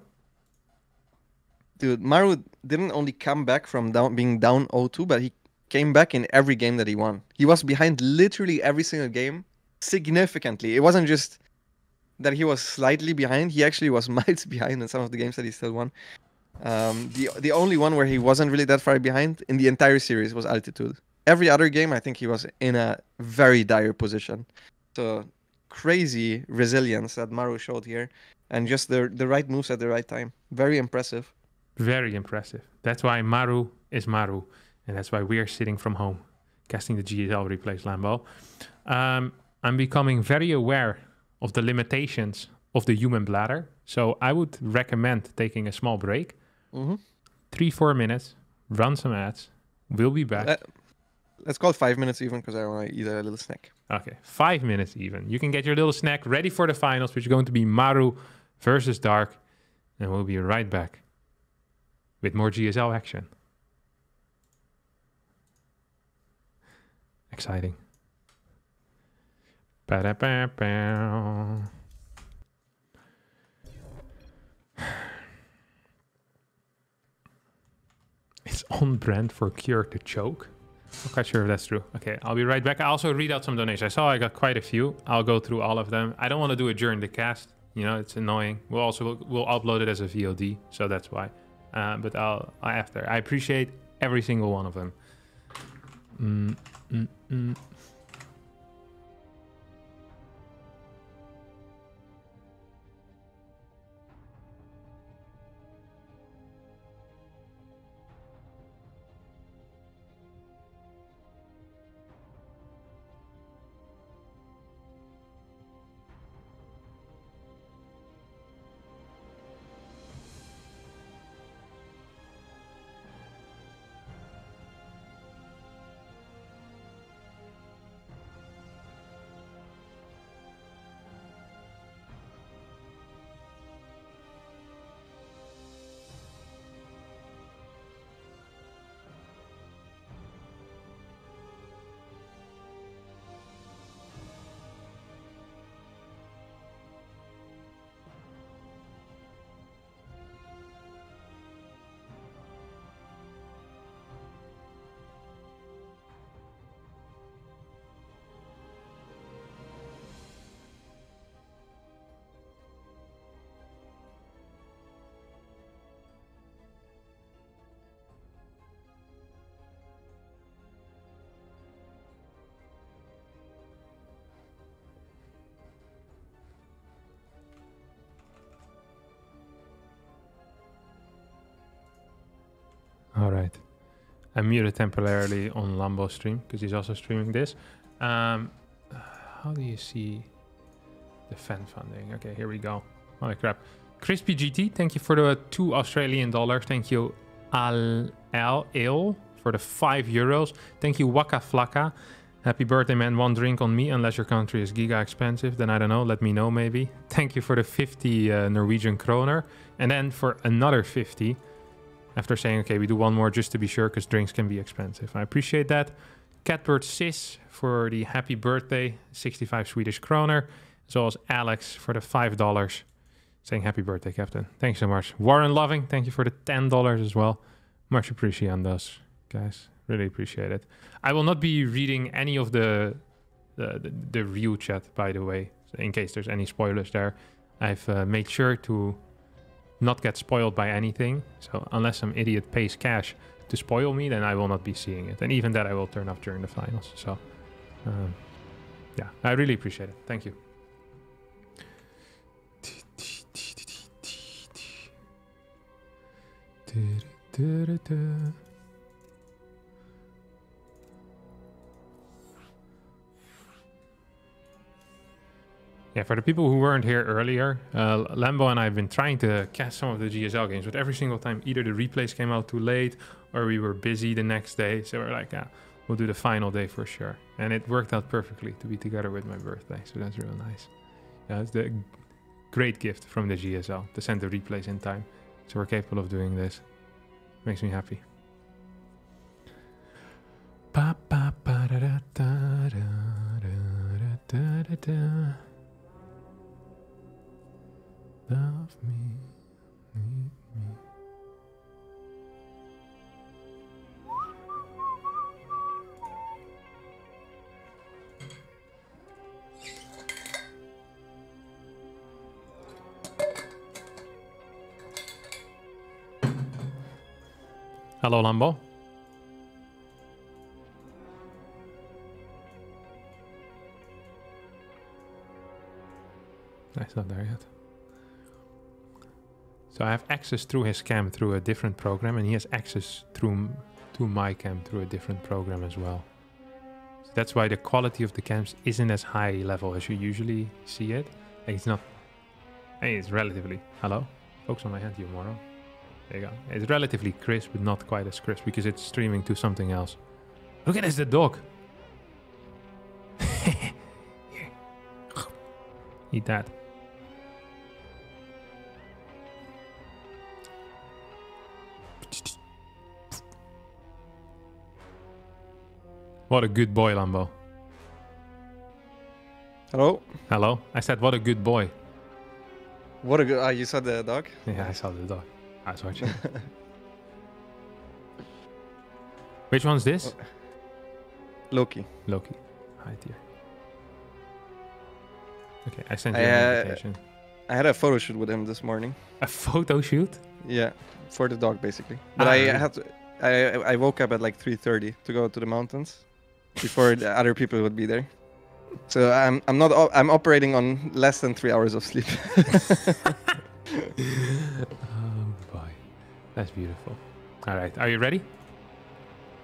Dude, Maru didn't only come back from down, being down oh two, but he came back in every game that he won. He was behind literally every single game significantly. It wasn't just that he was slightly behind, he actually was miles behind in some of the games that he still won. Um, the the only one where he wasn't really that far behind in the entire series was Altitude. Every other game, I think he was in a very dire position. So crazy resilience that Maru showed here, and just the the right moves at the right time. Very impressive. Very impressive. That's why Maru is Maru, and that's why we are sitting from home, casting the G S L replays, Lambo. Um, I'm becoming very aware of the limitations of the human bladder, so I would recommend taking a small break. Mm-hmm. Three, four minutes, run some ads. We'll be back. Uh, let's call it five minutes even, because I want to eat a little snack. Okay, five minutes even. You can get your little snack ready for the finals, which is going to be Maru versus Dark. And we'll be right back with more G S L action. Exciting. Ba-da-ba-ba. It's on brand for Cure to choke. I'm not sure if that's true. Okay, I'll be right back. I also read out some donations. I saw I got quite a few. I'll go through all of them. I don't want to do it during the cast. You know, it's annoying. We'll also we'll upload it as a V O D, so that's why. Uh, but I'll after. I appreciate every single one of them. Mm, mm, mm. All right. I'm muted temporarily on Lambo's stream because he's also streaming this. Um, how do you see the fan funding? Okay, here we go. Holy crap. Crispy G T, thank you for the two Australian dollars. Thank you Al Al Il for the five euros. Thank you Waka Flaka. Happy birthday, man. One drink on me, unless your country is giga expensive. Then I don't know. Let me know, maybe. Thank you for the fifty uh, Norwegian kroner. And then for another fifty. After saying, okay, we do one more just to be sure, because drinks can be expensive. I appreciate that. Catbird Sis for the happy birthday, sixty-five Swedish kroner. As well as Alex for the five dollars, saying happy birthday, Captain. Thanks so much. Warren Loving, thank you for the ten dollars as well. Much appreciate on those, guys. Really appreciate it. I will not be reading any of the the, the, the real chat, by the way, so in case there's any spoilers there. I've uh, made sure to not get spoiled by anything. So unless some idiot pays cash to spoil me, then I will not be seeing it. And even that I will turn off during the finals. So um, yeah, I really appreciate it. Thank you. Yeah, for the people who weren't here earlier, uh, Lambo and I have been trying to cast some of the G S L games, but every single time either the replays came out too late or we were busy the next day. So we're like, yeah, we'll do the final day for sure. And it worked out perfectly to be together with my birthday. So that's real nice. Yeah, it's the great gift from the G S L to send the replays in time. So we're capable of doing this. Makes me happy. Pa, pa, pa, da, da, da, da, da, da, da. Love me, need me. Hello, Lambo. That's not there yet. So I have access through his cam through a different program, and he has access through to my cam through a different program as well. So that's why the quality of the cams isn't as high level as you usually see it. Like it's not. Hey, it's relatively. Hello, focus on my hand, you moron. There you go. It's relatively crisp, but not quite as crisp because it's streaming to something else. Look at this, the dog. Eat that. What a good boy, Lambo. Hello. Hello. I said, what a good boy. What a good... Ah, uh, you saw the dog? Yeah, I saw the dog. I was watching. Which one's this? Loki. Loki. Hi, dear. Okay, I sent you I, an invitation. Uh, I had a photo shoot with him this morning. A photo shoot? Yeah, for the dog, basically. But ah, I yeah. had to... I, I woke up at like three thirty to go to the mountains before the other people would be there. So I'm I'm not I'm operating on less than three hours of sleep. Oh boy, that's beautiful. All right, are you ready?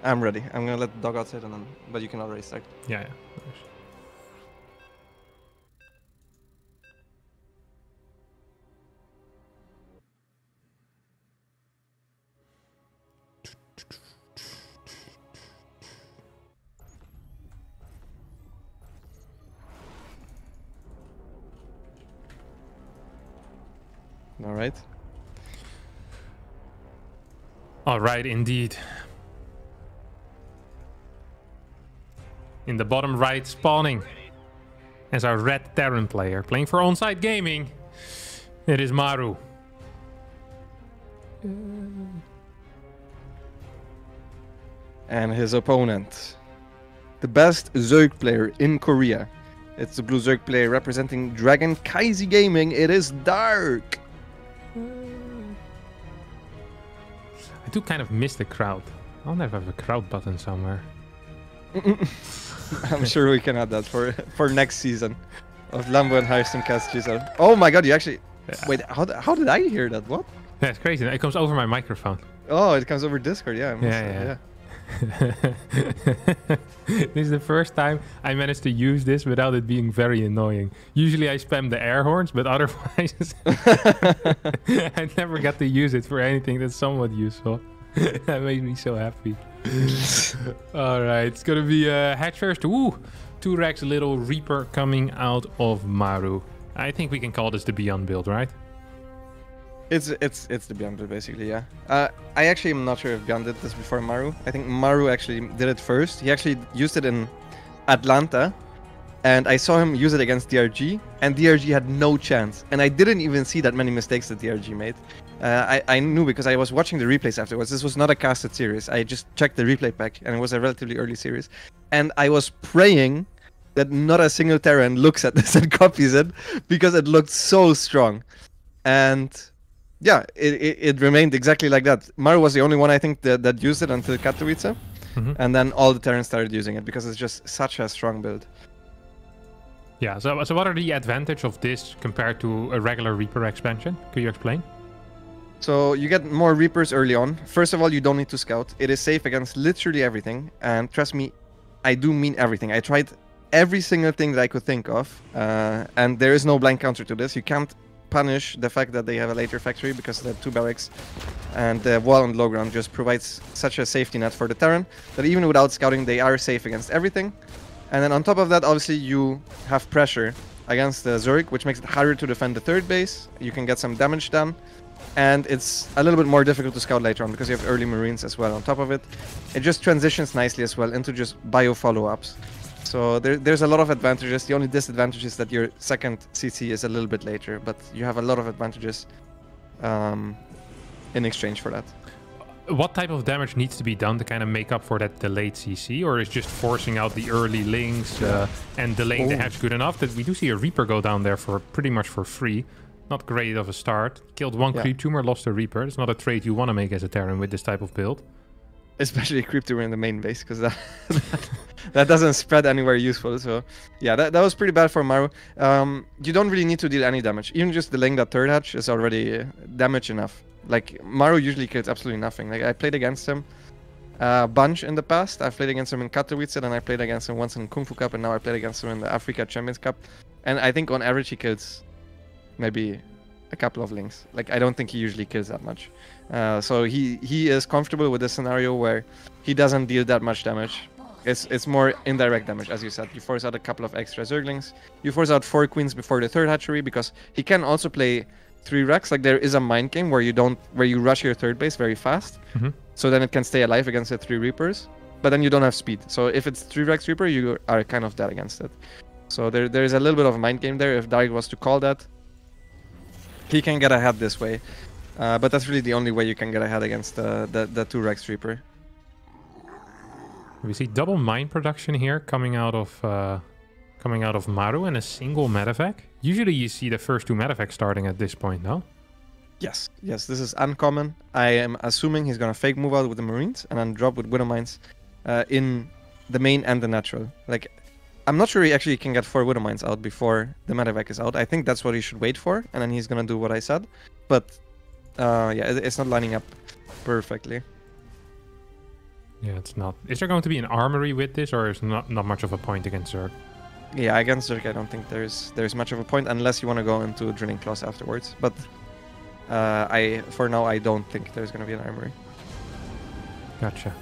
I'm ready. I'm gonna let the dog outside, and then but you can already start. Yeah, yeah. All right. All right, indeed. In the bottom right, spawning as our red Terran player playing for Onside Gaming. It is Maru. And his opponent, the best Zerg player in Korea. It's the blue Zerg player representing Dragon Kai-Z Gaming. It is Dark. I do kind of miss the crowd. I'll never have a crowd button somewhere. I'm sure we can add that for for next season of Lambo and Harstem cast G S L. Oh my god, you actually... Yeah. Wait, how, how did I hear that? What? That's crazy. It comes over my microphone. Oh, it comes over Discord. Yeah. Must, yeah. yeah. yeah. This is the first time I managed to use this without it being very annoying. Usually I spam the air horns, but otherwise I never got to use it for anything that's somewhat useful. That made me so happy. All right, it's gonna be a uh, hatch first. Ooh, Turak's little Reaper coming out of Maru. I think we can call this the Beyond build, right? It's it's it's the Beyond build basically, yeah. Uh, I actually am not sure if Beyond did this before Maru. I think Maru actually did it first. He actually used it in Atlanta, and I saw him use it against D R G, and D R G had no chance. And I didn't even see that many mistakes that D R G made. Uh, I, I knew because I was watching the replays afterwards. This was not a casted series. I just checked the replay pack, and it was a relatively early series. And I was praying that not a single Terran looks at this and copies it, because it looked so strong. And yeah, it, it, it remained exactly like that. Maru was the only one, I think, that, that used it until Katowice. Mm-hmm. And then all the Terrans started using it, because it's just such a strong build. Yeah, so, so what are the advantages of this compared to a regular Reaper expansion? Could you explain? So you get more Reapers early on. First of all, you don't need to scout. It is safe against literally everything. And trust me, I do mean everything. I tried every single thing that I could think of. Uh, and there is no blind counter to this. You can't punish the fact that they have a later factory, because the two barracks and the wall and low ground just provides such a safety net for the Terran that even without scouting, they are safe against everything. And then on top of that, obviously, you have pressure against the Zerg, which makes it harder to defend the third base. You can get some damage done. And it's a little bit more difficult to scout later on, because you have early Marines as well on top of it. It just transitions nicely as well into just bio follow-ups. So there, there's a lot of advantages. The only disadvantage is that your second C C is a little bit later, but you have a lot of advantages um, in exchange for that. What type of damage needs to be done to kind of make up for that delayed C C, or is just forcing out the early links uh, and delaying Ooh. the hatch good enough? That we do see a Reaper go down there for pretty much for free. Not great of a start. Killed one yeah. creep tumor, lost a Reaper. It's not a trade you want to make as a Terran with this type of build. Especially a creep tumor in the main base, because that, that that doesn't spread anywhere useful. So yeah, that, that was pretty bad for Maru. Um, you don't really need to deal any damage. Even just delaying that third hatch is already damage enough. Like, Maru usually kills absolutely nothing. Like, I played against him a bunch in the past. I played against him in Katowice, and I played against him once in Kung Fu Cup, and now I played against him in the Africa Champions Cup. And I think on average he kills maybe a couple of links. Like, I don't think he usually kills that much. Uh, so he, he is comfortable with a scenario where he doesn't deal that much damage. It's, it's more indirect damage, as you said. You force out a couple of extra Zerglings. You force out four Queens before the third hatchery, because he can also play three racks. Like, there is a mind game where you don't where you rush your third base very fast, mm-hmm. so then it can stay alive against the three Reapers, but then you don't have speed. So if it's three racks Reaper, you are kind of dead against it. So there there is a little bit of a mind game there. If Dark was to call that, he can get ahead this way, uh, but that's really the only way you can get ahead against uh, the the two racks Reaper. We see double mine production here coming out of uh, coming out of Maru and a single medevac. Usually you see the first two medevacs starting at this point, no? Yes, yes, this is uncommon. I am assuming he's going to fake move out with the Marines and then drop with Widow Mines uh, in the main and the natural. Like, I'm not sure he actually can get four Widow Mines out before the medevac is out. I think that's what he should wait for, and then he's going to do what I said. But uh, yeah, it's not lining up perfectly. Yeah, it's not. Is there going to be an armory with this, or is not not much of a point against Zerg? Yeah, against Zerg, I don't think there's there's much of a point, unless you want to go into Drilling Claws afterwards. But uh, I, for now, I don't think there's going to be an armory. Gotcha.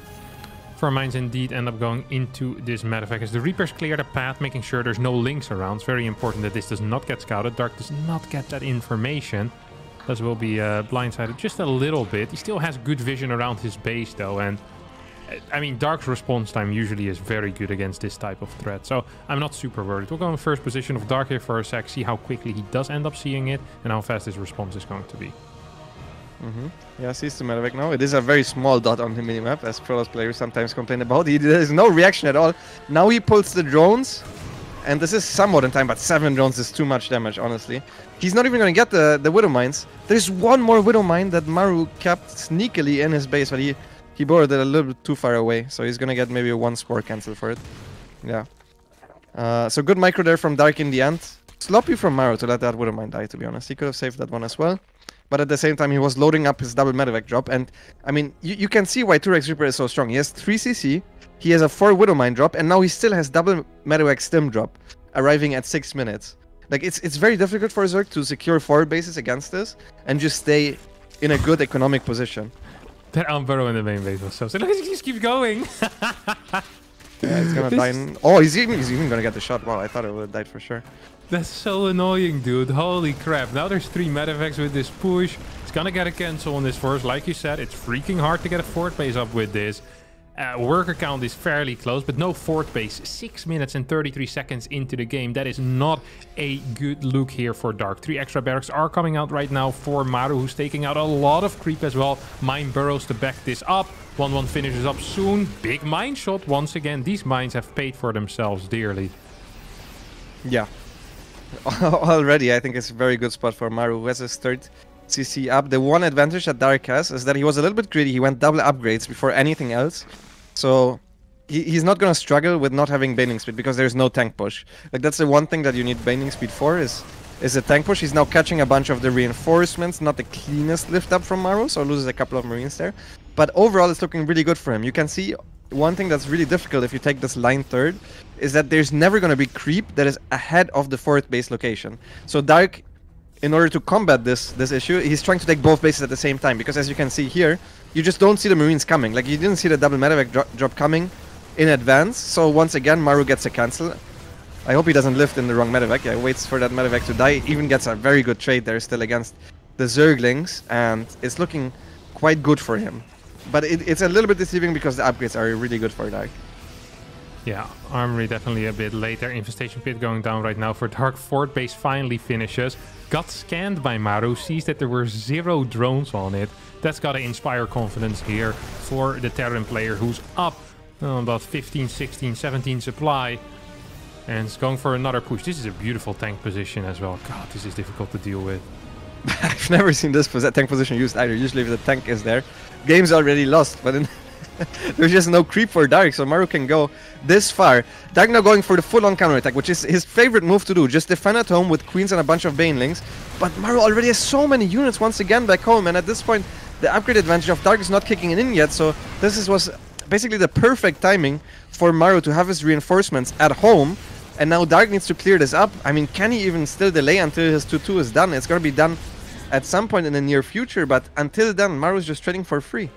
Four mines indeed end up going into this medevac as the Reapers clear the path, making sure there's no links around. It's very important that this does not get scouted. Dark does not get that information. Thus will be uh, blindsided just a little bit. He still has good vision around his base, though, and I mean, Dark's response time usually is very good against this type of threat, so I'm not super worried. We'll go in first position of Dark here for a sec, see how quickly he does end up seeing it, and how fast his response is going to be. Mm-hmm. Yeah, sees the medevac now. It is a very small dot on the minimap, as Protoss players sometimes complain about. He, there is no reaction at all. Now he pulls the drones, and this is somewhat in time, but seven drones is too much damage, honestly. He's not even going to get the, the Widow Mines. There's one more Widow Mine that Maru kept sneakily in his base, but he... He boarded it a little bit too far away, so he's gonna get maybe one spore cancel for it. Yeah. Uh, so good micro there from Dark in the end. Sloppy from Maru to let that Wooden Mine die, to be honest. He could have saved that one as well. But at the same time, he was loading up his double medevac drop. And, I mean, you, you can see why two Rex Reaper is so strong. He has three C C, he has a four Widowmine drop, and now he still has double medevac stim drop, arriving at six minutes. Like, it's it's very difficult for Zerg to secure forward bases against this and just stay in a good economic position. That Umbro in the main base was so sick. Look, he just keeps going. Yeah, it's gonna this... die. In... Oh, he's even, he's even gonna get the shot. Wow, I thought it would have died for sure. That's so annoying, dude. Holy crap. Now there's three medevacs with this push. It's gonna get a cancel on this first. Like you said, it's freaking hard to get a forward base up with this. Uh, worker count is fairly close, but no forward base. six minutes and thirty-three seconds into the game. That is not a good look here for Dark. Three extra barracks are coming out right now for Maru, who's taking out a lot of creep as well. Mine burrows to back this up. one one finishes up soon. Big mine shot once again. These mines have paid for themselves dearly. Yeah. Already, I think it's a very good spot for Maru, who has his third C C up. The one advantage that Dark has is that he was a little bit greedy. He went double upgrades before anything else. So he, he's not going to struggle with not having Baning Speed because there's no tank push. Like, that's the one thing that you need Baning Speed for is, is a tank push. He's now catching a bunch of the reinforcements, not the cleanest lift up from Maru, so loses a couple of Marines there. But overall, it's looking really good for him. You can see one thing that's really difficult if you take this line third is that there's never going to be creep that is ahead of the forward base location. So Dark, in order to combat this this issue, he's trying to take both bases at the same time, because as you can see here, you just don't see the Marines coming. Like, you didn't see the double medevac dro drop coming in advance, so once again, Maru gets a cancel. I hope he doesn't lift in the wrong medevac. Yeah, waits for that medevac to die, even gets a very good trade there still against the Zerglings, and it's looking quite good for him. But it, it's a little bit deceiving because the upgrades are really good for Dark. Yeah, Armory definitely a bit later. Infestation Pit going down right now for Dark. Fort Base finally finishes. Got scanned by Maru, sees that there were zero drones on it. That's got to inspire confidence here for the Terran player, who's up on about fifteen, sixteen, seventeen supply. And it's going for another push. This is a beautiful tank position as well. God, this is difficult to deal with. I've never seen this tank position used either. Usually if the tank is there, game's already lost, but in there's just no creep for Dark, so Maru can go this far. Dark now going for the full-on counterattack, which is his favorite move to do. Just defend at home with Queens and a bunch of Banelings. But Maru already has so many units once again back home, and at this point, the upgrade advantage of Dark is not kicking in yet, so this is, was basically the perfect timing for Maru to have his reinforcements at home, and now Dark needs to clear this up. I mean, can he even still delay until his two two is done? It's going to be done at some point in the near future, but until then, Maru's just trading for free.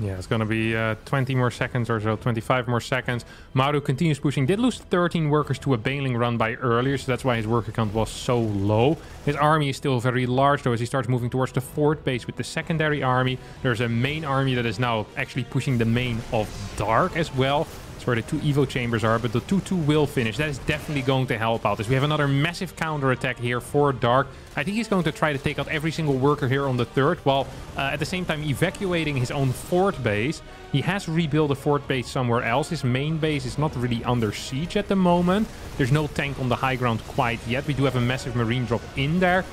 Yeah, it's going to be uh, twenty more seconds or so, twenty-five more seconds. Maru continues pushing. Did lose thirteen workers to a Baneling run by earlier, so that's why his worker count was so low. His army is still very large, though, as he starts moving towards the fort base with the secondary army. There's a main army that is now actually pushing the main of Dark as well. That's where the two Evo chambers are, but the two two will finish. That is definitely going to help out, as we have another massive counterattack here for Dark. I think he's going to try to take out every single worker here on the third, while uh, at the same time evacuating his own fort base. He has rebuilt a fort base somewhere else. His main base is not really under siege at the moment. There's no tank on the high ground quite yet. We do have a massive Marine drop in there.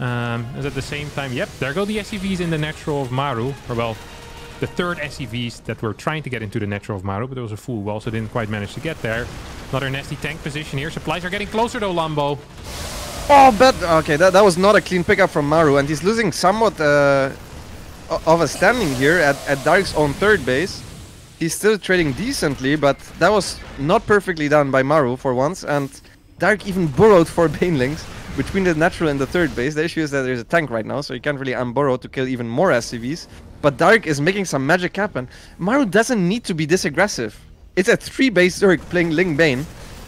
Um, and at the same time, yep, there go the S C Vs in the natural of Maru, or well, the third S C Vs that were trying to get into the natural of Maru, but there was a full wall, so didn't quite manage to get there. Another nasty tank position here. Supplies are getting closer, though, Lambo. Oh, but... Okay, that, that was not a clean pickup from Maru, and he's losing somewhat uh, of a standing here at, at Dark's own third base. He's still trading decently, but that was not perfectly done by Maru for once, and Dark even burrowed for Banelings between the natural and the third base. The issue is that there's a tank right now, so you can't really unburrow to kill even more S C Vs. But Dark is making some magic happen. Maru doesn't need to be this aggressive. It's a three base Zerg playing Ling Bane.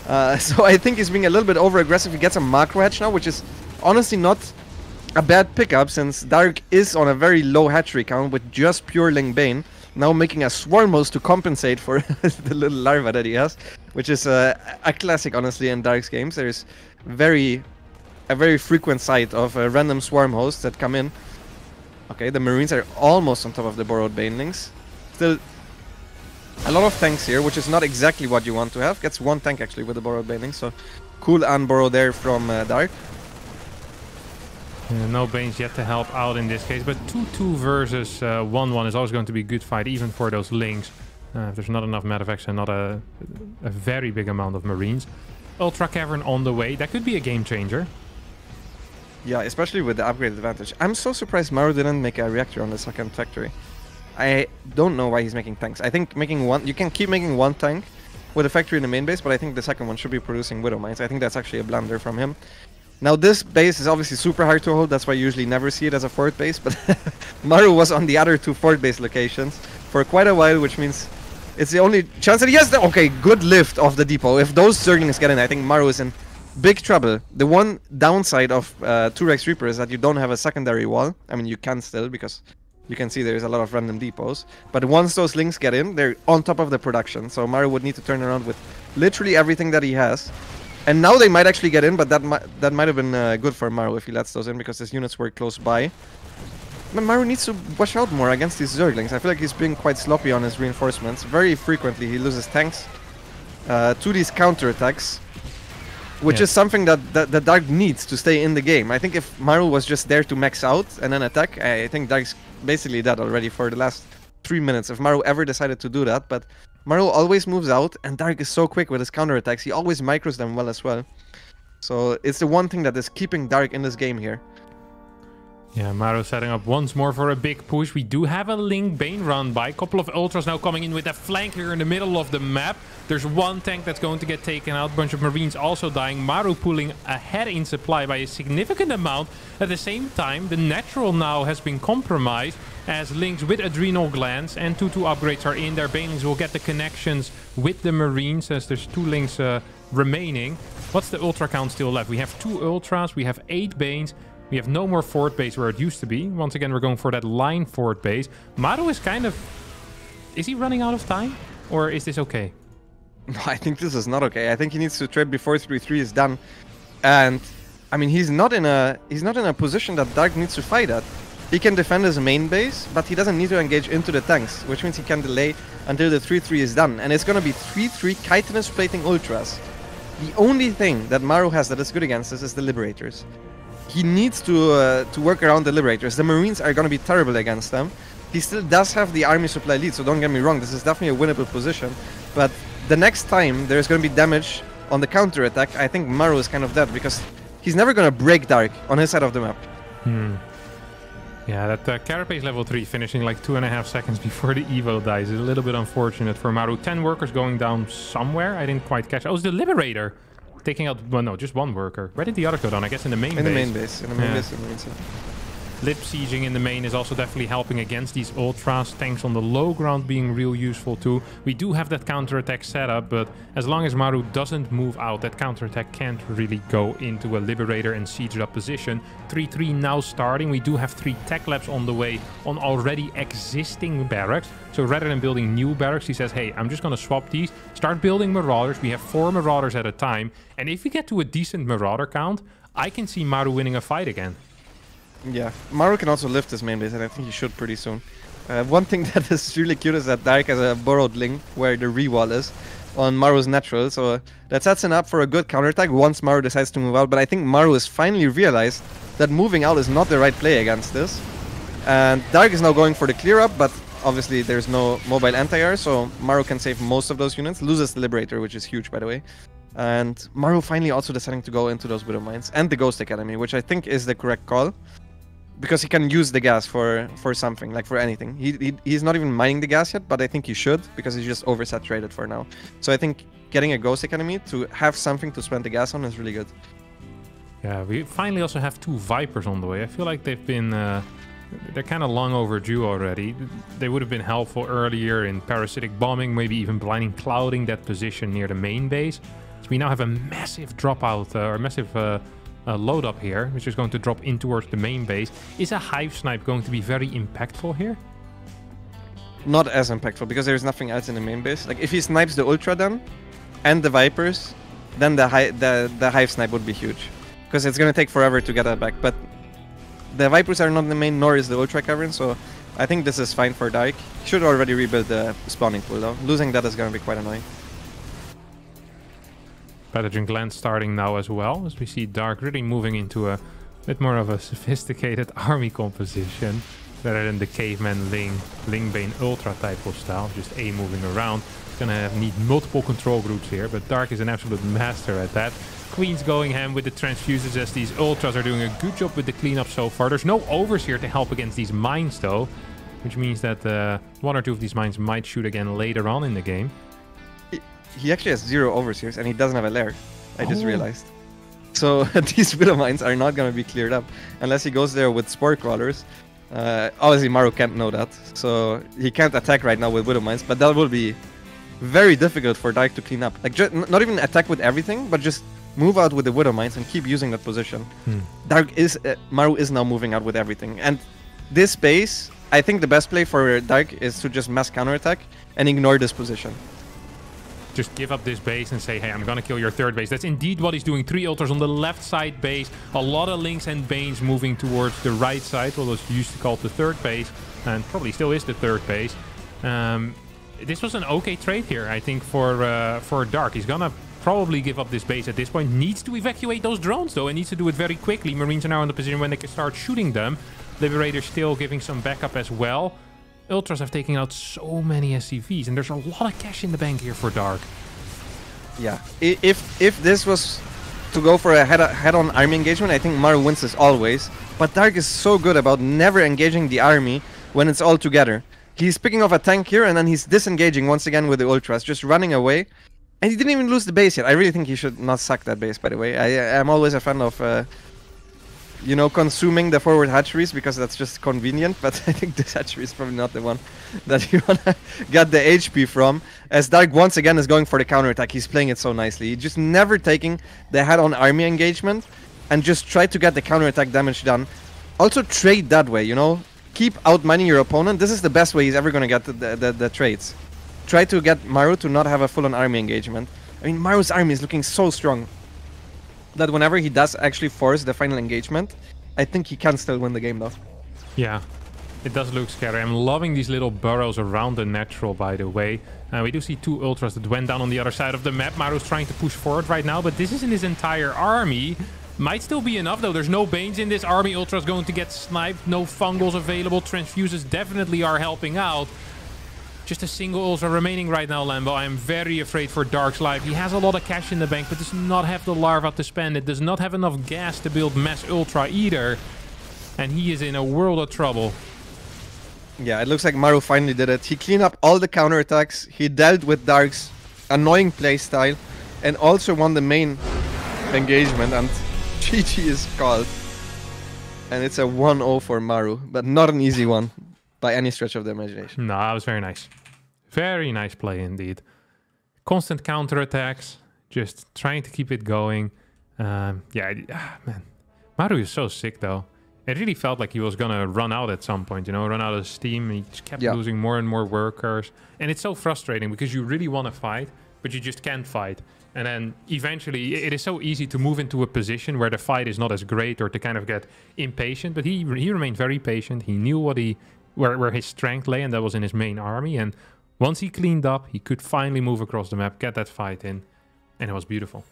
Uh, so I think he's being a little bit over-aggressive. He gets a macro hatch now, which is honestly not a bad pickup, since Dark is on a very low hatchery count with just pure Ling Bane. Now making a Swarmos to compensate for the little larva that he has, which is a, a classic, honestly, in Dark's games. There's very, a very frequent sight of uh, random Swarm hosts that come in. Okay, the Marines are almost on top of the borrowed Banelings. Still, a lot of tanks here, which is not exactly what you want to have. Gets one tank, actually, with the borrowed Banelings, so cool unborrow there from uh, Dark. Yeah, no Banes yet to help out in this case, but two two versus one one uh, is always going to be a good fight, even for those Lings. Uh, if there's not enough medevacs and not a, a very big amount of Marines. Ultra Cavern on the way. That could be a game changer. Yeah, especially with the upgrade advantage. I'm so surprised Maru didn't make a reactor on the second factory. I don't know why he's making tanks. I think making one, you can keep making one tank with a factory in the main base, but I think the second one should be producing Widow Mines. I think that's actually a blunder from him. Now this base is obviously super hard to hold, that's why you usually never see it as a fort base, but Maru was on the other two fort base locations for quite a while, which means it's the only chance that he has. Okay, good lift off the depot. If those Zerglings get in, I think Maru is in big trouble. The one downside of uh, two Rex Reaper is that you don't have a secondary wall. I mean, you can still, because you can see there's a lot of random depots. But once those links get in, they're on top of the production. So Maru would need to turn around with literally everything that he has. And now they might actually get in, but that might that might have been uh, good for Maru if he lets those in, because his units were close by. But Maru needs to watch out more against these Zerglings. I feel like he's being quite sloppy on his reinforcements. Very frequently he loses tanks uh, to these counterattacks, which yeah. is something that, that, that Dark needs to stay in the game. I think if Maru was just there to max out and then attack, I think Dark's basically dead already for the last three minutes, if Maru ever decided to do that. But Maru always moves out, and Dark is so quick with his counterattacks. He always micros them well as well. So it's the one thing that is keeping Dark in this game here. Yeah, Maru setting up once more for a big push. We do have a Link Bane run by. A couple of Ultras now coming in with a flank here in the middle of the map. There's one tank that's going to get taken out. A bunch of Marines also dying. Maru pulling ahead in supply by a significant amount. At the same time, the natural now has been compromised, as Lynx with Adrenal Glands and two two upgrades are in there. Banelings will get the connections with the Marines, as there's two Lynx uh, remaining. What's the Ultra count still left? We have two Ultras, we have eight Banes, we have no more fort base where it used to be. Once again, we're going for that line fort base. Maru is kind of... Is he running out of time? Or is this okay? No, I think this is not okay. I think he needs to trade before three three is done. And, I mean, he's not in a he's not in a position that Dark needs to fight at. He can defend his main base, but he doesn't need to engage into the tanks, which means he can delay until the three three is done. And it's going to be three three chitinous plating Ultras. The only thing that Maru has that is good against this is the Liberators. He needs to uh, to work around the Liberators. The Marines are going to be terrible against them. He still does have the army supply lead, so don't get me wrong, this is definitely a winnable position. But the next time there's going to be damage on the counter-attack, I think Maru is kind of dead, because he's never going to break Dark on his side of the map. Hmm. Yeah, that uh, Carapace level three finishing like two and a half seconds before the Evo dies is a little bit unfortunate for Maru. ten workers going down somewhere. I didn't quite catch. Oh, it's the Liberator taking out, well, no, just one worker. Where did the other go down? I guess in the main base. In the main base. In the main base. Lip sieging in the main is also definitely helping against these Ultras. Tanks on the low ground being real useful too. We do have that counterattack set up, but as long as Maru doesn't move out, that counterattack can't really go into a Liberator and siege up position. three three now starting. We do have three tech labs on the way on already existing barracks. So rather than building new barracks, he says, hey, I'm just going to swap these, start building Marauders. We have four Marauders at a time. And if we get to a decent Marauder count, I can see Maru winning a fight again. Yeah, Maru can also lift his main base, and I think he should pretty soon. Uh, one thing that is really cute is that Dark has a borrowed link where the rewall is on Maru's natural, so uh, that sets him up for a good counterattack once Maru decides to move out. But I think Maru has finally realized that moving out is not the right play against this. And Dark is now going for the clear up, but obviously there's no mobile anti-air, so Maru can save most of those units. Loses the Liberator, which is huge, by the way. And Maru finally also deciding to go into those Widow Mines and the Ghost Academy, which I think is the correct call. Because he can use the gas for, for something, like for anything. He, he He's not even mining the gas yet, but I think he should, because he's just oversaturated for now. So I think getting a Ghost Academy to have something to spend the gas on is really good. Yeah, we finally also have two Vipers on the way. I feel like they've been... Uh, they're kind of long overdue already. They would have been helpful earlier in parasitic bombing, maybe even blinding, clouding that position near the main base. So we now have a massive dropout, uh, or massive... Uh, Uh, load up here, which is going to drop in towards the main base. Is a Hive Snipe going to be very impactful here? Not as impactful, because there's nothing else in the main base. Like, if he snipes the Ultra then, and the Vipers, then the, hi the, the Hive Snipe would be huge. Because it's going to take forever to get that back. But the Vipers are not in the main, nor is the Ultra Cavern, so I think this is fine for Dark. He should already rebuild the spawning pool, though. Losing that is going to be quite annoying. Pathogen Gland starting now as well, as we see Dark really moving into a bit more of a sophisticated army composition rather than the caveman Ling, Lingbane Ultra type of style, just A moving around. gonna have need multiple control groups here, but Dark is an absolute master at that. Queen's going ham with the transfuses as these ultras are doing a good job with the cleanup so far. There's no overs here to help against these mines though, which means that uh, one or two of these mines might shoot again later on in the game. He, he actually has zero overs here, and he doesn't have a lair. I oh. just realized. So these Widow mines are not going to be cleared up unless he goes there with Spore Crawlers. Uh, obviously Maru can't know that, so he can't attack right now with Widow mines, but that will be very difficult for Dark to clean up. Like, just, not even attack with everything, but just move out with the Widow mines and keep using that position. Hmm. Dark is uh, Maru is now moving out with everything, and this space, I think the best play for Dark is to just mass counterattack and ignore this position. Just give up this base and say, hey, I'm gonna kill your third base. That's indeed what he's doing. Three ultras on the left side base. A lot of links and banes moving towards the right side, what was used to call the third base, and probably still is the third base. Um, this was an okay trade here, I think, for uh, for Dark. He's gonna probably give up this base at this point. Needs to evacuate those drones though, and needs to do it very quickly. Marines are now in the position when they can start shooting them. Liberator still giving some backup as well. Ultras have taken out so many S C Vs, and there's a lot of cash in the bank here for Dark. Yeah, if if this was to go for a head-on army engagement, I think Maru wins this always. But Dark is so good about never engaging the army when it's all together. He's picking off a tank here, and then he's disengaging once again with the Ultras, just running away. And he didn't even lose the base yet. I really think he should not sack that base, by the way. I, I'm always a fan of... Uh, You know, consuming the forward hatcheries, because that's just convenient, but I think this hatchery is probably not the one that you want to get the H P from. As Dark once again is going for the counterattack, he's playing it so nicely. He's just never taking the head-on army engagement and just try to get the counterattack damage done. Also trade that way, you know? Keep outmining your opponent. This is the best way he's ever going to get the, the, the, the trades. Try to get Maru to not have a full-on army engagement. I mean, Maru's army is looking so strong that whenever he does actually force the final engagement, I think he can still win the game though. Yeah, it does look scary. I'm loving these little burrows around the natural, by the way. Uh, we do see two ultras that went down on the other side of the map. Maru's trying to push forward right now, but this isn't his entire army. Might still be enough though. There's no Banes in this army. Ultra's going to get sniped. No Fungals available. Transfuses definitely are helping out. Just a single ultra remaining right now, Lambo. I am very afraid for Dark's life. He has a lot of cash in the bank, but does not have the larva to spend. It does not have enough gas to build mass ultra either. And he is in a world of trouble. Yeah, it looks like Maru finally did it. He cleaned up all the counterattacks. He dealt with Dark's annoying playstyle. And also won the main engagement. And G G is called. And it's a one oh for Maru, but not an easy one by any stretch of the imagination. No, that was very nice. Very nice play indeed. Constant counterattacks, just trying to keep it going. Um, yeah, ah, man. Maru is so sick though. It really felt like he was gonna run out at some point, you know, run out of steam. He just kept yeah. losing more and more workers. And it's so frustrating because you really want to fight, but you just can't fight. And then eventually, it is so easy to move into a position where the fight is not as great or to kind of get impatient, but he, he remained very patient. He knew what he... Where, where his strength lay, and that was in his main army. And once he cleaned up, he could finally move across the map, get that fight in, and it was beautiful.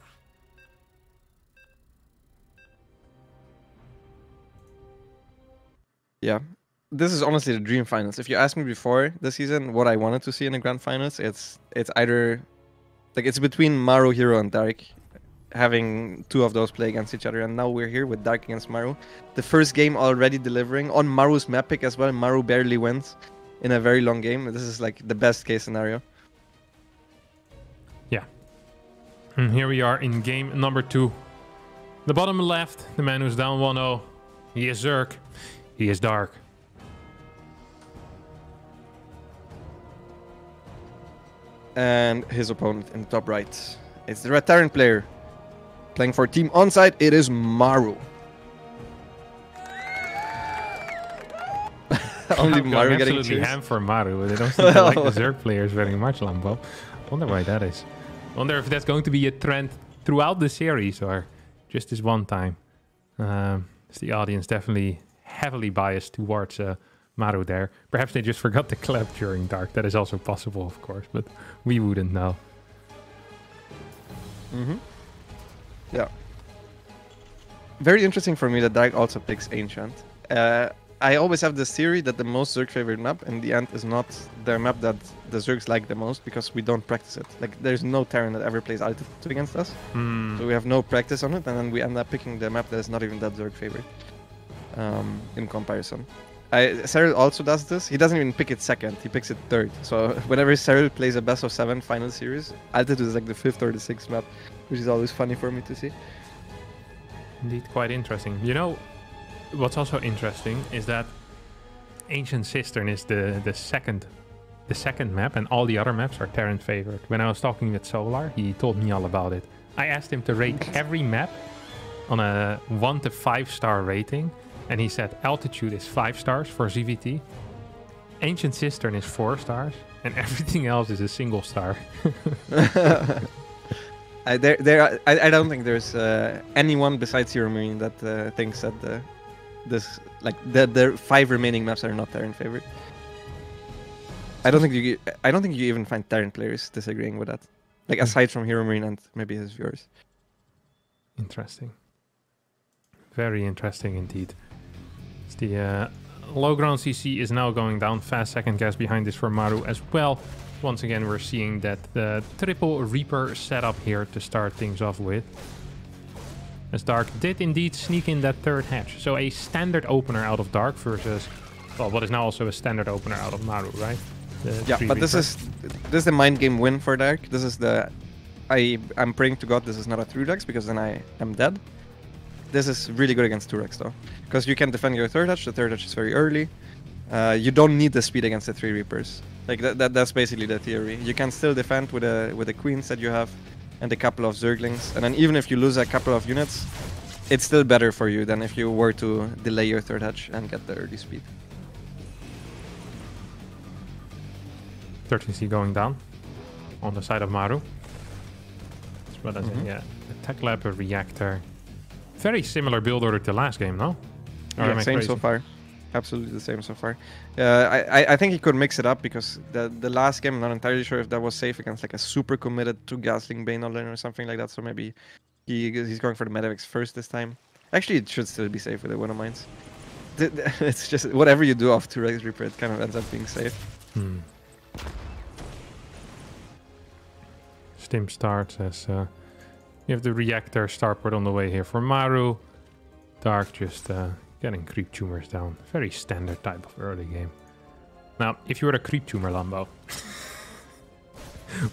Yeah, this is honestly the dream finals. If you asked me before the season what I wanted to see in the grand finals, it's it's either like it's between Maru, Hero, and Dark, having two of those play against each other. And now we're here with Dark against Maru. The first game already delivering on Maru's map pick as well. Maru barely wins in a very long game. This is like the best case scenario. Yeah. And here we are in game number two. The bottom left, the man who's down one oh. He is Zerg. He is Dark. And his opponent in the top right. It's the Retaran player. Playing for Team Onside, it is Maru. Only I'm Maru getting absolutely ham for Maru. They don't seem to like the Zerg players very much, Lambo. Wonder why that is. Wonder if that's going to be a trend throughout the series or just this one time. Um, it's the audience definitely heavily biased towards uh, Maru there. Perhaps they just forgot to clap during Dark. That is also possible, of course, but we wouldn't know. Mm-hmm. Yeah. Very interesting for me that Dark also picks Ancient. Uh, I always have this theory that the most Zerg favorite map in the end is not the map that the Zergs like the most, because we don't practice it. Like, there's no Terran that ever plays altitude against us, mm. so we have no practice on it, and then we end up picking the map that is not even that Zerg favorite um, in comparison. I, Cyril also does this. He doesn't even pick it second, he picks it third. So whenever Cyril plays a best of seven final series, altitude is like the fifth or the sixth map, which is always funny for me to see. Indeed, quite interesting. You know, what's also interesting is that Ancient Cistern is the the second the second map, and all the other maps are Terran favored. When I was talking with Solar, he told me all about it. I asked him to rate every map on a one to five star rating, and he said altitude is five stars for Z V T, Ancient Cistern is four stars, and everything else is a single star. I, there, there are, I, I don't think there's uh, anyone besides Hero Marine that uh, thinks that the, this, like the, the five remaining maps are not Terran favorite. I don't think you, I don't think you even find Terran players disagreeing with that. Like, aside from Hero Marine and maybe his viewers. Interesting. Very interesting indeed. It's the uh, low ground C C is now going down. Fast second guess behind this for Maru as well. Once again, we're seeing that the triple Reaper setup here to start things off with. As Dark did indeed sneak in that third hatch. So a standard opener out of Dark versus, well, what is now also a standard opener out of Maru, right? The yeah, but Reaper. this is this is the mind game win for Dark. This is the... I, I'm praying to God this is not a three-dex, because then I am dead. This is really good against two-dex though. Because you can defend your third hatch. The third hatch is very early. Uh, you don't need the speed against the three Reapers. Like that, that that's basically the theory. You can still defend with a with the queens that you have and a couple of Zerglings, and then even if you lose a couple of units, it's still better for you than if you were to delay your third hatch and get the early speed. thirteen C going down on the side of Maru. As well as mm-hmm. a, a tech lab, a reactor. Very similar build order to last game, no? Or yeah, same crazy? so far. Absolutely the same so far. Uh, I I think he could mix it up, because the the last game, I'm not entirely sure if that was safe against like a super committed to Gasling Bane online or something like that. So maybe he he's going for the Medivacs first this time. Actually, it should still be safe with the One of Mines. It's just whatever you do off two-Rex Reaper, it kind of ends up being safe. Hmm. Stim starts as uh, you have the reactor starport on the way here for Maru. Dark just. Uh, Getting creep tumors down. Very standard type of early game. Now, if you were a creep tumor, Lambo,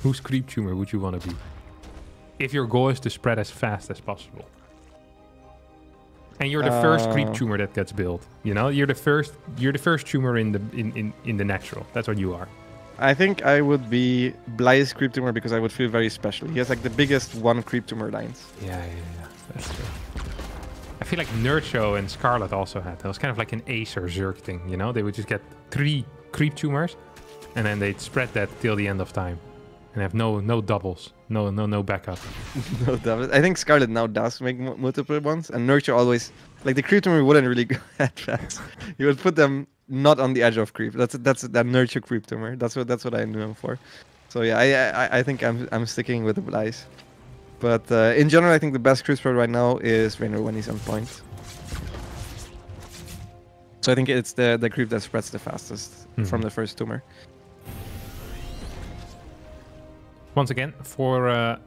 whose creep tumor would you want to be? If your goal is to spread as fast as possible. And you're the uh... first creep tumor that gets built. You know, you're the first you're the first tumor in the in, in, in the natural. That's what you are. I think I would be Bly's creep tumor, because I would feel very special. He has like the biggest one creep tumor lines. Yeah, yeah, yeah. That's true. I feel like Nurechi and Scarlet also had. That was kind of like an Ace or Zerg thing, you know? They would just get three creep tumors, and then they'd spread that till the end of time. And have no no doubles. No no no backup. No doubles. I think Scarlet now does make multiple ones, and Nurechi always... Like, the creep tumor wouldn't really go that fast. You would put them not on the edge of creep. That's that's that Nurechi creep tumor. That's what that's what I knew him for. So yeah, I I, I think I'm I'm sticking with the Blaze. But uh, in general, I think the best cruise pro right now is Rainer when he's on point. So I think it's the, the creep that spreads the fastest mm-hmm. from the first tumor. Once again, for, uh,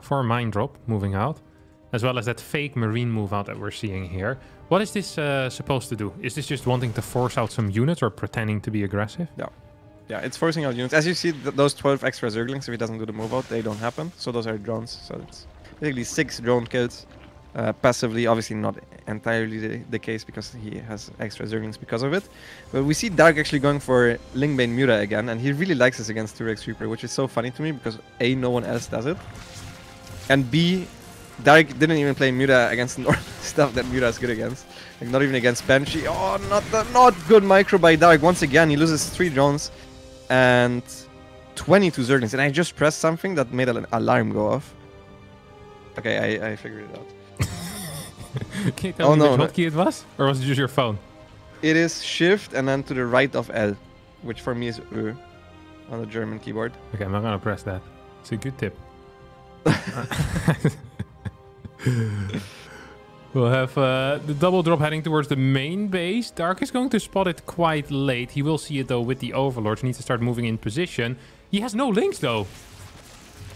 for a mine drop moving out, as well as that fake marine move out that we're seeing here. What is this uh, supposed to do? Is this just wanting to force out some units or pretending to be aggressive? Yeah. Yeah, it's forcing out units. As you see, th those twelve extra Zerglings, if he doesn't do the move out, they don't happen. So those are drones. So it's basically six drone kills uh, passively. Obviously not entirely the, the case, because he has extra Zerglings because of it. But we see Dark actually going for Lingbane Mura again, and he really likes this against two-Rex Reaper, which is so funny to me, because A, no one else does it, and B, Dark didn't even play Mura against normal stuff that Mura is good against. Like, not even against Banshee. Oh, not the, not good micro by Dark. Once again, he loses three drones and twenty-two Zerglings, and I just pressed something that made an alarm go off. Okay, I, I figured it out. Can you tell oh, me no, which no. hotkey it was? Or was it just your phone? It is Shift and then to the right of L, which for me is Ö on the German keyboard. Okay, I'm not gonna press that. It's a good tip. We'll have uh, the double drop heading towards the main base. Dark is going to spot it quite late. He will see it, though, with the Overlord. He needs to start moving in position. He has no links, though.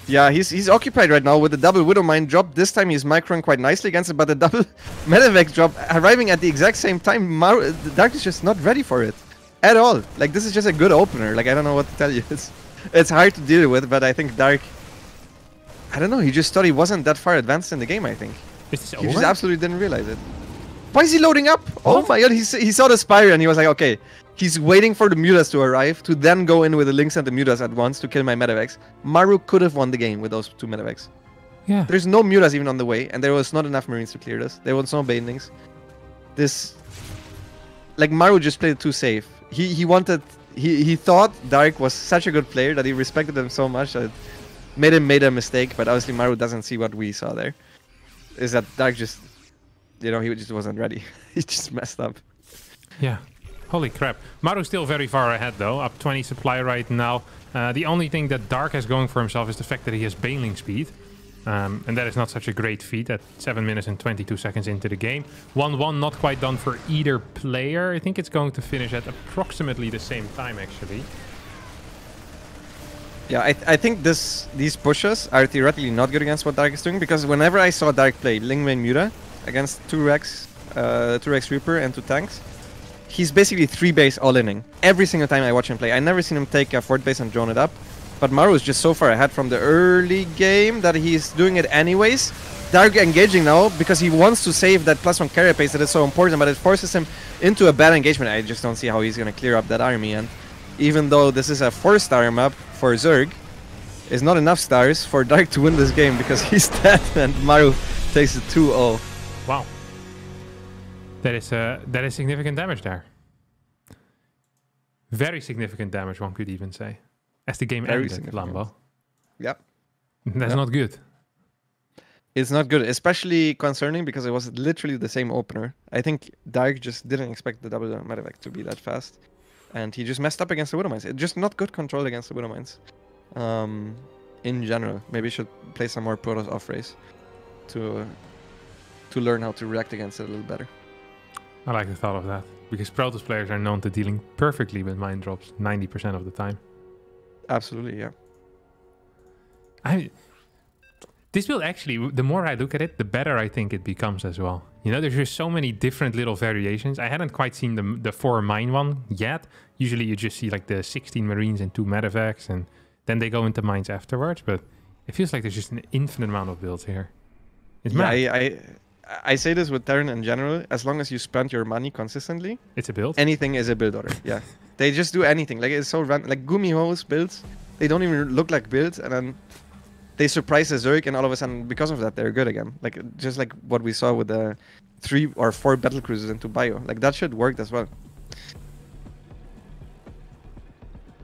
Yeah, he's he's occupied right now with the double Widowmine drop. This time he's microing quite nicely against it, but the double Medevac drop arriving at the exact same time. Maru, Dark is just not ready for it at all. Like, this is just a good opener. Like, I don't know what to tell you. It's, it's hard to deal with, but I think Dark... I don't know, he just thought he wasn't that far advanced in the game, I think. Is this over? He just absolutely didn't realize it. Why is he loading up? What? Oh my god, he, he saw the Spire and he was like, okay, he's waiting for the Mutas to arrive to then go in with the Lynx and the Mutas at once to kill my Medevacs. Maru could have won the game with those two Medevacs. Yeah. There's no Mutas even on the way, and there was not enough Marines to clear this. There was no Banelings. This... Like, Maru just played it too safe. He he wanted... He, he thought Dark was such a good player that he respected him so much that it made him made a mistake, but obviously Maru doesn't see what we saw there. Is that Dark just... You know, he just wasn't ready. He just messed up. Yeah. Holy crap. Maru's still very far ahead, though. Up twenty supply right now. Uh, the only thing that Dark has going for himself is the fact that he has Baneling speed. Um, and that is not such a great feat at seven minutes and twenty-two seconds into the game. one one not quite done for either player. I think it's going to finish at approximately the same time, actually. Yeah, I, th I think this these pushes are theoretically not good against what Dark is doing, because whenever I saw Dark play Lingmei Muta against two Rex, uh, two Rex Reaper and two tanks, he's basically three base all-inning every single time I watch him play. I never seen him take a fourth base and drone it up, but Maru is just so far ahead from the early game that he's doing it anyways. Dark engaging now because he wants to save that plus one carrier pace that is so important, but it forces him into a bad engagement. I just don't see how he's going to clear up that army, and even though this is a four-star map for Zerg, it's not enough stars for Dark to win this game because he's dead and Maru takes it two zero. Wow. That is, uh, that is significant damage there. Very significant damage, one could even say. As the game Very ended, Lambo. Yep. That's yep. not good. It's not good, especially concerning because it was literally the same opener. I think Dark just didn't expect the double Medevac to be that fast. And he just messed up against the Widowmines. It's just not good control against the Widowmines. Um, in general, maybe you should play some more Protoss off-race to, uh, to learn how to react against it a little better. I like the thought of that, because Protoss players are known to dealing perfectly with mine drops ninety percent of the time. Absolutely, yeah. I, this build actually, the more I look at it, the better I think it becomes as well. You know, there's just so many different little variations. I hadn't quite seen the, the four mine one yet. Usually you just see like the sixteen Marines and two Medevacs, and then they go into mines afterwards, but it feels like there's just an infinite amount of builds here. It's yeah, I, I I say this with Terran in general, as long as you spend your money consistently, it's a build. Anything is a build order. Yeah. They just do anything. Like, it's so random. Like, Gumiho's builds, they don't even look like builds, and then they surprise the Zerg, and all of a sudden, because of that, they're good again. Like, just like what we saw with the three or four battlecruisers into Bio. Like, that shit worked as well.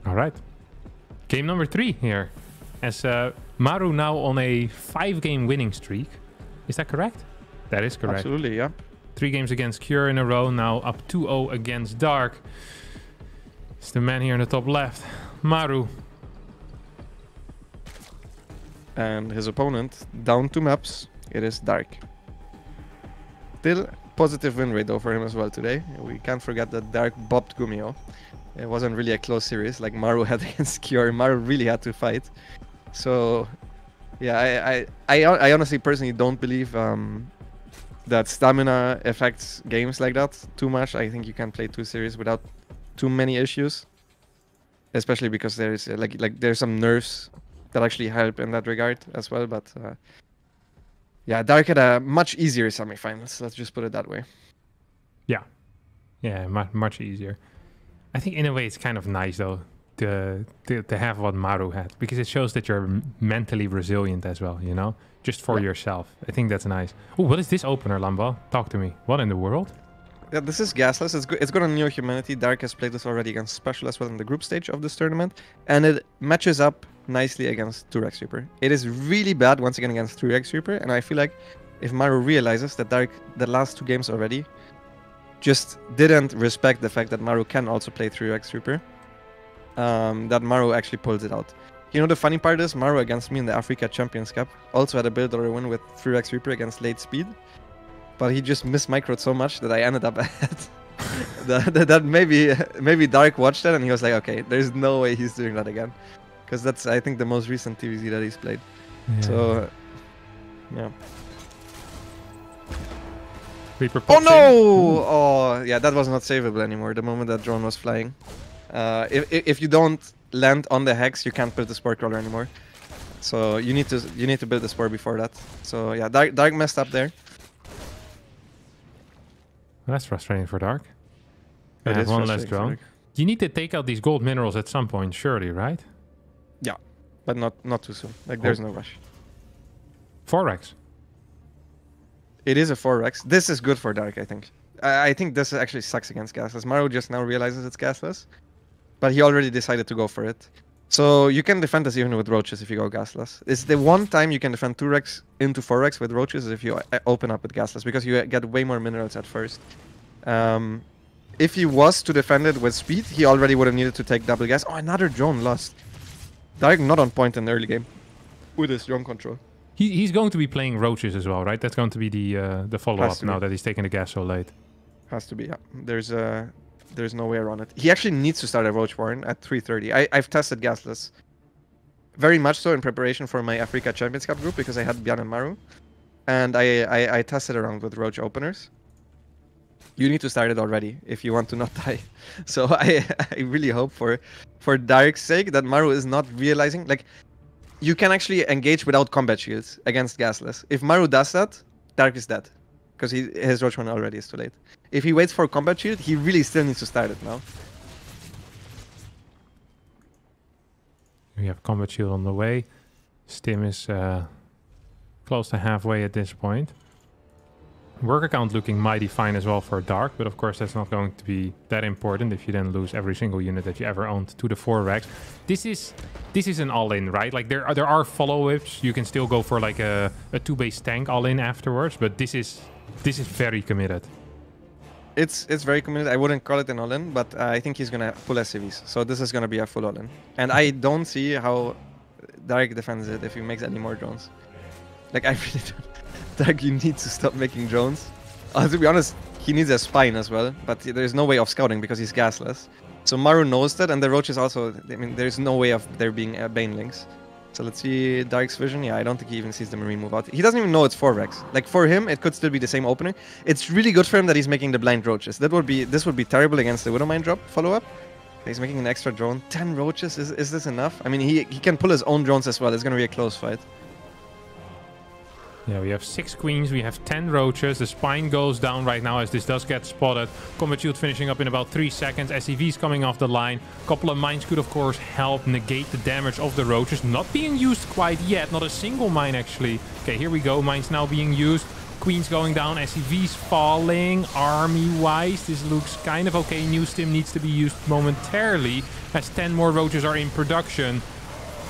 All right. Game number three here. As uh, Maru now on a five-game winning streak. Is that correct? That is correct. Absolutely, yeah. Three games against Cure in a row, now up two zero against Dark. It's the man here in the top left, Maru. And his opponent, down two maps, it is Dark. Still positive win rate though for him as well today. We can't forget that Dark bopped Gumiho. It wasn't really a close series like Maru had against Cure. Maru really had to fight. So, yeah, I, I, I, I honestly personally don't believe um, that stamina affects games like that too much. I think you can play two series without too many issues, especially because there is like like there's some nerfs that actually help in that regard as well. But uh, yeah, Dark had a much easier semifinals. Let's just put it that way. Yeah, yeah, much much easier. I think in a way it's kind of nice though to to, to have what Maru had, because it shows that you're mentally resilient as well. You know, just for yeah. yourself. I think that's nice. Oh, what is this opener, Lambo? Talk to me. What in the world? Yeah, this is gasless. It's, go it's got a Neo Humanity. Dark has played this already against Special as well in the group stage of this tournament. And it matches up nicely against two Rex Reaper. It is really bad once again against two Rex Reaper. And I feel like if Maru realizes that Dark, the last two games already, just didn't respect the fact that Maru can also play three Rex Reaper, um, that Maru actually pulls it out. You know, the funny part is Maru against me in the Africa Champions Cup also had a build or a win with three Rex Reaper against late speed. but he just mismicroed so much that I ended up at that, that, that maybe maybe Dark watched that and he was like, okay, there's no way he's doing that again, because that's I think the most recent T V Z that he's played. Yeah. So yeah. Oh no! Oh yeah, that was not savable anymore. The moment that drone was flying, uh, if if you don't land on the hex, you can't build the spore crawler anymore. So you need to you need to build the spore before that. So yeah, Dark Dark messed up there. Well, that's frustrating for Dark. I have one less drone. You need to take out these gold minerals at some point, surely, right? Yeah, but not not too soon. Like oh. There's no rush. four X. It is a four X. This is good for Dark, I think. I, I think this actually sucks against gasless. Maru just now realizes it's gasless, but he already decided to go for it. So you can defend this even with roaches if you go gasless. It's the one time you can defend two X into four X with roaches is if you open up with gasless, because you get way more minerals at first. Um, if he was to defend it with speed, he already would have needed to take double gas. Oh, another drone lost. Dark not on point in the early game with his drone control. He, he's going to be playing roaches as well, right? That's going to be the uh, the follow-up now that he's taking the gas so late. Has to be, yeah. There's uh, there's no way around it. He actually needs to start a roach warren at three thirty. I, I've tested gasless very much so in preparation for my Africa Champions Cup group because I had Byun and Maru. And I, I, I tested around with roach openers. You need to start it already if you want to not die. So I, I really hope for, for Dark's sake that Maru is not realizing... like. You can actually engage without combat shields against gasless. If Maru does that, Dark is dead, because his roach one already is too late. If he waits for combat shield, he really still needs to start it now. We have combat shield on the way. Stim is uh, close to halfway at this point. Work account looking mighty fine as well for Dark, but of course that's not going to be that important if you then lose every single unit that you ever owned to the four X. This is this is an all-in, right? Like there are there are follow-ups. You can still go for like a, a two-base tank all-in afterwards, but this is this is very committed. It's it's very committed. I wouldn't call it an all-in, but uh, I think he's gonna pull S C Vs. So this is gonna be a full all-in. And I don't see how Dark defends it if he makes any more drones. Like I really don't. Dark, you need to stop making drones. Uh, to be honest, he needs a spine as well, but there's no way of scouting because he's gasless. So Maru knows that, and the roaches also, I mean, there's no way of there being uh, banelings. So let's see Dark's vision. Yeah, I don't think he even sees the marine move out. He doesn't even know it's four X. Like for him, it could still be the same opening. It's really good for him that he's making the blind roaches. That would be, this would be terrible against the Widowmine drop follow-up. He's making an extra drone. ten roaches, is, is this enough? I mean, he, he can pull his own drones as well. It's gonna be a close fight. Yeah, we have six queens, we have ten roaches. The spine goes down right now as this does get spotted. Combat shield finishing up in about three seconds. S C Vs coming off the line. Couple of mines could, of course, help negate the damage of the roaches. Not being used quite yet. Not a single mine, actually. Okay, here we go. Mines now being used. Queens going down. S C Vs falling. Army-wise, this looks kind of okay. New stim needs to be used momentarily as ten more roaches are in production.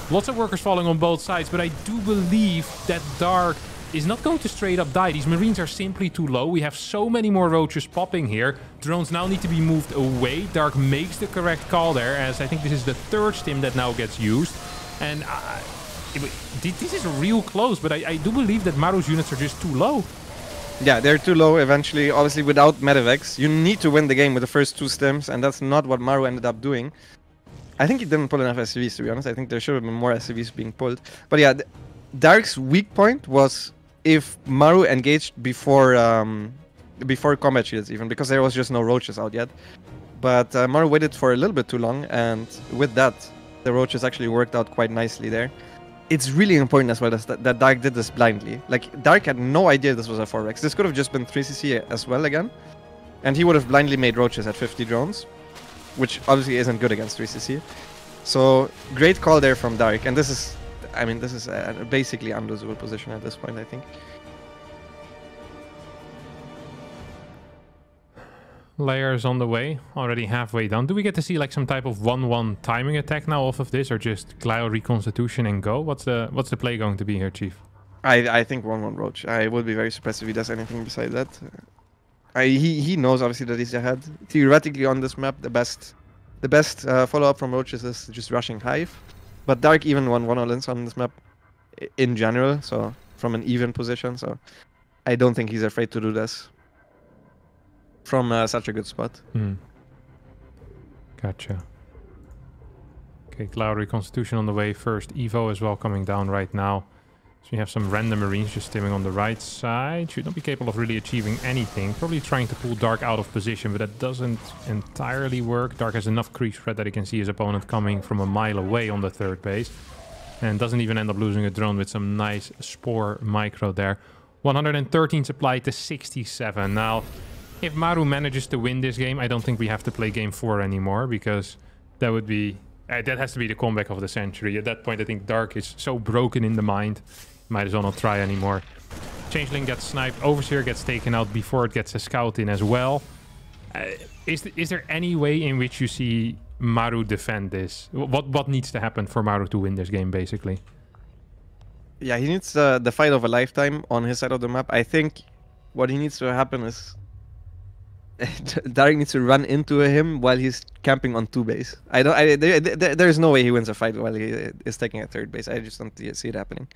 Lots of workers falling on both sides, but I do believe that Dark... is not going to straight up die. These marines are simply too low. We have so many more roaches popping here. Drones now need to be moved away. Dark makes the correct call there, as I think this is the third stim that now gets used. And uh, this is real close, but I, I do believe that Maru's units are just too low. Yeah, they're too low eventually. Obviously, without medevacs, you need to win the game with the first two stims, and that's not what Maru ended up doing. I think he didn't pull enough S C Vs, to be honest. I think there should have been more S C Vs being pulled. But yeah, Dark's weak point was... if Maru engaged before um, before combat shields even, because there was just no roaches out yet. But uh, Maru waited for a little bit too long, and with that, the roaches actually worked out quite nicely there. It's really important as well that, that Dark did this blindly. Like, Dark had no idea this was a four X. This could have just been three C C as well again, and he would have blindly made roaches at fifty drones, which obviously isn't good against three C C. So, great call there from Dark, and this is... I mean, this is a basically unlosable position at this point, I think. Layers on the way, already halfway done. Do we get to see like some type of one one timing attack now off of this, or just Glio reconstitution and go? What's the what's the play going to be here, Chief? I I think one one roach. I would be very surprised if he does anything besides that. I, he he knows obviously that he's ahead. Theoretically on this map, the best the best uh, follow up from roaches is just rushing hive. But Dark even won one all-ins on this map in general, so from an even position, so I don't think he's afraid to do this from uh, such a good spot. Mm. Gotcha. Okay, Glowry Constitution on the way first. Evo is well coming down right now. So you have some random Marines just stimming on the right side. Should not be capable of really achieving anything. Probably trying to pull Dark out of position, but that doesn't entirely work. Dark has enough creep spread that he can see his opponent coming from a mile away on the third base. And doesn't even end up losing a drone with some nice Spore micro there. one hundred thirteen supply to sixty-seven. Now, if Maru manages to win this game, I don't think we have to play game four anymore, because that would be... Uh, that has to be the comeback of the century. At that point, I think Dark is so broken in the mind. Might as well not try anymore. Changeling gets sniped. Overseer gets taken out before it gets a scout in as well. Uh, is, th is there any way in which you see Maru defend this? What, what needs to happen for Maru to win this game, basically? Yeah, he needs uh, the fight of a lifetime on his side of the map. I think what he needs to happen is... Dark needs to run into him while he's camping on two base. I don't. I, there, there, there's no way he wins a fight while he is taking a third base. I just don't see it happening.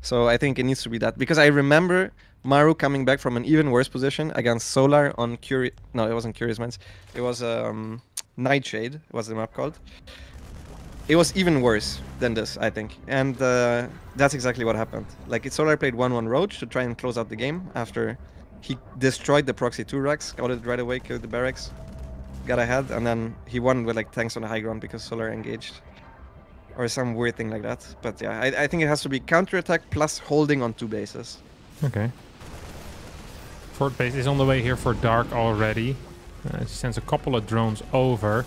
So I think it needs to be that, because I remember Maru coming back from an even worse position against Solar on Cure. No, it wasn't Curious Minds. It was um, Nightshade. Was the map called? It was even worse than this, I think, and uh, that's exactly what happened. Like, Solar played one one Roach to try and close out the game after. He destroyed the proxy two racks, got it right away, killed the barracks, got ahead, and then he won with like tanks on the high ground because Solar engaged. Or some weird thing like that. But yeah, I, I think it has to be counter-attack plus holding on two bases. Okay. Fourth base is on the way here for Dark already. Uh, she sends a couple of drones over.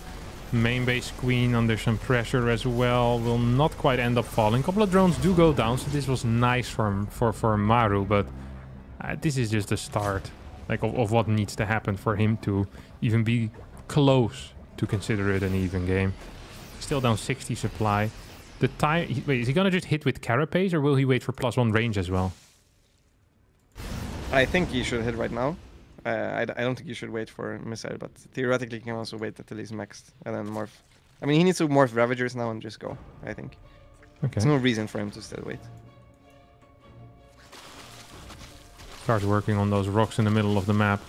Main base Queen under some pressure as well. Will not quite end up falling. A couple of drones do go down, so this was nice for, for, for Maru, but... Uh, this is just the start, like, of, of what needs to happen for him to even be close to consider it an even game. Still down sixty supply. The time. He, wait, is he gonna just hit with Carapace, or will he wait for plus one range as well? I think he should hit right now. Uh, I, I don't think he should wait for missile, but theoretically he can also wait until he's maxed and then morph. I mean, he needs to morph Ravagers now and just go. I think. Okay. There's no reason for him to still wait. Starts working on those rocks in the middle of the map.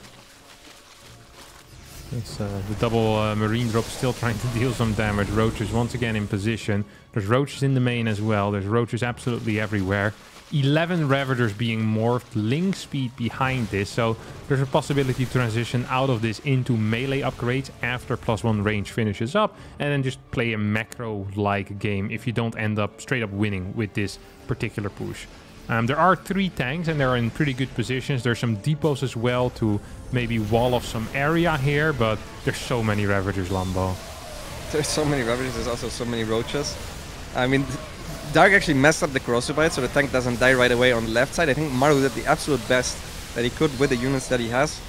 It's uh, the double uh, Marine drop still trying to deal some damage. Roaches once again in position. There's roaches in the main as well. There's roaches absolutely everywhere. eleven Ravagers being morphed. Link speed behind this. So there's a possibility to transition out of this into melee upgrades after plus one range finishes up. And then just play a macro-like game if you don't end up straight up winning with this particular push. Um, there are three tanks and they're in pretty good positions. There's some depots as well to maybe wall off some area here, but there's so many Ravagers, Lambo. There's so many Ravagers, there's also so many Roaches. I mean, Dark actually messed up the Corrosive Bite, so the tank doesn't die right away on the left side. I think Maru did the absolute best that he could with the units that he has.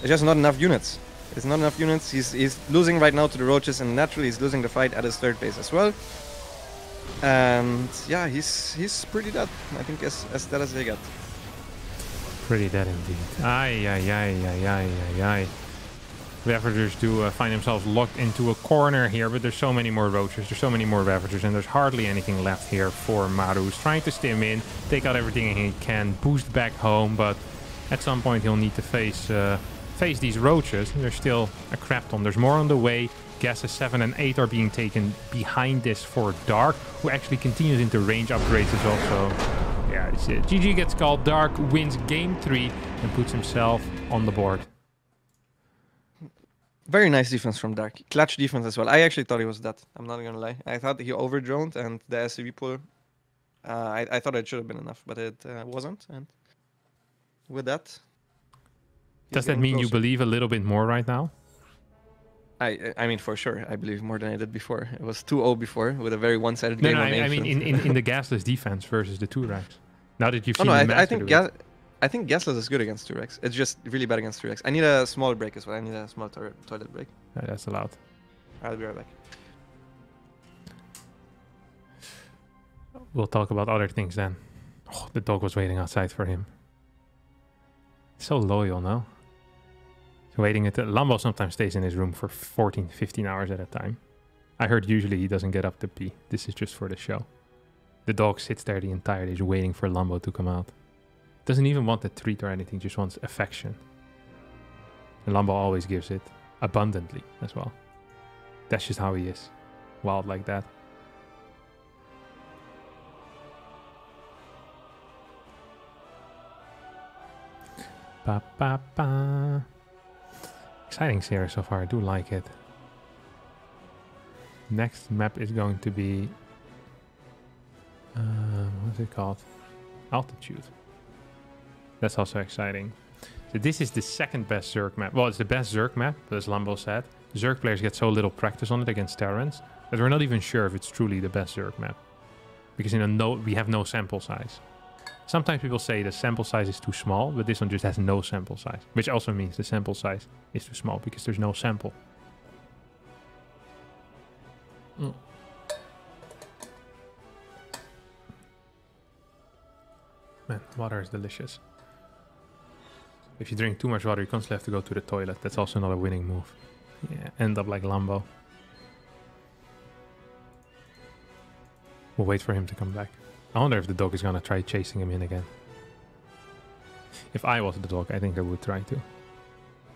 There's just not enough units. There's not enough units. He's, he's losing right now to the Roaches, and naturally he's losing the fight at his third base as well. And yeah, he's he's pretty dead. I think as as dead as they get. Pretty dead indeed. Aye, aye, aye, aye, aye, aye, aye. Ravagers do uh, find themselves locked into a corner here, but there's so many more Roaches, there's so many more Ravagers, and there's hardly anything left here for Maru. He's trying to stim in, take out everything he can, boost back home, but at some point he'll need to face uh, face these Roaches. There's still a crap ton. There's more on the way. Gases seven and eight are being taken behind this for Dark, who actually continues into range upgrades as well. So, yeah, it's it. G G gets called. Dark wins game three and puts himself on the board. Very nice defense from Dark. Clutch defense as well. I actually thought he was dead. I'm not going to lie. I thought he overdroned and the S C V pull, uh, I, I thought it should have been enough, but it uh, wasn't. And with that... Does that mean closer. You believe a little bit more right now? I I mean, for sure, I believe more than I did before. It was two zero before with a very one-sided no, game. No, I, I mean in, in, in the gasless defense versus the two racks. Now that you've seen oh, no, the I, I think gas, I think gasless is good against two racks. It's just really bad against two racks. I need a small break as well. I need a small to toilet break. No, that's allowed. I'll be right back. We'll talk about other things then. Oh, the dog was waiting outside for him. So loyal now. Waiting at the Lambo sometimes stays in his room for fourteen, fifteen hours at a time. I heard usually he doesn't get up to pee. This is just for the show. The dog sits there the entire day waiting for Lambo to come out. Doesn't even want a treat or anything, just wants affection. And Lambo always gives it abundantly as well. That's just how he is. Wild like that. Ba, ba, ba. Exciting series so far, I do like it. Next map is going to be... Uh, what's it called? Altitude. That's also exciting. So this is the second best Zerg map. Well, it's the best Zerg map, but as Lambo said, Zerg players get so little practice on it against Terrans that we're not even sure if it's truly the best Zerg map. Because, you know, no, we have no sample size. Sometimes people say the sample size is too small, but this one just has no sample size, which also means the sample size is too small because there's no sample. Mm. Man, water is delicious. If you drink too much water, you constantly have to go to the toilet. That's also not a winning move. Yeah, end up like Lambo. We'll wait for him to come back. I wonder if the dog is gonna try chasing him in again. If I was the dog, I think I would try to.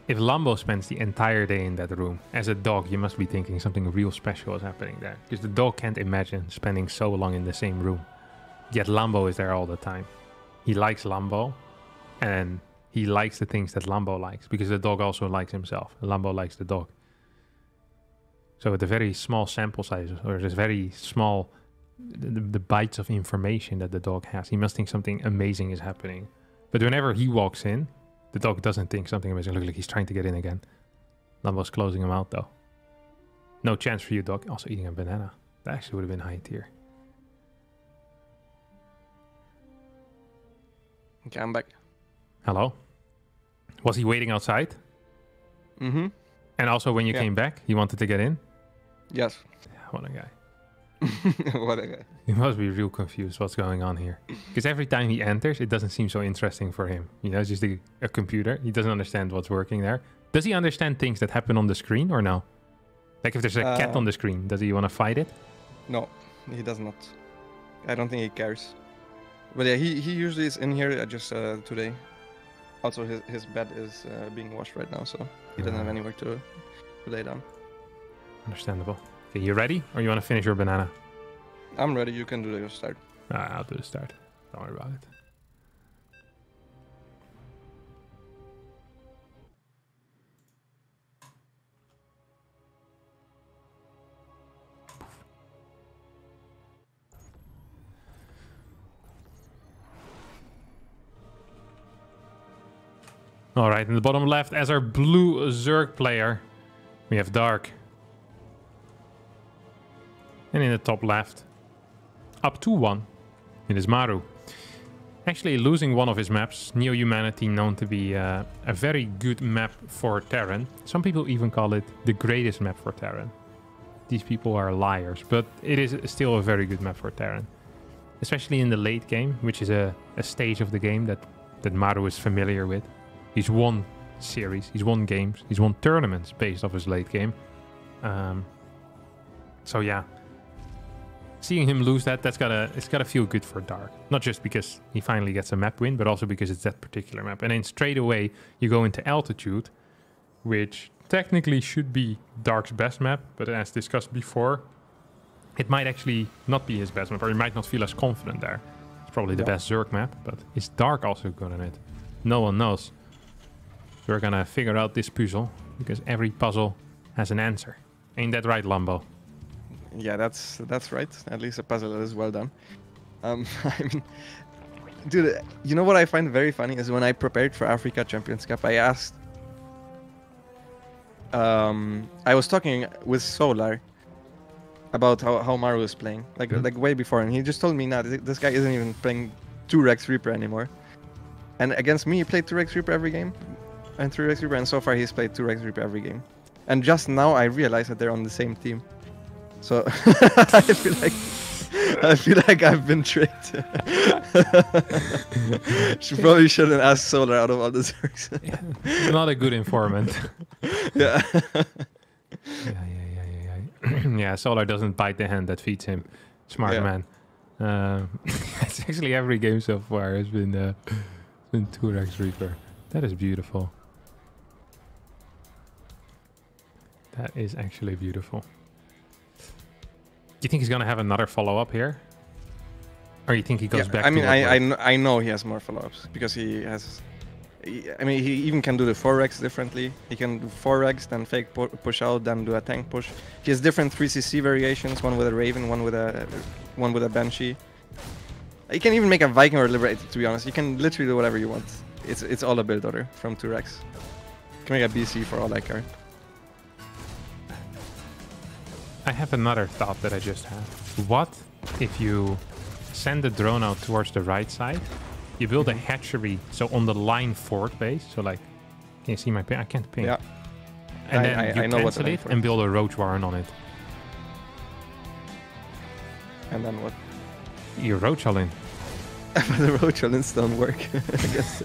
If Lambo spends the entire day in that room, as a dog, you must be thinking something real special is happening there. Because the dog can't imagine spending so long in the same room. Yet Lambo is there all the time. He likes Lambo, and he likes the things that Lambo likes, because the dog also likes himself. Lambo likes the dog. So with the very small sample sizes, or this very small, the, the bites of information that the dog has, he must think something amazing is happening. But whenever he walks in, the dog doesn't think something amazing. Look, look, he's trying to get in again. Lambo's closing him out, though. No chance for you, dog. Also eating a banana. That actually would have been high tier. Okay, I'm back. Hello? Was he waiting outside? Mm-hmm. And also when you yeah. came back, he wanted to get in? Yes. Yeah, what a guy. What a guy. He must be real confused what's going on here. Because every time he enters, it doesn't seem so interesting for him. You know, it's just a, a computer. He doesn't understand what's working there. Does he understand things that happen on the screen or no? Like if there's a uh, cat on the screen, does he want to fight it? No, he does not. I don't think he cares. But yeah, he, he usually is in here just uh, today. Also, his, his bed is uh, being washed right now, so he doesn't have anywhere to, to lay down. Understandable. Okay, you ready? Or you want to finish your banana? I'm ready. You can do your start. Ah, I'll do the start. Don't worry about it. All right, in the bottom left, as our blue Zerg player, we have Dark. And in the top left, up to one, it is Maru. Actually losing one of his maps, Neo Humanity, known to be uh, a very good map for Terran. Some people even call it the greatest map for Terran. These people are liars, but it is still a very good map for Terran. Especially in the late game, which is a, a stage of the game that, that Maru is familiar with. He's won series, he's won games, he's won tournaments based off his late game. Um, so yeah, seeing him lose that, that's gotta, it's gotta feel good for Dark. Not just because he finally gets a map win, but also because it's that particular map. And then straight away, you go into Altitude, which technically should be Dark's best map, but as discussed before, it might actually not be his best map, or he might not feel as confident there. It's probably the yeah. best Zerg map, but is Dark also good on it? No one knows. We're gonna figure out this puzzle, because every puzzle has an answer. Ain't that right, Lambo? Yeah, that's that's right. At least a puzzle that is well done. Um, I mean, dude, you know what I find very funny is when I prepared for Africa Champions Cup, I asked... Um, I was talking with Solar about how, how Maru is playing, like, mm-hmm. like way before, and he just told me, nah, this guy isn't even playing two Rex Reaper anymore. And against me, he played two Rex Reaper every game. And three Rex Reaper, and so far he's played two Rex Reaper every game. And just now I realized that they're on the same team. So I feel like I feel like I've been tricked. She probably shouldn't ask Solar out of all the Zergs. Yeah. Not a good informant. Yeah. yeah, yeah, yeah, yeah, yeah. Yeah, Solar doesn't bite the hand that feeds him. Smart yeah. man. Um, it's actually every game so far has been uh, and two X Reaper. That is beautiful. That is actually beautiful. Do you think he's going to have another follow-up here? Or you think he goes yeah, back I mean, to I, I, I know he has more follow-ups because he has... I mean, he even can do the four X differently. He can do four X, then fake push out, then do a tank push. He has different three C C variations, one with a Raven, one with a one with a Banshee. He can even make a Viking or Liberator, to be honest. You can literally do whatever you want. It's it's all a build order from two X. You can make a B C for all that card. I have another thought that I just had. What if you send the drone out towards the right side? You build a hatchery, so on the line forward base, so like, can you see my ping? I can't ping. Yeah. And I, then I, you I know cancel what it and build a roach warren on it. And then what? You roach all in. But the roach all ins don't work, I guess.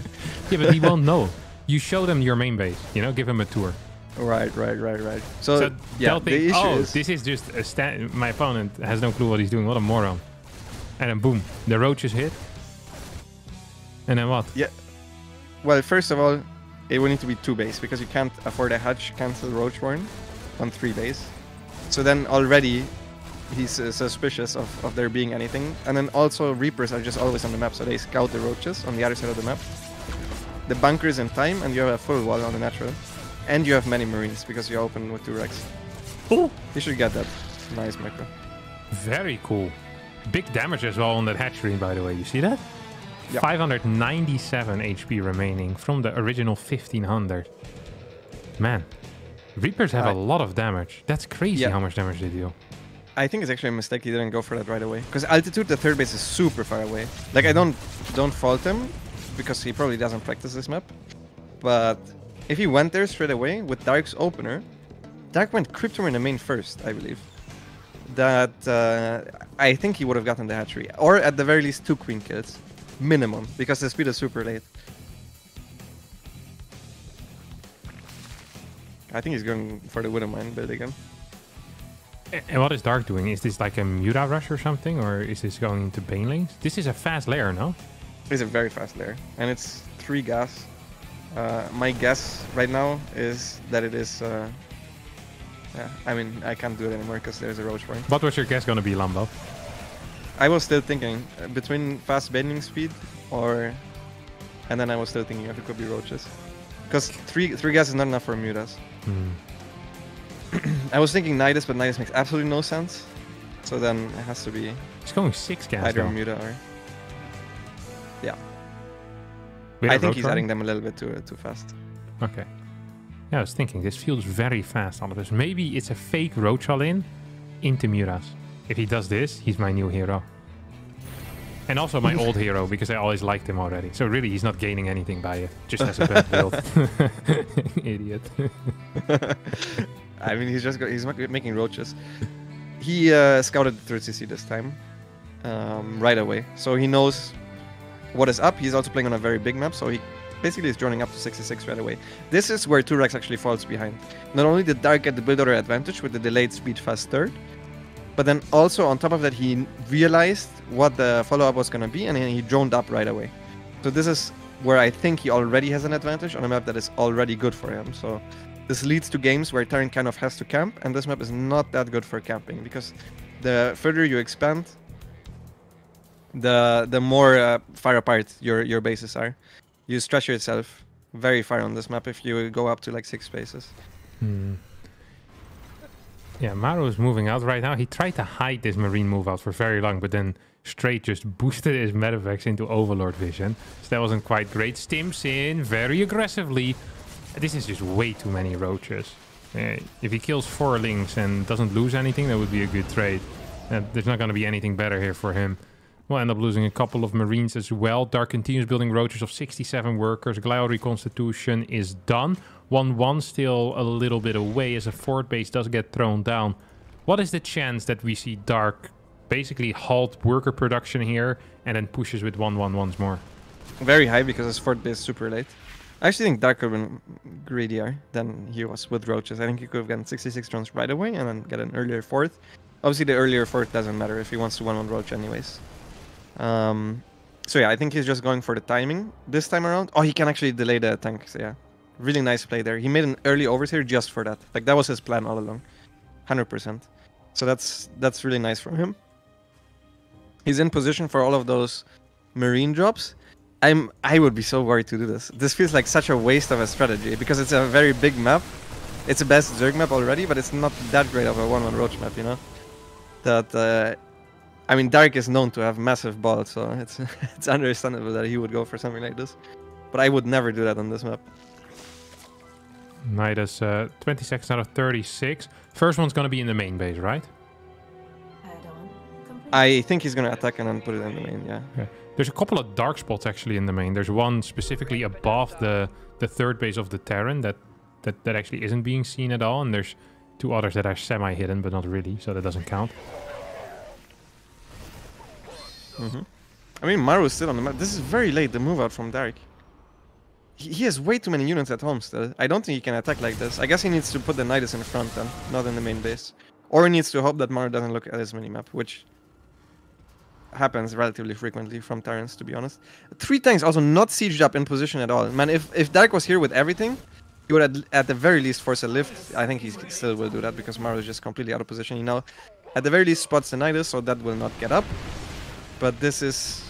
Yeah, but he won't know. You show them your main base, you know, give him a tour. Right, right, right, right. So, so yeah, they'll think, the oh, is... this is just a stand. My opponent has no clue what he's doing. What a moron. And then boom, the roach is hit. And then what? Yeah. Well, first of all, it will need to be two base because you can't afford a hatch cancel roach warren on three base. So then already he's uh, suspicious of, of there being anything. And then also Reapers are just always on the map, so they scout the roaches on the other side of the map. The bunker is in time, and you have a full wall on the natural, and you have many Marines because you open with two Rex. Cool. You should get that. Nice micro. Very cool. Big damage as well on that hatchery, by the way. You see that? Yep. five hundred ninety-seven H P remaining from the original fifteen hundred. Man, Reapers have uh, a lot of damage. That's crazy yeah. how much damage they deal. I think it's actually a mistake he didn't go for that right away. Because altitude, the third base is super far away. Like, I don't don't fault him, because he probably doesn't practice this map. But if he went there straight away with Dark's opener, Dark went Cryptor in the main first, I believe. That uh, I think he would have gotten the hatchery. Or at the very least, two queen kills. Minimum, because the speed is super late. I think he's going for the Widowmine build again. And what is Dark doing? Is this like a Muta rush or something, or is this going into Banelings? This is a fast lair, no? It's a very fast lair, and it's three gas. Uh, my guess right now is that it is... Uh, yeah, I mean, I can't do it anymore because there's a roach warren. What was your guess going to be, Lambo? I was still thinking uh, between fast bending speed or, and then I was still thinking if it could be roaches, because three three gas is not enough for mutas. Mm. I was thinking Nidus, but Nidus makes absolutely no sense. So then it has to be. It's going six gas. Either though. Muta or. Yeah. Wait, I think he's run? adding them a little bit too uh, too fast. Okay. Yeah, I was thinking this feels very fast on this. Maybe it's a fake roach all in into mutas. If he does this, he's my new hero. And also my old hero, because I always liked him already. So really, he's not gaining anything by it. Just as a bad build. Idiot. I mean, he's just got, he's making roaches. He uh, scouted the third C C this time. Um, right away. So he knows what is up. He's also playing on a very big map. So he basically is joining up to sixty-six right away. This is where two Rex actually falls behind. Not only did Dark get the build order advantage with the delayed speed fast third, but then also, on top of that, he realized what the follow-up was going to be, and then he droned up right away. So this is where I think he already has an advantage on a map that is already good for him. So this leads to games where Terran kind of has to camp, and this map is not that good for camping, because the further you expand, the the more uh, far apart your, your bases are. You stretch yourself very far on this map if you go up to like six bases. Hmm. Yeah, Maru is moving out right now. He tried to hide this Marine move out for very long, but then straight just boosted his Medivacs into Overlord vision. So that wasn't quite great. Stims in very aggressively. This is just way too many roaches. Uh, if he kills four links and doesn't lose anything, that would be a good trade. Uh, there's not going to be anything better here for him. We'll end up losing a couple of Marines as well. Dark continues building roaches of sixty-seven workers. Glial reconstitution is done. one one still a little bit away as a fort base does get thrown down. What is the chance that we see Dark basically halt worker production here and then pushes with one one once more? Very high, because his fort base is super late. I actually think Dark could have been greedier than he was with roaches. I think he could have gotten sixty-six drones right away and then get an earlier fourth. Obviously, the earlier fourth doesn't matter if he wants to one one roach anyways. Um, So yeah, I think he's just going for the timing this time around. Oh, he can actually delay the tank, so yeah. Really nice play there. He made an early overseer just for that. Like, that was his plan all along. one hundred percent. So that's that's really nice from him. He's in position for all of those marine drops. I'm, I would be so worried to do this. This feels like such a waste of a strategy, because it's a very big map. It's the best Zerg map already, but it's not that great of a one-one roach map, you know? That, uh... I mean, Dark is known to have massive balls, so it's, it's understandable that he would go for something like this. But I would never do that on this map. Nidus, uh, twenty seconds out of thirty-six. First one's gonna be in the main base, right? I think he's gonna attack and then put it in the main, yeah. Okay. There's a couple of dark spots actually in the main. There's one specifically above the the third base of the Terran that, that, that actually isn't being seen at all. And there's two others that are semi-hidden, but not really, so that doesn't count. Mm-hmm. I mean, Maru is still on the map. This is very late, the move out from Dark. He, he has way too many units at home still. I don't think he can attack like this. I guess he needs to put the Nidus in front then, not in the main base. Or he needs to hope that Maru doesn't look at his minimap, which happens relatively frequently from Terrans, to be honest. Three tanks also not sieged up in position at all. Man, if, if Dark was here with everything, he would at, at the very least force a lift. I think he still will do that because Maru is just completely out of position. He now, at the very least, spots the Nidus, so that will not get up. But this is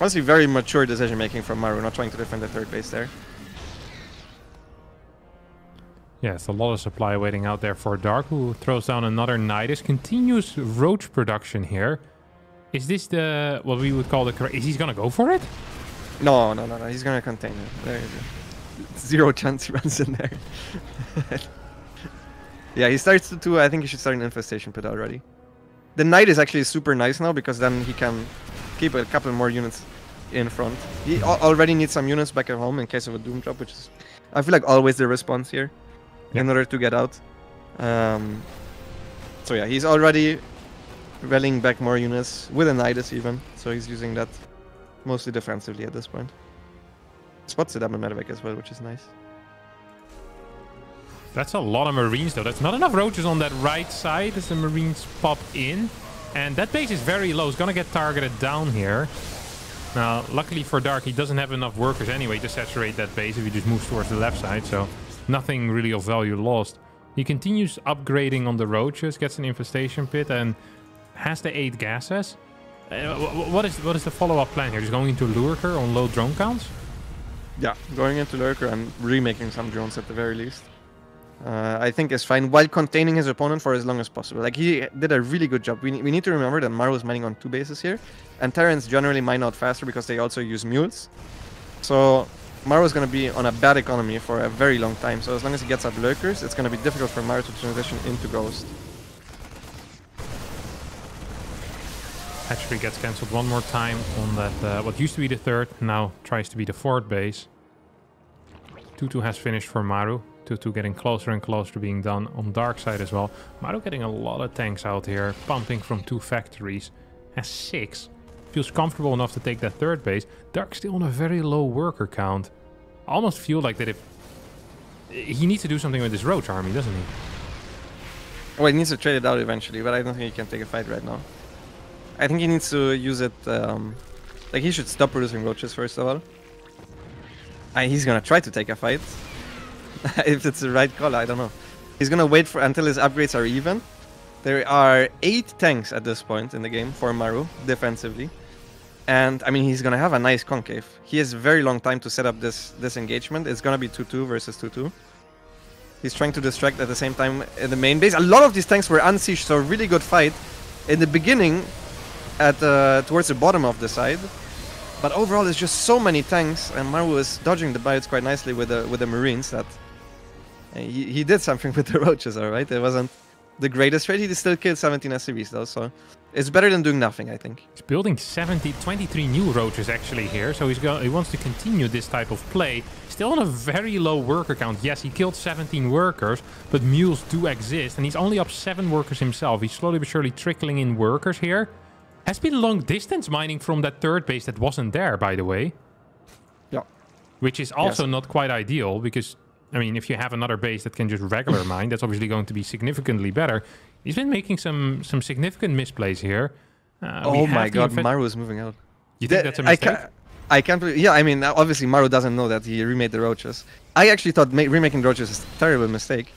honestly very mature decision making from Maru, not trying to defend the third base there. Yeah, it's a lot of supply waiting out there for Dark, who throws down another Nidus. Continuous roach production here. Is this the what we would call the correct? Is he gonna go for it? No, no, no, no. He's gonna contain it. There you go. Zero chance he runs in there. Yeah, he starts to do. I think he should start an infestation pit already. The Knight is actually super nice now, because then he can keep a couple more units in front. He al already needs some units back at home in case of a Doom drop, which is, I feel like, always the response here, yeah, in order to get out. Um, so yeah, he's already rallying back more units, with a Nidus even, so he's using that mostly defensively at this point. Spots it up in medevac as well, which is nice. That's a lot of Marines, though. That's not enough roaches on that right side as the Marines pop in. And that base is very low. It's going to get targeted down here. Now, luckily for Dark, he doesn't have enough workers anyway to saturate that base if he just moves towards the left side. So nothing really of value lost. He continues upgrading on the roaches, gets an infestation pit, and has the eight gases. Uh, what is what is the follow-up plan here? Just going into Lurker on low drone counts? Yeah, going into Lurker and remaking some drones at the very least. Uh, I think is fine, while containing his opponent for as long as possible. Like, he did a really good job. We, we need to remember that Maru is mining on two bases here, and Terrans generally mine out faster because they also use mules. So Maru is going to be on a bad economy for a very long time. So as long as he gets up lurkers, it's going to be difficult for Maru to transition into Ghost. Hatchery gets cancelled one more time on that, uh, what used to be the third, now tries to be the fourth base. two two has finished for Maru. two two getting closer and closer to being done on Dark side as well. Maru getting a lot of tanks out here, pumping from two factories. Has six. Feels comfortable enough to take that third base. Dark still on a very low worker count. Almost feel like that if... He needs to do something with his roach army, doesn't he? Well, he needs to trade it out eventually, but I don't think he can take a fight right now. I think he needs to use it... Um, like, he should stop producing roaches first of all. And he's gonna try to take a fight. If it's the right call, I don't know. He's gonna wait for until his upgrades are even. There are eight tanks at this point in the game for Maru, defensively. And, I mean, he's gonna have a nice concave. He has a very long time to set up this, this engagement. It's gonna be two two versus two two. He's trying to distract at the same time in the main base. A lot of these tanks were unsieged, so a really good fight in the beginning at uh, towards the bottom of the side. But overall, there's just so many tanks, and Maru is dodging the biots quite nicely with the, with the Marines that... He, he did something with the roaches, alright? It wasn't the greatest trade. He still killed seventeen S C Vs, though, so it's better than doing nothing, I think. He's building seventy, twenty-three new roaches, actually, here, so he's go he wants to continue this type of play. Still on a very low worker count. Yes, he killed seventeen workers, but mules do exist, and he's only up seven workers himself. He's slowly but surely trickling in workers here. Has been long distance mining from that third base that wasn't there, by the way. Yeah. Which is also yes. not quite ideal, because... I mean, if you have another base that can just regular mine, that's obviously going to be significantly better. He's been making some some significant misplays here. Uh, oh my god, Maru is moving out. You think that, that's a mistake? I, ca I can't believe... Yeah, I mean, obviously Maru doesn't know that he remade the roaches. I actually thought ma remaking the roaches is a terrible mistake.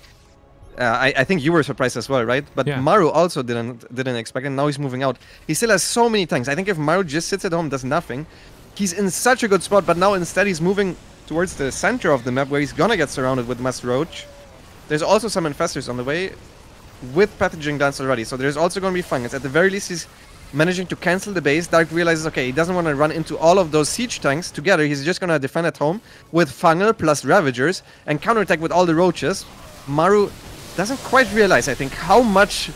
Uh, I, I think you were surprised as well, right? But yeah. Maru also didn't didn't expect it. Now he's moving out. He still has so many tanks. I think if Maru just sits at home, does nothing, he's in such a good spot. But now instead he's moving towards the center of the map where he's gonna get surrounded with mass roach. There's also some infestors on the way with pathaging dance already, so there's also gonna be fungus. At the very least, he's managing to cancel the base. Dark realizes, okay, he doesn't want to run into all of those siege tanks together. He's just going to defend at home with Fungal plus Ravagers and counterattack with all the roaches. Maru doesn't quite realize, I think, how much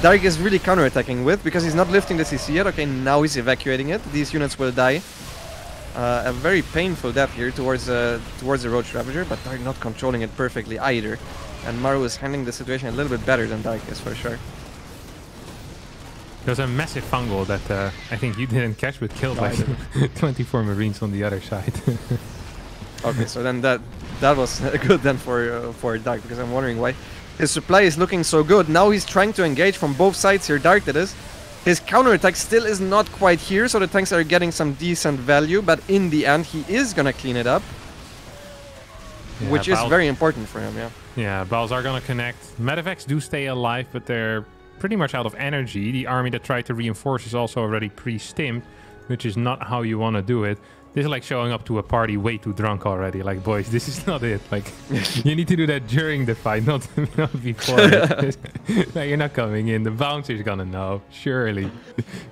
Dark is really counterattacking with, because he's not lifting the C C yet. Okay, now he's evacuating it. These units will die. Uh, a very painful death here towards, uh, towards the Roach Ravager, but Dark not controlling it perfectly either. And Maru is handling the situation a little bit better than Dark is, for sure. There's a massive fungal that uh, I think you didn't catch, but killed like twenty-four Marines on the other side. Okay, so then that that was good then for uh, for Dark, because I'm wondering why his supply is looking so good. Now he's trying to engage from both sides here. Dark, that is. His counterattack still is not quite here, so the tanks are getting some decent value, but in the end he is gonna clean it up, yeah, which Bals is very important for him. Yeah. Yeah, Bals are gonna connect. Medivacs do stay alive, but they're pretty much out of energy. The army that tried to reinforce is also already pre-stimmed, which is not how you want to do it. This is like showing up to a party way too drunk already. Like, boys, this is not it. Like, you need to do that during the fight, not, not before it. No, you're not coming in. The bouncer's gonna know, surely.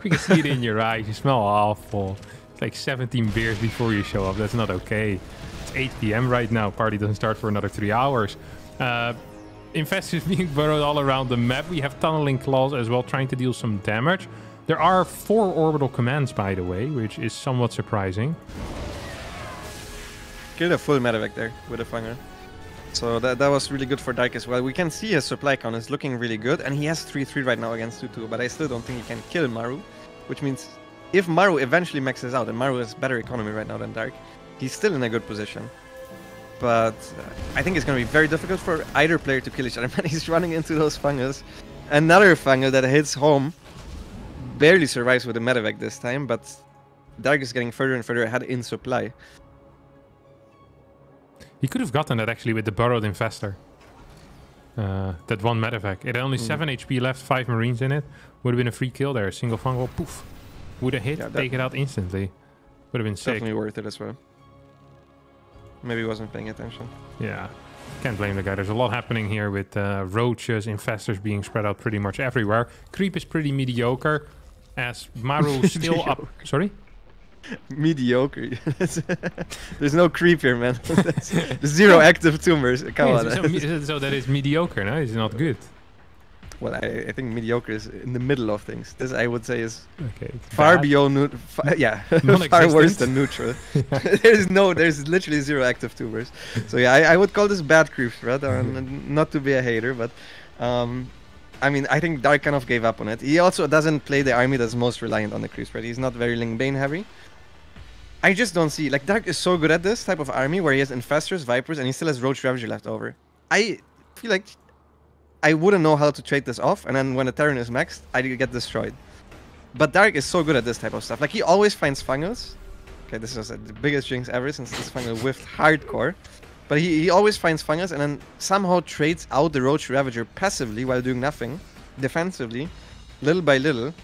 We can see it in your eyes. You smell awful. It's like seventeen beers before you show up. That's not okay. It's eight P M right now. Party doesn't start for another three hours. Uh, Investors being burrowed all around the map. We have tunneling claws as well, trying to deal some damage. There are four orbital commands, by the way, which is somewhat surprising. Killed a full medevac there with a Funger. So that, that was really good for Dark as well. We can see his supply count is looking really good, and he has three three right now against two two, but I still don't think he can kill Maru, which means if Maru eventually maxes out, and Maru has better economy right now than Dark, he's still in a good position. But uh, I think it's going to be very difficult for either player to kill each other. Man, he's running into those fungus. Another fungus that hits home. Barely survives with a medevac this time, but Dark is getting further and further ahead in supply. He could have gotten that actually with the burrowed infestor. Uh, that one medevac. It had only mm. seven H P left, five Marines in it. Would have been a free kill there. A single fungal, poof. Would have hit, yeah, take it out instantly. Would have been sick. Definitely worth it as well. Maybe he wasn't paying attention. Yeah, can't blame the guy. There's a lot happening here with uh, roaches, infestors being spread out pretty much everywhere. Creep is pretty mediocre, as Maru still up. Sorry? Mediocre. There's no creep here, man. Zero active tumors. Come yeah, on. So, so that is mediocre, no? It's not good. Well, I, I think mediocre is in the middle of things. This, I would say, is okay, far bad. beyond, far, yeah, far worse than neutral. Yeah. There's no, there's literally zero active tumors. So yeah, I, I would call this bad creeps, right? Mm-hmm. Not to be a hater, but um, I mean, I think Dark kind of gave up on it. He also doesn't play the army that's most reliant on the creeps, right? He's not very Lingbane heavy. I just don't see, like, Dark is so good at this type of army where he has Infestors, Vipers, and he still has Roach Ravager left over. I feel like I wouldn't know how to trade this off, and then when the Terran is maxed, I get destroyed. But Dark is so good at this type of stuff. Like, he always finds Fungus. Okay, this is uh, the biggest jinx ever since this Fungus whiffed hardcore. But he, he always finds Fungus and then somehow trades out the Roach Ravager passively while doing nothing, defensively, little by little.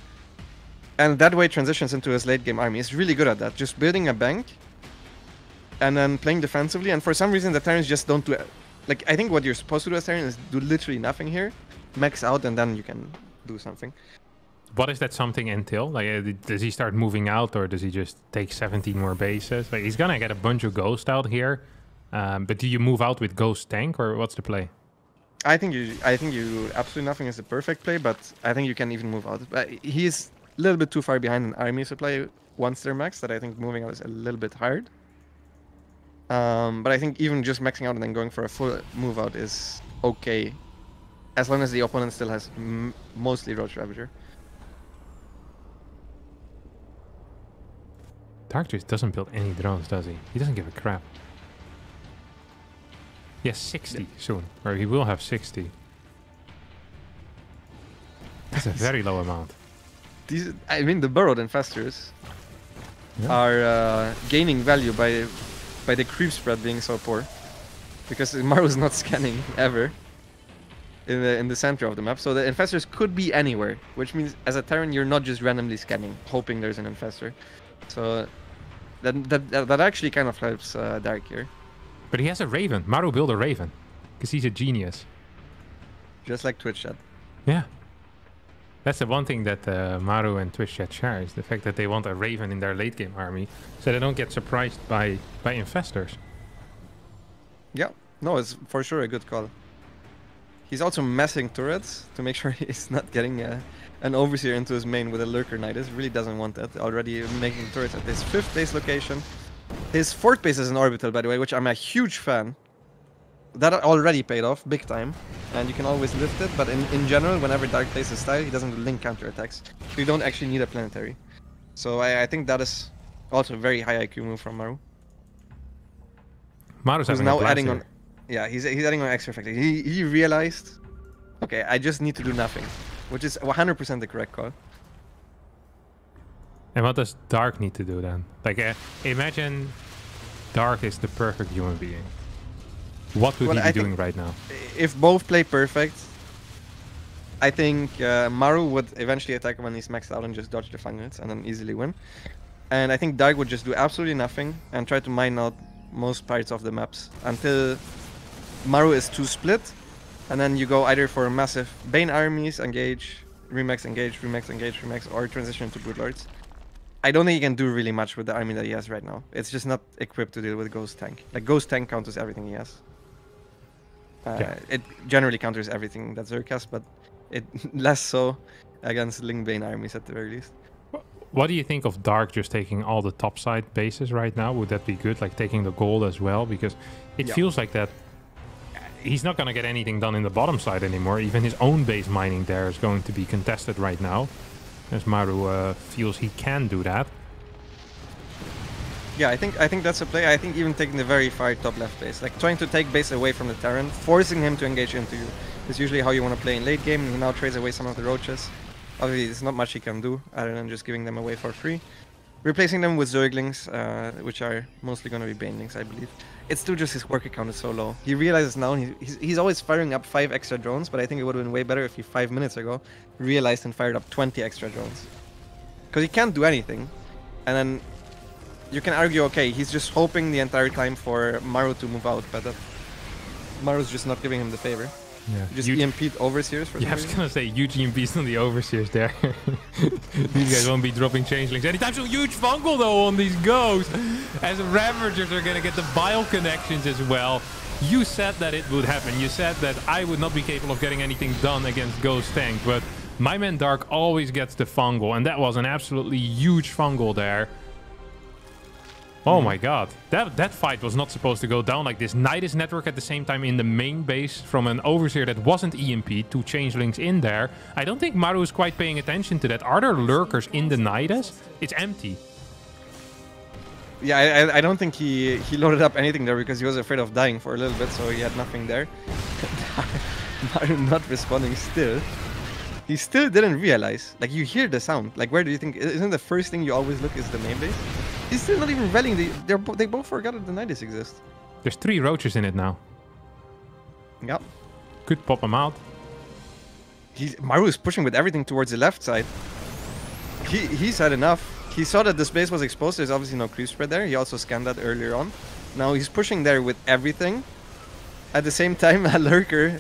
And that way transitions into his late game army. He's really good at that. Just building a bank and then playing defensively. And for some reason, the Terrans just don't do it. Like, I think what you're supposed to do as Terran is do literally nothing here, max out, and then you can do something. What does that something entail? Like, uh, does he start moving out, or does he just take seventeen more bases? Like, he's gonna get a bunch of ghosts out here, um, but do you move out with ghost tank, or what's the play? I think you, I think you, absolutely nothing is the perfect play, but I think you can even move out. But he's a little bit too far behind an army supply once they're maxed, that I think moving out is a little bit hard. Um, but I think even just maxing out and then going for a full move out is okay, as long as the opponent still has m mostly Roach Ravager. Dark just doesn't build any drones, does he? He doesn't give a crap. He has sixty soon, or he will have sixty. That's a very low amount. These, I mean, the burrowed infestors. yeah. are uh, gaining value by by the creep spread being so poor, because Maru's not scanning ever in the in the center of the map. So the infestors could be anywhere, which means as a Terran you're not just randomly scanning, hoping there's an infestor. So that that that actually kind of helps uh, Dark here. But he has a Raven. Maru built a Raven, because he's a genius. Just like Twitch chat. Yeah. That's the one thing that uh, Maru and Twitch chat share, is the fact that they want a Raven in their late game army, so they don't get surprised by by infestors. Yeah, no, it's for sure a good call. He's also messing turrets to make sure he's not getting a, an Overseer into his main with a Lurker Nidus. Really doesn't want that. Already making turrets at his fifth base location. His fourth base is an orbital, by the way, which I'm a huge fan. That already paid off big time, and you can always lift it, but in, in general, whenever Dark plays his style, he doesn't link counterattacks. You don't actually need a planetary. So I, I think that is also a very high I Q move from Maru. Maru's having now a adding on, yeah, he's, he's adding on extra factor. He, he realized, okay, I just need to do nothing, which is one hundred percent the correct call. And what does Dark need to do then? Like, uh, imagine Dark is the perfect human being. What would well, he be I doing right now? If both play perfect, I think uh, Maru would eventually attack when he's maxed out and just dodge the fangirls and then easily win. And I think Dark would just do absolutely nothing and try to mine out most parts of the maps until Maru is too split. And then you go either for massive Bane armies, engage, remax, engage, remax, engage, remax, or transition to Brood Lords. I don't think he can do really much with the army that he has right now. It's just not equipped to deal with Ghost Tank. Like, Ghost Tank counters everything he has. Uh, yeah. It generally counters everything that Zerg has, but it less so against Lingbane armies at the very least. What do you think of Dark just taking all the topside bases right now? Would that be good? Like taking the gold as well? Because it yeah. feels like that he's not going to get anything done in the bottom side anymore. Even his own base mining there is going to be contested right now, as Maru uh, feels he can do that. Yeah, I think I think that's a play. I think even taking the very far top left base, like trying to take base away from the Terran, forcing him to engage into you, is usually how you want to play in late game. He now trades away some of the roaches. Obviously, there's not much he can do other than just giving them away for free, replacing them with Zerglings, uh, which are mostly going to be Banelings, I believe. It's still just his worker count is so low. He realizes now he, he's he's always firing up five extra drones, but I think it would have been way better if he five minutes ago realized and fired up twenty extra drones, because he can't do anything, and then. You can argue, okay, he's just hoping the entire time for Maru to move out, but that Maru's just not giving him the favor. Yeah. Just U E M P'd Overseers for yeah, I was going to say, huge E M Ps on the Overseers there. These guys won't be dropping Changelings anytime soon. Huge fungal, though, on these ghosts. As Ravagers are going to get the Bile connections as well. You said that it would happen. You said that I would not be capable of getting anything done against Ghost Tank, but my man Dark always gets the fungal, and that was an absolutely huge fungal there. Oh my god, that that fight was not supposed to go down like this. Nidus network at the same time in the main base from an Overseer that wasn't E M P, two Changelings in there. I don't think Maru is quite paying attention to that. Are there Lurkers in the Nidus? It's empty. Yeah, I, I don't think he, he loaded up anything there because he was afraid of dying for a little bit, so he had nothing there. Maru not responding still. He still didn't realize. Like, you hear the sound. Like, where do you think? Isn't the first thing you always look is the main base? He's still not even rallying. The, they're, they both forgot that the Nidus exists. There's three roaches in it now. Yep. Could pop them out. He's, Maru is pushing with everything towards the left side. He, he's had enough. He saw that the space was exposed. There's obviously no creep spread there. He also scanned that earlier on. Now he's pushing there with everything. At the same time, a Lurker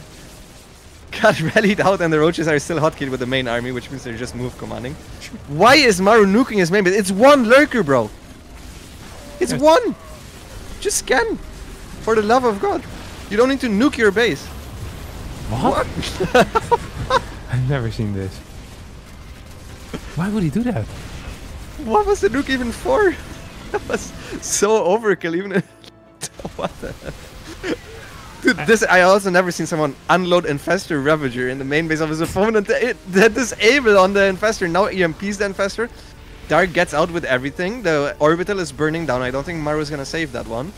got rallied out and the roaches are still hotkeyed with the main army, which means they're just move commanding. Why is Maru nuking his main base? It's one Lurker, bro! It's one! Just scan! For the love of God! You don't need to nuke your base! What? What? I've never seen this. Why would he do that? What was the nuke even for? That was so overkill, even if... What the hell? Dude, this, I also never seen someone unload Infestor Ravager in the main base of his opponent. It, they disable on the Infestor, now E M Ps the Infestor. Dark gets out with everything. The orbital is burning down. I don't think Maru is going to save that one.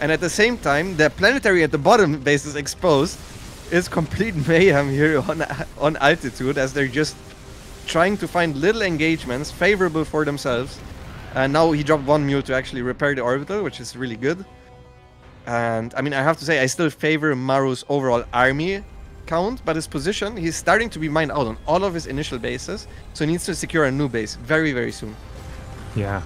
And at the same time, the planetary at the bottom base is exposed. It's complete mayhem here on, on altitude as they're just trying to find little engagements favorable for themselves. And now he dropped one Mew to actually repair the orbital, which is really good. And I mean, I have to say, I still favor Maru's overall army count, but his position, he's starting to be mined out on all of his initial bases, so he needs to secure a new base very, very soon. Yeah.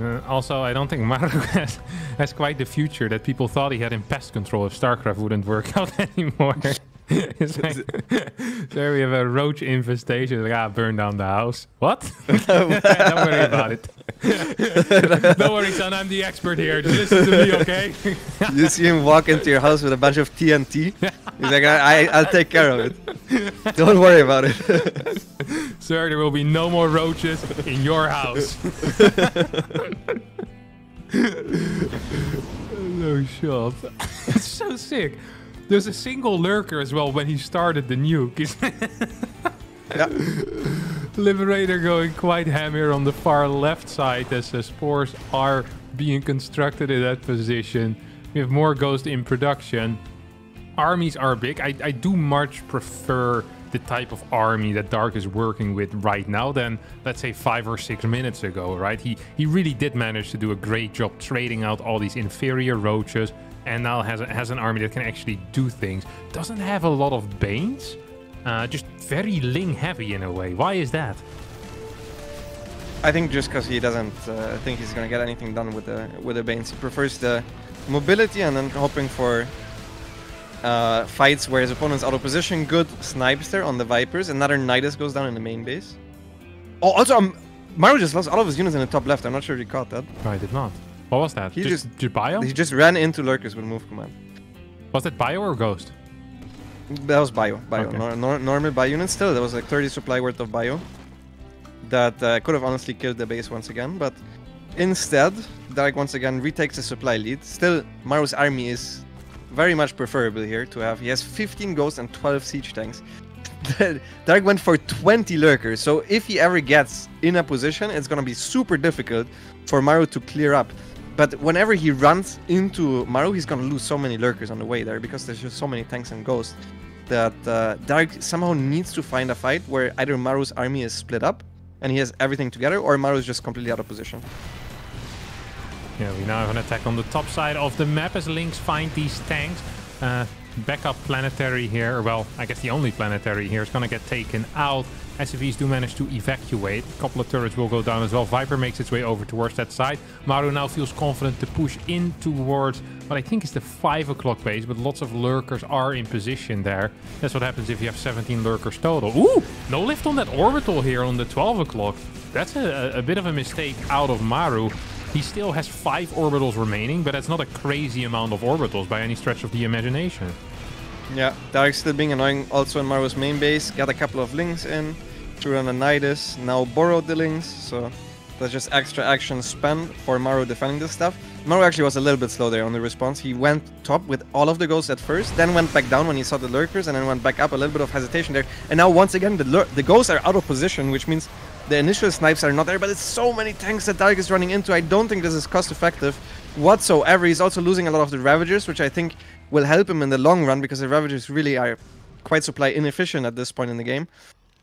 Uh, also, I don't think Maru has, has quite the future that people thought he had in pest control if StarCraft wouldn't work out anymore. It's like, there we have a roach infestation. Like, ah, burn down the house. What? Don't worry about it. Don't worry, son. I'm the expert here. Just listen to me, okay? You see him walk into your house with a bunch of T N T. He's like, I, I, I'll take care of it. Don't worry about it. Sir, there will be no more roaches in your house. No shot. It's so sick. There's a single lurker as well when he started the nuke. Yeah. Liberator going quite ham here on the far left side as the spores are being constructed in that position. We have more ghosts in production. Armies are big. I, I do much prefer the type of army that Dark is working with right now than, let's say, five or six minutes ago, right? He, he really did manage to do a great job trading out all these inferior roaches, and now has, a, has an army that can actually do things. Doesn't have a lot of Banes. Uh, just very Ling heavy in a way. Why is that? I think just because he doesn't uh, think he's going to get anything done with the, with the Banes. He prefers the mobility and then hoping for uh, fights where his opponent's out of position. Good snipes there on the Vipers. Another Nidus goes down in the main base. Oh, also, um, Maru just lost all of his units in the top left. I'm not sure if you caught that. No, I did not. What was that? He just, just bio? He just ran into lurkers with move command. Was that bio or ghost? That was bio. Bio. Okay. Nor, nor, normal bio unit still. There was like thirty supply worth of bio. That uh, could have honestly killed the base once again. But instead, Dark once again retakes the supply lead. Still, Maru's army is very much preferable here to have. He has fifteen ghosts and twelve siege tanks. Dark went for twenty lurkers. So if he ever gets in a position, it's going to be super difficult for Maru to clear up. But whenever he runs into Maru, he's gonna lose so many lurkers on the way there because there's just so many tanks and ghosts that uh, Dark somehow needs to find a fight where either Maru's army is split up and he has everything together, or Maru's just completely out of position. Yeah, we now have an attack on the top side of the map as Lynx find these tanks. Uh, backup planetary here, well, I guess the only planetary here is gonna get taken out. S C Vs do manage to evacuate. A couple of turrets will go down as well. Viper makes its way over towards that side. Maru now feels confident to push in towards what I think is the five o'clock base, but lots of lurkers are in position there. That's what happens if you have seventeen lurkers total. Ooh, no lift on that orbital here on the twelve o'clock. That's a, a bit of a mistake out of Maru. He still has five orbitals remaining, but that's not a crazy amount of orbitals by any stretch of the imagination. Yeah, Dark's still being annoying also in Maru's main base. Got a couple of links in, threw on a Nidus, now borrowed the links, so that's just extra action spend for Maru defending this stuff. Maru actually was a little bit slow there on the response. He went top with all of the ghosts at first, then went back down when he saw the lurkers, and then went back up, a little bit of hesitation there. And now once again, the, the ghosts are out of position, which means the initial snipes are not there, but it's so many tanks that Dark is running into. I don't think this is cost effective whatsoever. He's also losing a lot of the Ravagers, which I think will help him in the long run because the Ravagers really are quite supply inefficient at this point in the game.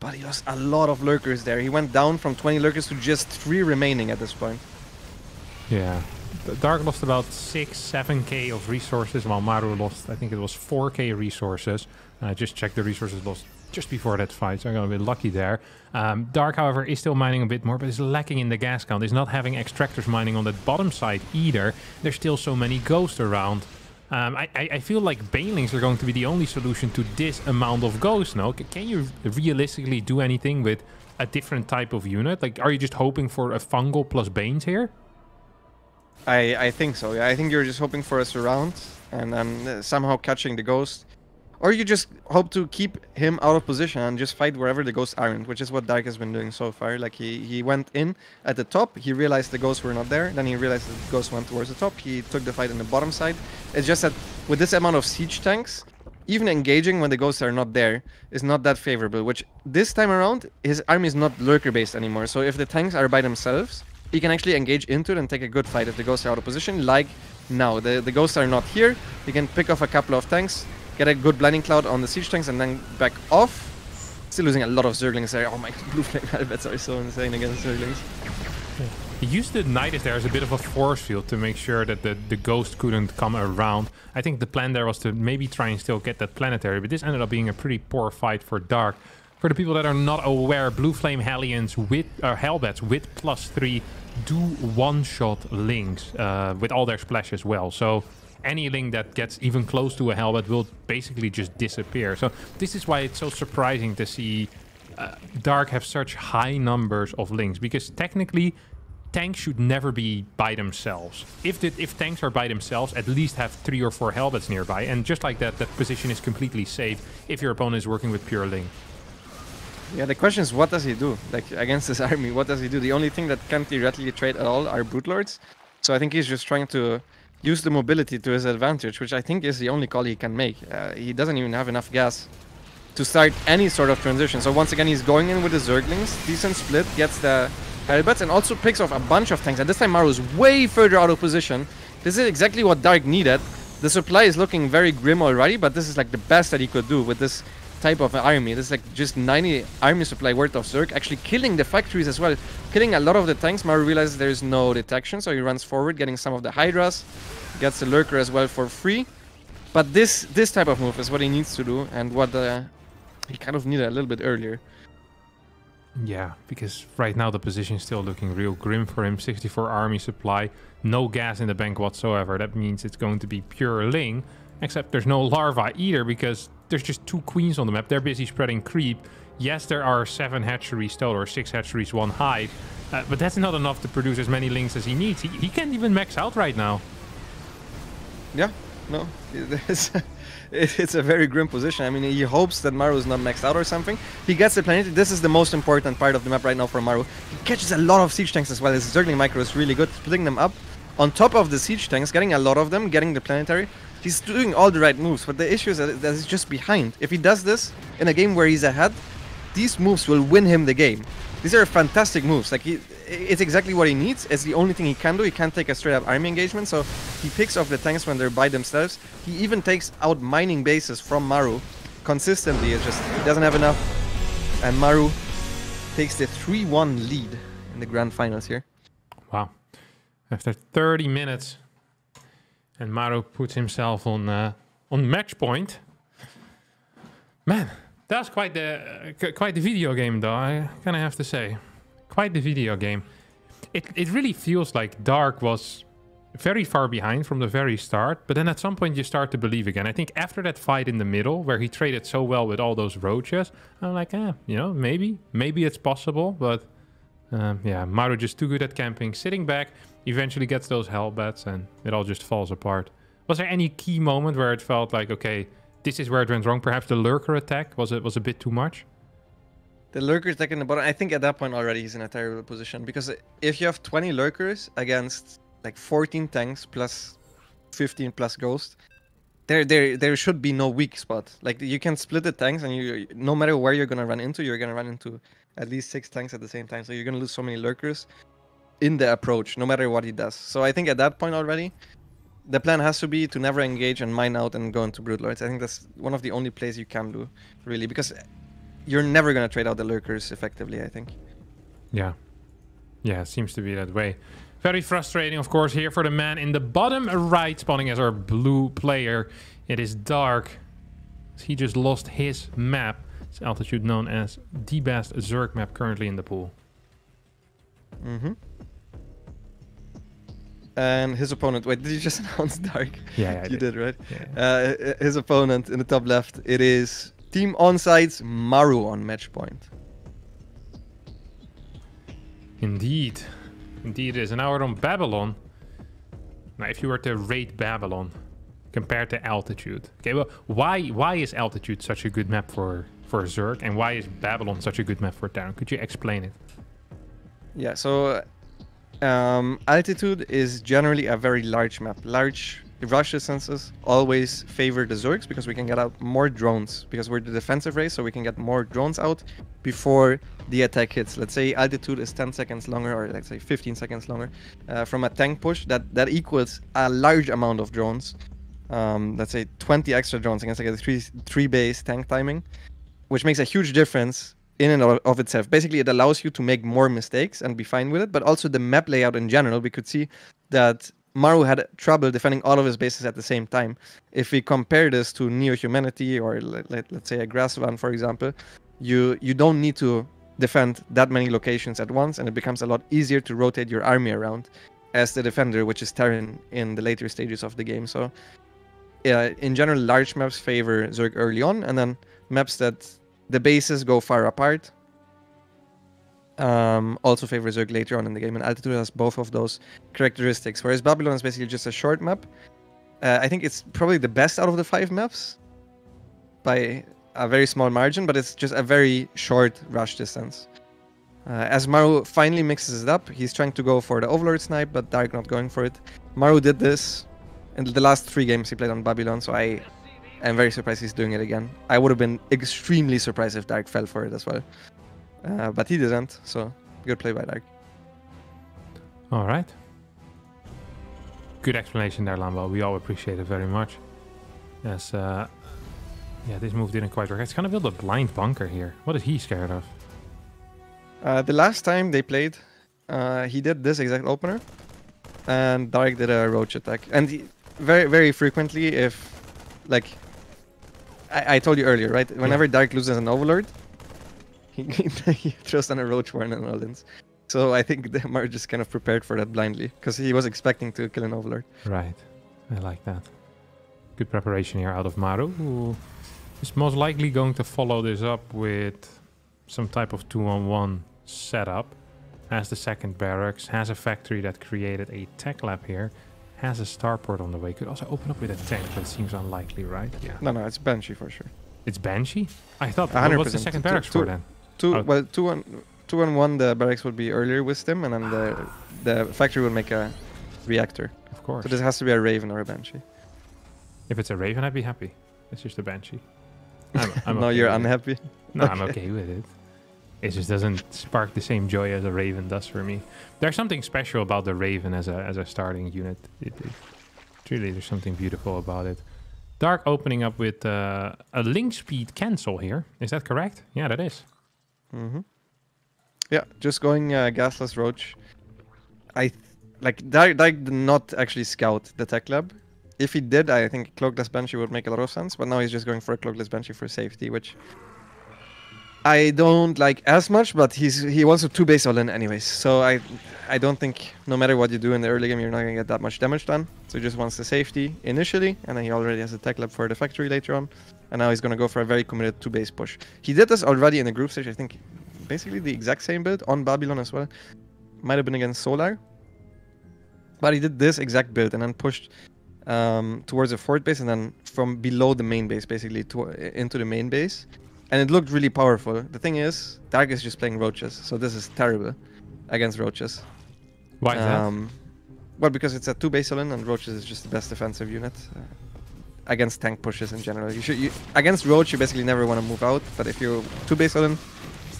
But he lost a lot of lurkers there. He went down from twenty lurkers to just three remaining at this point. Yeah. Dark lost about six, seven K of resources, while Maru lost, I think it was four K resources. I uh, just checked the resources lost just before that fight, so I got a bit lucky there. Um, Dark, however, is still mining a bit more, but is lacking in the gas count. He's not having extractors mining on that bottom side either. There's still so many ghosts around. Um, I, I feel like Banelings are going to be the only solution to this amount of ghosts, no? Can you realistically do anything with a different type of unit? Like, are you just hoping for a Fungal plus Banes here? I, I think so, yeah. I think you're just hoping for a surround and um, somehow catching the ghost. Or you just hope to keep him out of position and just fight wherever the ghosts aren't, which is what Dark has been doing so far. Like, he, he went in at the top, he realized the ghosts were not there, then he realized that the ghosts went towards the top, he took the fight on the bottom side. It's just that with this amount of siege tanks, even engaging when the ghosts are not there is not that favorable, which this time around, his army is not lurker-based anymore. So if the tanks are by themselves, he can actually engage into it and take a good fight if the ghosts are out of position, like now. The, the ghosts are not here, he can pick off a couple of tanks, get a good blinding cloud on the siege tanks and then back off. Still losing a lot of Zerglings there. Oh my, blue flame Helvets are so insane against Zerglings. Yeah, I used the Nidus there as a bit of a force field to make sure that the, the ghost couldn't come around. I think the plan there was to maybe try and still get that planetary, but this ended up being a pretty poor fight for Dark. For the people that are not aware, Blue Flame Hellions with uh, Hellbats with plus three do one-shot links uh, with all their splash as well. So any link that gets even close to a Hellbat will basically just disappear. So this is why it's so surprising to see uh, Dark have such high numbers of links, because technically tanks should never be by themselves. If the, if tanks are by themselves, at least have three or four Hellbats nearby, and just like that, that position is completely safe if your opponent is working with pure link. Yeah, the question is, what does he do? Like, against this army, what does he do? The only thing that can't theoretically trade at all are Bootlords. So I think he's just trying to use the mobility to his advantage, which I think is the only call he can make. Uh, he doesn't even have enough gas to start any sort of transition. So once again, he's going in with the Zerglings, decent split, gets the Hellbats, and also picks off a bunch of tanks. And this time, Maru's way further out of position. This is exactly what Dark needed. The supply is looking very grim already, but this is like the best that he could do with this type of army. This is like just ninety army supply worth of Zerg, actually killing the factories as well, killing a lot of the tanks. Maru realizes there is no detection, so he runs forward, getting some of the Hydras, gets the Lurker as well for free. But this this type of move is what he needs to do, and what uh, he kind of needed a little bit earlier. Yeah, because right now the position is still looking real grim for him. sixty-four army supply, no gas in the bank whatsoever. That means it's going to be pure Ling, except there's no larva either, because there's just two queens on the map. They're busy spreading creep. Yes, there are seven hatcheries total, or six hatcheries, one hive, uh, but that's not enough to produce as many links as he needs. He, he can't even max out right now. Yeah, no, it's, it's a very grim position. I mean, he hopes that Maru is not maxed out or something. He gets the planet. This is the most important part of the map right now for Maru. He catches a lot of siege tanks as well. His Zergling micro is really good, splitting them up. On top of the siege tanks, getting a lot of them, getting the planetary. He's doing all the right moves, but the issue is that he's just behind. If he does this in a game where he's ahead, these moves will win him the game. These are fantastic moves. Like, he, it's exactly what he needs. It's the only thing he can do. He can't take a straight-up army engagement, so he picks off the tanks when they're by themselves. He even takes out mining bases from Maru consistently. It's just, he doesn't have enough. And Maru takes the three one lead in the grand finals here. Wow. After thirty minutes... And Maru puts himself on uh, on match point. Man, that's quite the uh, quite the video game, though. I kind of have to say, quite the video game. It it really feels like Dark was very far behind from the very start, but then at some point you start to believe again. I think after that fight in the middle, where he traded so well with all those roaches, I'm like, eh, you know, maybe maybe it's possible. But um, yeah, Maru just too good at camping, sitting back. Eventually gets those Hellbats and it all just falls apart. Was there any key moment where it felt like, okay, this is where it went wrong? Perhaps the Lurker attack was it was a bit too much? The Lurker attack in the bottom, I think at that point already he's in a terrible position, because if you have twenty Lurkers against like fourteen tanks plus fifteen plus Ghost, there there there should be no weak spot. Like, you can split the tanks and you, no matter where you're gonna run into, you're gonna run into at least six tanks at the same time. So you're gonna lose so many Lurkers in the approach, no matter what he does. So I think at that point already, the plan has to be to never engage and mine out and go into Broodlords. I think that's one of the only plays you can do, really, because you're never going to trade out the Lurkers effectively, I think. Yeah. Yeah, it seems to be that way. Very frustrating, of course, here for the man in the bottom right, spawning as our blue player. It is Dark. He just lost his map. It's altitude known as the best Zerg map currently in the pool. Mm-hmm. And his opponent, wait, did you just announce Dark? Yeah, yeah, I You did, did right? Yeah, yeah. Uh, his opponent in the top left, it is Team Onside's Maru on match point. Indeed. Indeed it is. And now we're on Babylon. Now, if you were to rate Babylon compared to Altitude, okay, well, why why is Altitude such a good map for, for Zerg? And why is Babylon such a good map for Terran? Could you explain it? Yeah, so... Um, altitude is generally a very large map. Large rush distances always favor the Zergs, because we can get out more drones, because we're the defensive race, so we can get more drones out before the attack hits. Let's say altitude is ten seconds longer, or let's say fifteen seconds longer uh, from a tank push. That, that equals a large amount of drones. Um, let's say twenty extra drones against like a three, three base tank timing, which makes a huge difference in and of itself. Basically, it allows you to make more mistakes and be fine with it, but also the map layout in general. We could see that Maru had trouble defending all of his bases at the same time. If we compare this to Neo Humanity or let, let, let's say a Grassvan, for example, you you don't need to defend that many locations at once, and it becomes a lot easier to rotate your army around as the defender, which is Terran in the later stages of the game. So, yeah, in general, large maps favor Zerg early on, and then maps that the bases go far apart um, also favor Zerg later on in the game, and Altitude has both of those characteristics, whereas Babylon is basically just a short map. Uh, I think it's probably the best out of the five maps by a very small margin, but it's just a very short rush distance. Uh, as Maru finally mixes it up, he's trying to go for the Overlord snipe, but Dark not going for it. Maru did this in the last three games he played on Babylon, so I... I'm very surprised he's doing it again. I would have been extremely surprised if Dark fell for it as well. Uh, but he didn't, so good play by Dark. All right. Good explanation there, Lambo. We all appreciate it very much. Yes, uh, yeah, this move didn't quite work. It's kind of build a blind bunker here. What is he scared of? Uh, the last time they played, uh, he did this exact opener. And Dark did a roach attack. And he, very, very frequently, if... like... I, I told you earlier, right? Whenever yeah. Dark loses an Overlord, he, he throws down a Roach Warren and Rollins. So I think the Maru just kind of prepared for that blindly, because he was expecting to kill an Overlord. Right. I like that. Good preparation here out of Maru, who is most likely going to follow this up with some type of two on one setup. Has the second barracks, has a factory that created a tech lab here. Has a starport on the way. Could also open up with a tank, but it seems unlikely, right? Yeah. No, no, it's Banshee for sure. It's Banshee? I thought, well, what's the second barracks two, for then? Two, oh. Well, two on, two on one, the barracks would be earlier with them, and then the, the factory would make a reactor. Of course. So this has to be a Raven or a Banshee. If it's a Raven, I'd be happy. It's just a Banshee. I'm, I'm no, okay you're unhappy? It. No, okay. I'm okay with it. It just doesn't spark the same joy as a Raven does for me. There's something special about the Raven as a as a starting unit. It, it, truly, there's something beautiful about it. Dark opening up with uh, a link speed cancel here. Is that correct? Yeah, that is. Mm-hmm. Yeah, just going uh, gasless roach. I like Dark, Dark did not actually scout the tech lab. If he did, I think Cloakless Banshee would make a lot of sense. But now he's just going for a Cloakless Banshee for safety, which I don't like as much, but he's he wants to two base all in anyways. So I I don't think, no matter what you do in the early game, you're not gonna get that much damage done. So he just wants the safety initially, and then he already has a tech lab for the factory later on. And now he's gonna go for a very committed two base push. He did this already in the group stage, I think basically the exact same build on Babylon as well. Might have been against Solar. But he did this exact build and then pushed um, towards the fort base and then from below the main base basically to, into the main base. And it looked really powerful. The thing is, Dark is just playing roaches, so this is terrible against roaches. Why is um, that? Well, because it's a two base all-in, and roaches is just the best defensive unit uh, against tank pushes in general. You should you, against roach, you basically never want to move out, but if you two base all-in,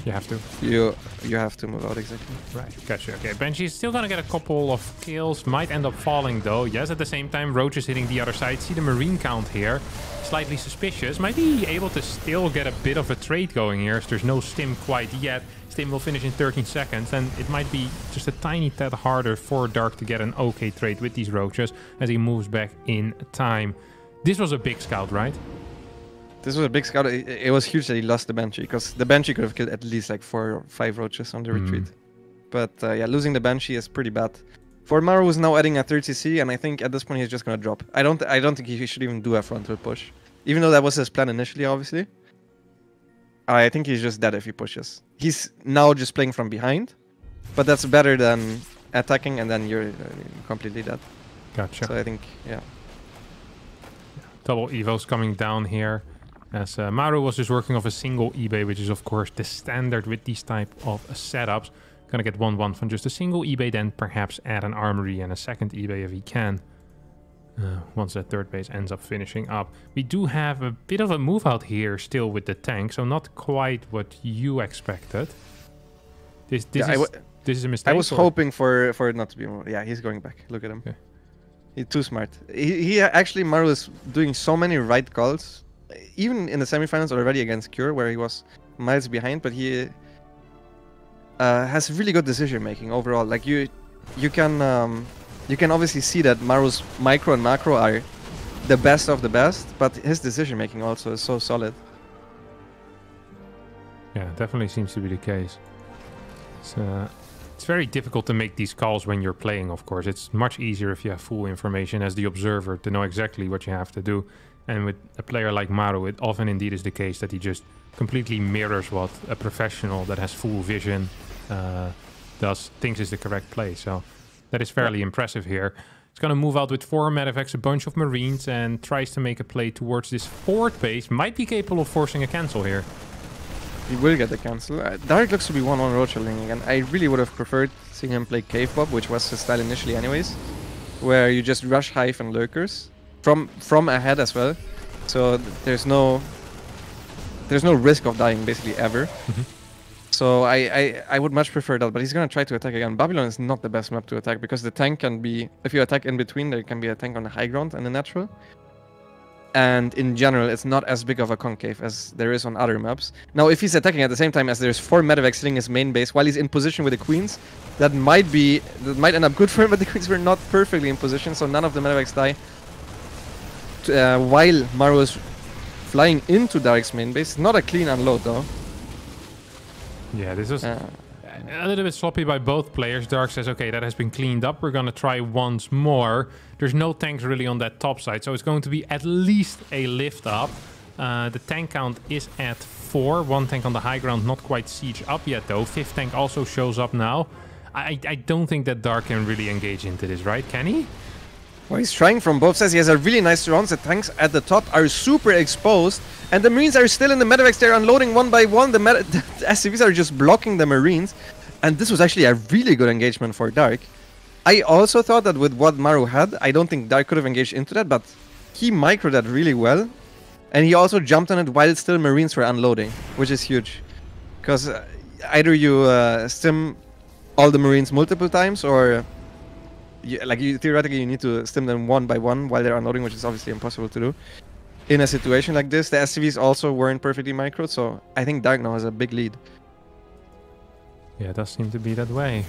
you have to. You you have to move out exactly. Right, gotcha. Okay, Banshee's still gonna get a couple of kills. Might end up falling though. Yes, at the same time, Roach is hitting the other side. See the Marine count here. Slightly suspicious. Might be able to still get a bit of a trade going here. So there's no Stim quite yet. Stim will finish in thirteen seconds, and it might be just a tiny tad harder for Dark to get an okay trade with these roaches as he moves back in time. This was a big scout, right? This was a big scout. It, it was huge that he lost the Banshee, because the Banshee could have killed at least like four or five roaches on the mm. retreat. But uh, yeah, losing the Banshee is pretty bad. For Maru, who's now adding a thirty C, and I think at this point he's just gonna drop. I don't, I don't think he should even do a frontal push, even though that was his plan initially, obviously. I think he's just dead if he pushes. He's now just playing from behind, but that's better than attacking and then you're completely dead. Gotcha. So I think, yeah. Double evos coming down here. As uh, Maru was just working off a single eBay, which is of course the standard with these type of uh, setups. Gonna get one one from just a single eBay, then perhaps add an armory and a second eBay if he can. Uh, once that third base ends up finishing up. We do have a bit of a move out here still with the tank, so not quite what you expected. This this yeah, is this is a mistake. I was or? hoping for for it not to be. Yeah, he's going back. Look at him. Okay. He's too smart. He, he actually Maru is doing so many right calls even in the semifinals already against Cure, where he was miles behind, but he uh, has really good decision making overall. Like you, you can um, you can obviously see that Maru's micro and macro are the best of the best, but his decision making also is so solid. Yeah, definitely seems to be the case. It's, uh, it's very difficult to make these calls when you're playing, of course. It's much easier if you have full information as the observer to know exactly what you have to do. And with a player like Maru, it often indeed is the case that he just completely mirrors what a professional that has full vision uh, does, thinks is the correct play. So that is fairly impressive here. It's going to move out with four Mad F X, a bunch of Marines, and tries to make a play towards this forward base. Might be capable of forcing a cancel here. He will get the cancel. Uh, Dark looks to be one-one roadshielding again. I really would have preferred seeing him play Cave Bob, which was his style initially anyways, where you just rush Hive and Lurkers from from ahead as well. So th there's no there's no risk of dying basically ever. Mm-hmm. So I, I I would much prefer that. But he's gonna try to attack again. Babylon is not the best map to attack because the tank can be, if you attack in between, there can be a tank on the high ground and the natural. And in general, it's not as big of a concave as there is on other maps. Now, if he's attacking at the same time as there's four medevacs sitting his main base while he's in position with the queens, that might be that might end up good for him. But the queens were not perfectly in position, so none of the medevacs die. Uh, while Maru is flying into Dark's main base, not a clean unload though. Yeah, this is uh, a little bit sloppy by both players. Dark says, okay, that has been cleaned up. We're going to try once more. There's no tanks really on that top side, so it's going to be at least a lift up. Uh, the tank count is at four. One tank on the high ground, not quite siege up yet though. Fifth tank also shows up now. I, I don't think that Dark can really engage into this, right? Can he? Well, he's trying from both sides. He has a really nice surround. The tanks at the top are super exposed. And the Marines are still in the medevacs. They're unloading one by one. The, the S C Vs are just blocking the Marines. And this was actually a really good engagement for Dark. I also thought that with what Maru had, I don't think Dark could have engaged into that, but he microed that really well. And he also jumped on it while still Marines were unloading, which is huge. Because uh, either you uh, stim all the Marines multiple times, or... You, like you, theoretically, you need to stim them one by one while they're unloading, which is obviously impossible to do. In a situation like this, the S C Vs also weren't perfectly microed, so I think Dark now has a big lead. Yeah, it does seem to be that way.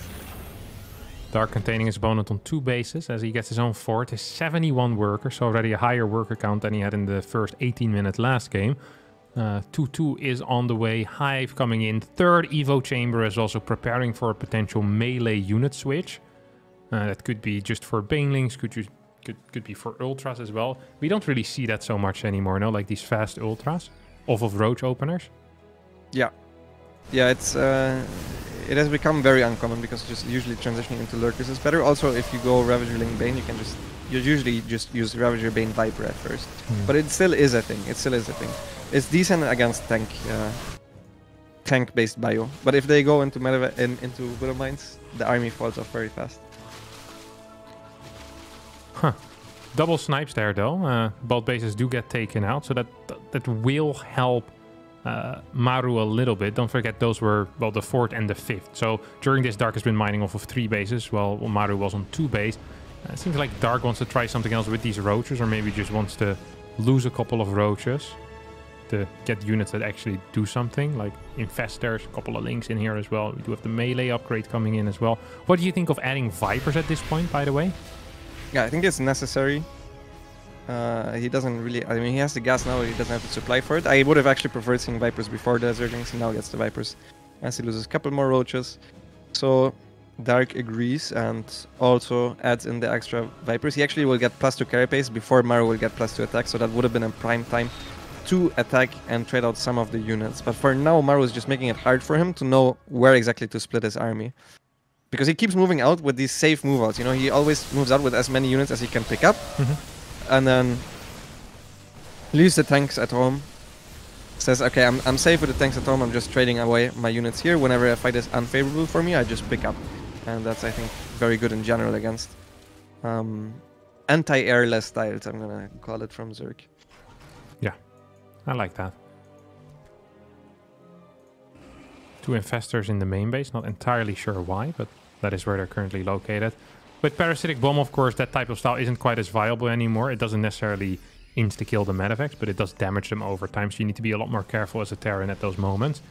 Dark containing his opponent on two bases as he gets his own fort. His seventy-one workers, so already a higher worker count than he had in the first eighteen minutes last game. two two uh, is on the way. Hive coming in. Third Evo Chamber is also preparing for a potential melee unit switch. Uh, that could be just for banelings, could you could could be for ultras as well. We don't really see that so much anymore, no? Like these fast ultras off of roach openers. Yeah, yeah, it's uh, it has become very uncommon because just usually transitioning into lurkers is better. Also, if you go Ravager Link Bane, you can just you usually just use Ravager Bane Viper at first, mm. but it still is a thing. It still is a thing. It's decent against tank uh, tank based bio, but if they go into Meta in, into Widow Mines, the army falls off very fast. Huh. Double snipes there though. Uh, both bases do get taken out, so that that, that will help uh, Maru a little bit. Don't forget those were, well, the fourth and the fifth. So during this, Dark has been mining off of three bases, while Maru was on two base. Uh, it seems like Dark wants to try something else with these roaches, or maybe just wants to lose a couple of roaches to get units that actually do something, like infestors, a couple of links in here as well. We do have the melee upgrade coming in as well. What do you think of adding Vipers at this point, by the way? Yeah, I think it's necessary. Uh, he doesn't really... I mean, he has the gas now, but he doesn't have the supply for it. I would have actually preferred seeing Vipers before the Zerglings. He now gets the Vipers as he loses a couple more roaches. So, Dark agrees and also adds in the extra Vipers. He actually will get plus two Carapace before Maru will get plus two attack, so that would have been a prime time to attack and trade out some of the units. But for now, Maru is just making it hard for him to know where exactly to split his army. Because he keeps moving out with these safe move-outs, you know, he always moves out with as many units as he can pick up. Mm-hmm. And then leaves the tanks at home. Says, okay, I'm, I'm safe with the tanks at home, I'm just trading away my units here. Whenever a fight is unfavorable for me, I just pick up. And that's, I think, very good in general against um, anti-airless styles, I'm gonna call it, from Zerg. Yeah, I like that. Two infestors in the main base, not entirely sure why, but that is where they're currently located. With Parasitic Bomb, of course, that type of style isn't quite as viable anymore. It doesn't necessarily insta-kill the medevacs, but it does damage them over time, so you need to be a lot more careful as a Terran at those moments.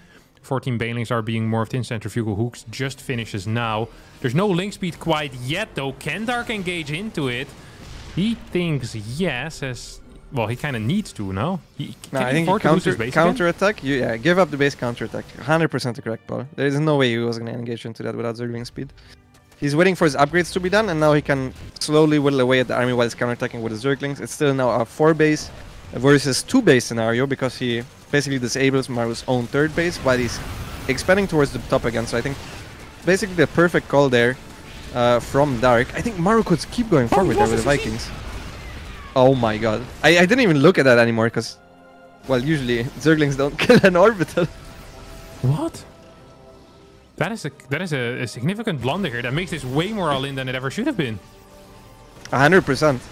fourteen Banelings are being morphed in. Centrifugal Hooks just finishes now. There's no link speed quite yet, though. Can Dark engage into it? He thinks yes, as... Well, he kind of needs to, no? He, no, I think counter-attack, counter yeah, give up the base counter-attack. one hundred percent correct, Paul. There is no way he was going to engage into that without Zergling Speed. He's waiting for his upgrades to be done, and now he can slowly whittle away at the army while he's counter-attacking with his Zerglings. It's still now a four base versus two base scenario, because he basically disables Maru's own third base while he's expanding towards the top again. So I think basically the perfect call there uh, from Dark. I think Maru could keep going forward there with the Vikings. Oh my god. I, I didn't even look at that anymore because, well, usually Zerglings don't kill an orbital. What? That is a that is a, a significant blunder here that makes this way more all in than it ever should have been. one hundred percent.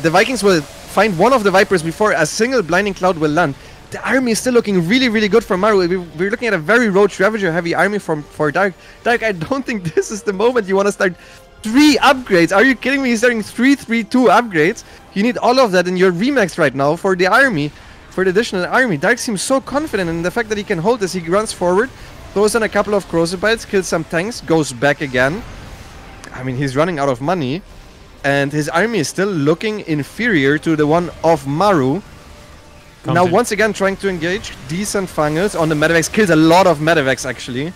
The Vikings will find one of the Vipers before a single Blinding Cloud will land. The army is still looking really, really good for Maru. We, we're looking at a very Roach Ravager heavy army from, for Dark. Dark, I don't think this is the moment you want to start three upgrades. Are you kidding me? He's starting three, three, two upgrades. You need all of that in your Remax right now for the army, for the additional army. Dark seems so confident in the fact that he can hold this. He runs forward, throws in a couple of Crozabites, kills some tanks, goes back again. I mean, he's running out of money. And his army is still looking inferior to the one of Maru. Comes now in. Once again trying to engage. Decent Fangels on the Medivacs. Kills a lot of Medivacs, actually.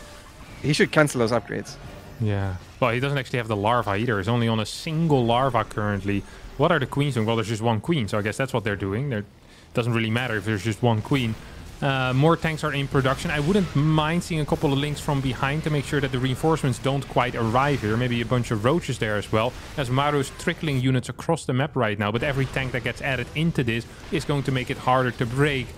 He should cancel those upgrades. Yeah. Well, he doesn't actually have the larva either. He's only on a single larva currently. What are the queens doing? Well, there's just one queen, so I guess that's what they're doing. It doesn't really matter if there's just one queen. Uh, more tanks are in production. I wouldn't mind seeing a couple of links from behind to make sure that the reinforcements don't quite arrive here. Maybe a bunch of roaches there as well, as Maru's trickling units across the map right now. But every tank that gets added into this is going to make it harder to break.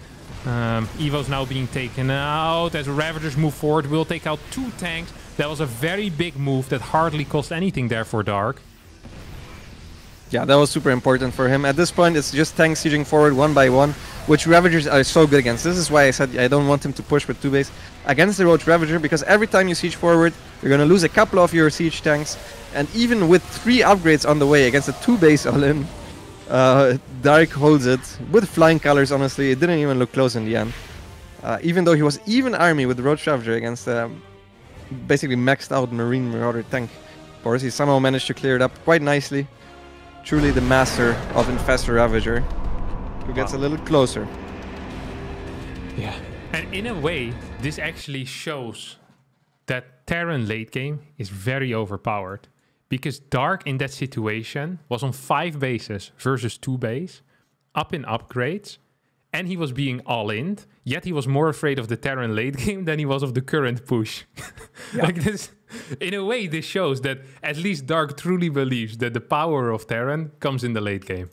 Um, Evo's now being taken out as Ravagers move forward. We'll take out two tanks. That was a very big move that hardly cost anything there for Dark. Yeah, that was super important for him. At this point, it's just tanks sieging forward one by one, which Ravagers are so good against. This is why I said I don't want him to push with two base against the Roach Ravager, because every time you siege forward, you're going to lose a couple of your siege tanks. And even with three upgrades on the way against a two base all-in, uh, Dark holds it with flying colors, honestly. It didn't even look close in the end. Uh, even though he was even army with the Roach Ravager against um, basically maxed out Marine Marauder tank. Of course, he somehow managed to clear it up quite nicely. Truly the master of Infestor Ravager, who gets wow. a little closer. Yeah. And in a way, this actually shows that Terran late game is very overpowered. Because Dark in that situation was on five bases versus two base, up in upgrades, and he was being all-in, yet he was more afraid of the Terran late game than he was of the current push. Yeah. Like this, in a way, this shows that at least Dark truly believes that the power of Terran comes in the late game.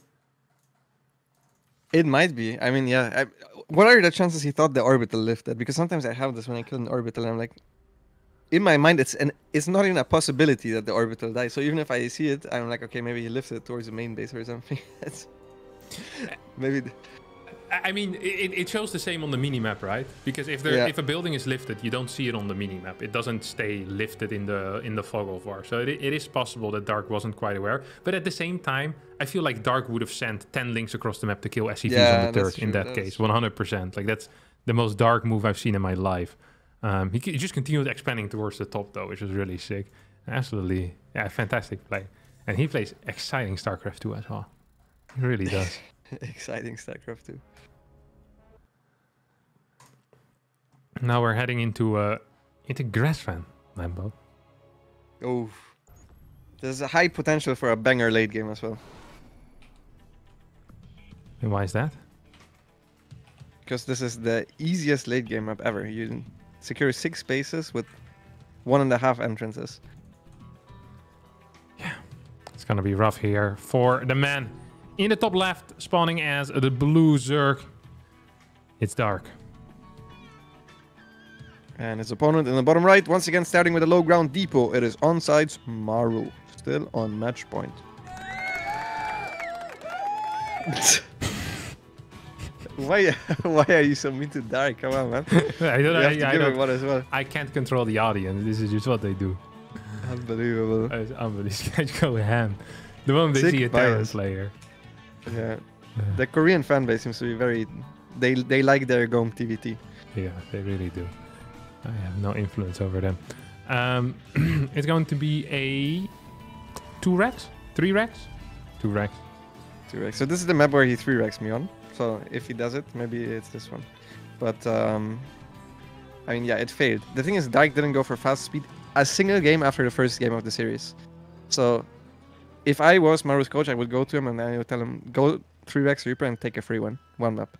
It might be. I mean, yeah. I, what are the chances he thought the orbital lifted? Because sometimes I have this when I kill an orbital, and I'm like, in my mind, it's an, it's not even a possibility that the orbital dies. So even if I see it, I'm like, okay, maybe he lifted it towards the main base or something. Maybe... I mean, it, it shows the same on the minimap, right? Because if there, yeah. if a building is lifted, you don't see it on the minimap. It doesn't stay lifted in the in the fog of war. So it, it is possible that Dark wasn't quite aware. But at the same time, I feel like Dark would have sent ten links across the map to kill S C Vs yeah, on the turret in that that's case, one hundred percent. Like, that's the most Dark move I've seen in my life. Um, he, he just continued expanding towards the top, though, which was really sick. Absolutely, yeah, fantastic play. And he plays exciting StarCraft two as well. He really does. Exciting StarCraft two. Now we're heading into uh, into Grassland, Lambo. Oh, there's a high potential for a banger late game as well. And why is that? Because this is the easiest late game map ever. You secure six spaces with one and a half entrances. Yeah, it's gonna be rough here for the man. In the top left, spawning as the blue Zerg, it's Dark. And his opponent in the bottom right, once again starting with a low ground depot. It is Onside's Maru, still on match point. why, why are you so mean to Dark? Come on, man. I don't, I, I, don't one as well. I can't control the audience. This is just what they do. Unbelievable. It's unbelievable. Go ham. The moment they Sick see a Terran Slayer. Yeah. Yeah. The Korean fan base seems to be very... They they like their G O M T V T. Yeah, they really do. I have no influence over them. Um, it's going to be a two racks, three racks, two racks, two racks. So this is the map where he three racks me on. So if he does it, maybe it's this one. But um, I mean, yeah, it failed. The thing is, Dark didn't go for fast speed a single game after the first game of the series. So if I was Maru's coach, I would go to him and I would tell him, go three racks Reaper and take a free one, one map.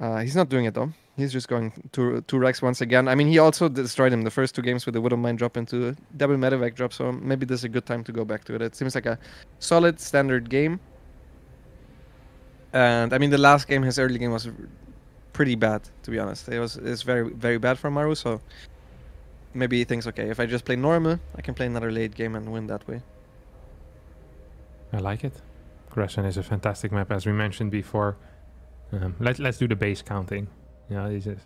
Uh, he's not doing it though. He's just going two, two racks once again. I mean, he also destroyed him the first two games with the Widow Mine drop into double medevac drop, so maybe this is a good time to go back to it. It seems like a solid standard game. And I mean, the last game, his early game was pretty bad, to be honest. It was it's very, very bad for Maru, so maybe he thinks, okay, if I just play normal, I can play another late game and win that way. I like it. Gresham is a fantastic map, as we mentioned before. Um, let, let's do the base counting. You know, you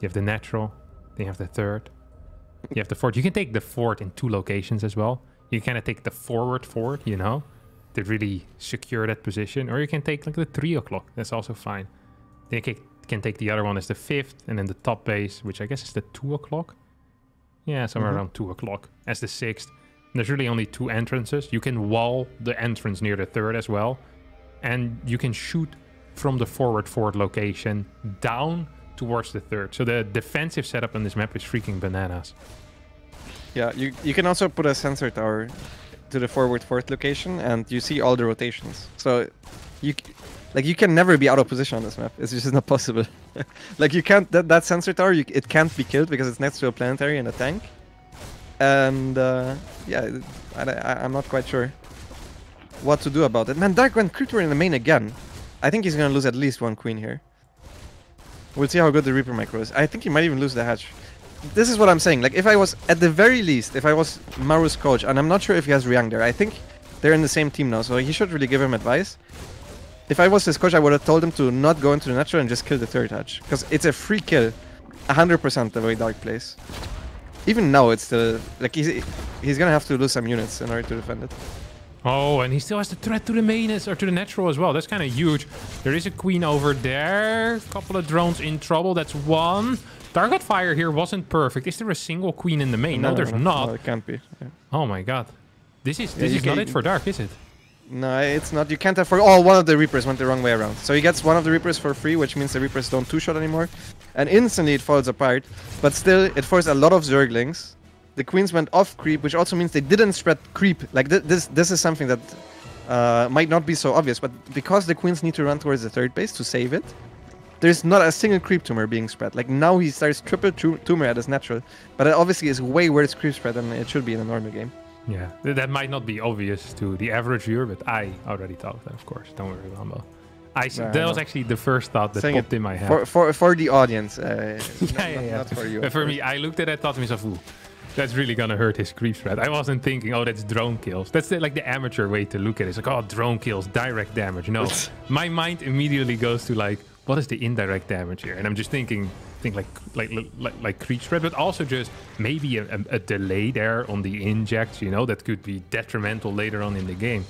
have the natural, then you have the third, you have the fourth. You can take the fourth in two locations as well. You kind of take the forward forward, you know, to really secure that position. Or you can take like the three o'clock. That's also fine. Then you can take the other one as the fifth, and then the top base, which I guess is the two o'clock. Yeah, somewhere mm-hmm. around two o'clock as the sixth. And there's really only two entrances. You can wall the entrance near the third as well. And you can shoot from the forward forward location down towards the third. So the defensive setup on this map is freaking bananas. Yeah, you, you can also put a sensor tower to the forward fourth location and you see all the rotations. So you like you can never be out of position on this map. It's just not possible. Like you can't, that, that sensor tower, you, it can't be killed because it's next to a planetary and a tank. And uh, yeah, I, I, I'm not quite sure what to do about it. Man, Dark went Cryptor in the main again. I think he's gonna lose at least one queen here. We'll see how good the Reaper micro is. I think he might even lose the hatch. This is what I'm saying. Like, if I was, at the very least, if I was Maru's coach, and I'm not sure if he has Ryung there, I think they're in the same team now, so he should really give him advice. If I was his coach, I would have told him to not go into the natural and just kill the third hatch. Because it's a free kill, one hundred percent the way Dark plays. Even now, it's the, like, he's, he's gonna have to lose some units in order to defend it. Oh, and he still has the threat to the main or to the natural as well. That's kind of huge. There is a queen over there. Couple of drones in trouble. That's one. Target fire here wasn't perfect. Is there a single queen in the main? No, no there's no, not. No, it can't be. Yeah. Oh my god. This is this yeah, is not it for Dark, is it? No, it's not. You can't have for... Oh, one of the Reapers went the wrong way around. So he gets one of the Reapers for free, which means the Reapers don't two-shot anymore. And instantly it falls apart. But still, it forced a lot of Zerglings. The queens went off creep, which also means they didn't spread creep. Like th this, this is something that uh, might not be so obvious, but because the queens need to run towards the third base to save it, there's not a single creep tumor being spread. Like now he starts triple tumor at his natural, but it obviously is way worse creep spread than it should be in a normal game. Yeah, that might not be obvious to the average viewer, but I already thought of that, of course. Don't worry, Lambo. I see, yeah, that I was actually the first thought that Saying popped in my head. For for, for the audience, uh, yeah, not, yeah, yeah. not for you. But for me, I looked at it, thought to myself, ooh. That's really gonna hurt his creep spread. I wasn't thinking, oh, that's drone kills. That's the, like the amateur way to look at it. It's like, oh, drone kills, direct damage. No, my mind immediately goes to like, what is the indirect damage here? And I'm just thinking, think like like like, like creep spread, but also just maybe a, a, a delay there on the injects. You know, that could be detrimental later on in the game.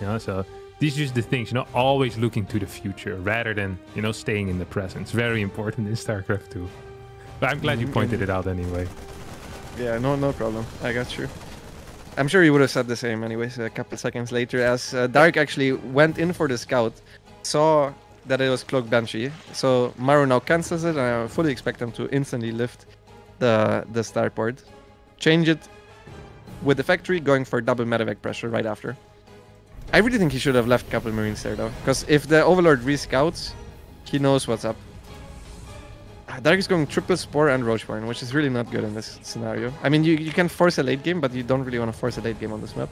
You know, so these are just the things. You know, always looking to the future rather than you know staying in the present. It's very important in StarCraft two. But I'm glad mm-hmm. you pointed it out anyway. Yeah, no, no problem. I got you. I'm sure you would have said the same anyways a couple seconds later, as uh, Dark actually went in for the scout, saw that it was Cloak Banshee, so Maru now cancels it, and I fully expect them to instantly lift the, the starport, change it with the factory, going for double medevac pressure right after. I really think he should have left a couple Marines there though, because if the Overlord rescouts, he knows what's up. Dark is going triple Spore and Roachborn, which is really not good in this scenario. I mean, you, you can force a late game, but you don't really want to force a late game on this map.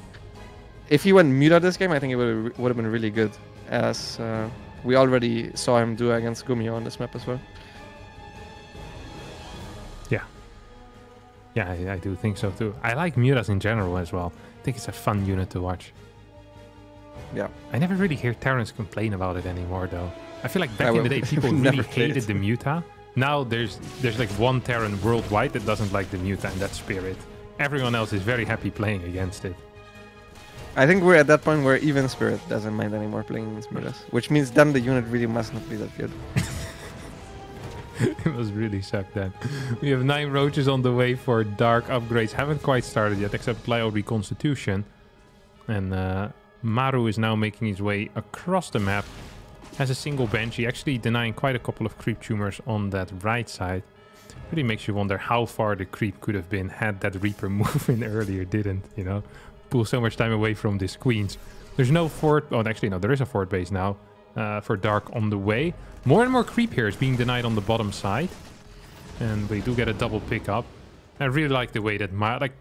If he went Muta this game, I think it would have been really good, as uh, we already saw him do against Gumiho on this map as well. Yeah. Yeah, I, I do think so too. I like Mutas in general as well. I think it's a fun unit to watch. Yeah. I never really hear Terrans complain about it anymore, though. I feel like back I in will. the day, people really hated it. the Muta. Now there's there's like one Terran worldwide that doesn't like the Muta and that Spirit. Everyone else is very happy playing against it. I think we're at that point where even Spirit doesn't mind anymore playing against Midas, which means then the unit really must not be that good. It must really suck then. We have nine roaches on the way for Dark upgrades. Haven't quite started yet, except Plyo Reconstitution. And uh, Maru is now making his way across the map. Has a single Banshee, actually denying quite a couple of creep tumors on that right side. Really makes you wonder how far the creep could have been had that Reaper move in earlier, didn't, you know? Pull so much time away from these queens. There's no fort. Oh, actually, no, there is a fort base now uh, for Dark on the way. More and more creep here is being denied on the bottom side. And we do get a double pickup. I really like the way that Ma like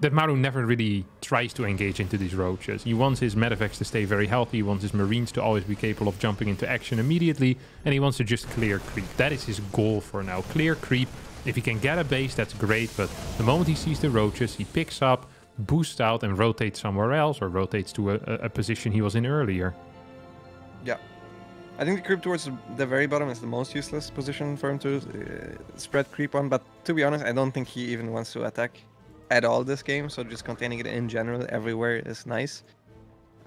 that Maru never really tries to engage into these roaches. He wants his medevacs to stay very healthy. He wants his marines to always be capable of jumping into action immediately. And he wants to just clear creep. That is his goal for now. Clear creep. If he can get a base, that's great. But the moment he sees the roaches, he picks up, boosts out, and rotates somewhere else, or rotates to a, a position he was in earlier. Yeah. I think the creep towards the very bottom is the most useless position for him to uh, spread creep on. But to be honest, I don't think he even wants to attack at all this game, so just containing it in general everywhere is nice.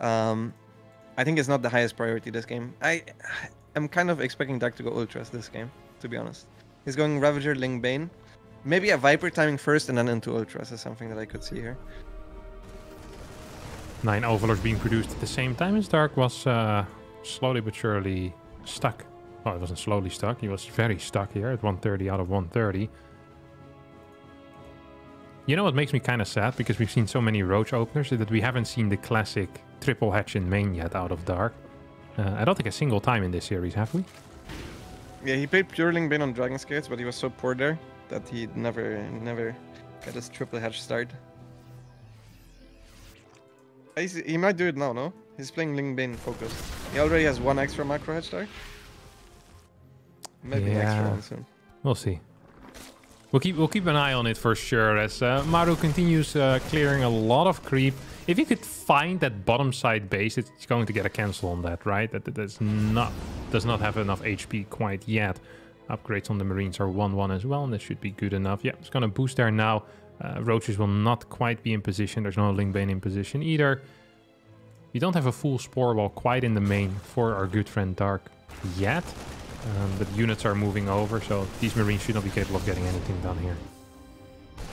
Um, I think it's not the highest priority this game. I am kind of expecting Dark to go Ultras this game, to be honest. He's going Ravager, Ling Bane. Maybe a Viper timing first and then into Ultras is something that I could see here. Nine Overlords being produced at the same time as Dark was uh, slowly but surely stuck. Well, it wasn't slowly stuck, he was very stuck here at one thirty out of one thirty. You know what makes me kind of sad? Because we've seen so many roach openers that we haven't seen the classic triple hatch in main yet out of Dark. Uh, I don't think a single time in this series, have we? Yeah, he played Pureling Bane on Dragon Skates, but he was so poor there that he never, never got his triple hatch start. He's, he might do it now, no? He's playing Ling Bane focused. He already has one extra macro hatch there. Maybe yeah. An extra one soon. We'll see. We'll keep, we'll keep an eye on it for sure, as uh, Maru continues uh, clearing a lot of creep. If he could find that bottom side base, it's going to get a cancel on that, right? That, that that's not, does not have enough H P quite yet. Upgrades on the Marines are one one as well, and that should be good enough. Yeah, it's going to boost there now. Uh, roaches will not quite be in position. There's no Ling Bane in position either. We don't have a full Spore Wall quite in the main for our good friend Dark yet. Um, but units are moving over, so these Marines should not be capable of getting anything done here.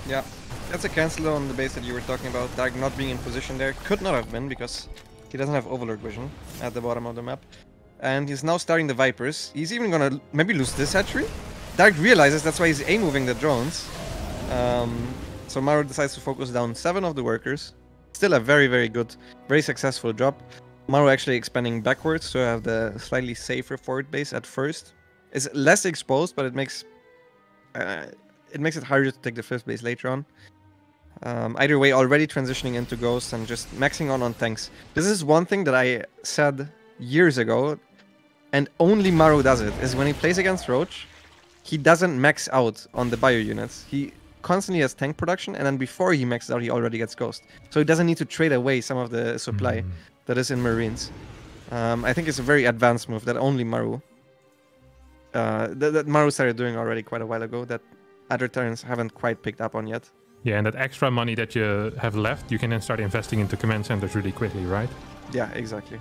Yeah, that's a cancel on the base that you were talking about. Dark not being in position there. Could not have been, because he doesn't have Overlord vision at the bottom of the map. And he's now starting the Vipers. He's even gonna maybe lose this hatchery? Dark realizes that's why he's A-moving the drones. Um, so Maru decides to focus down seven of the workers. Still a very, very good, very successful job. Maru actually expanding backwards to have the slightly safer forward base at first. It's less exposed, but it makes uh, it makes it harder to take the fifth base later on. Um, either way, already transitioning into Ghosts and just maxing on on tanks. This is one thing that I said years ago, and only Maru does it, is when he plays against Roach, he doesn't max out on the bio units. He constantly has tank production, and then before he maxes out, he already gets Ghost. So he doesn't need to trade away some of the supply. Mm-hmm. That is in Marines. Um, I think it's a very advanced move that only Maru... Uh, that, that Maru started doing already quite a while ago, that other Terrans haven't quite picked up on yet. Yeah, and that extra money that you have left, you can then start investing into command centers really quickly, right? Yeah, exactly.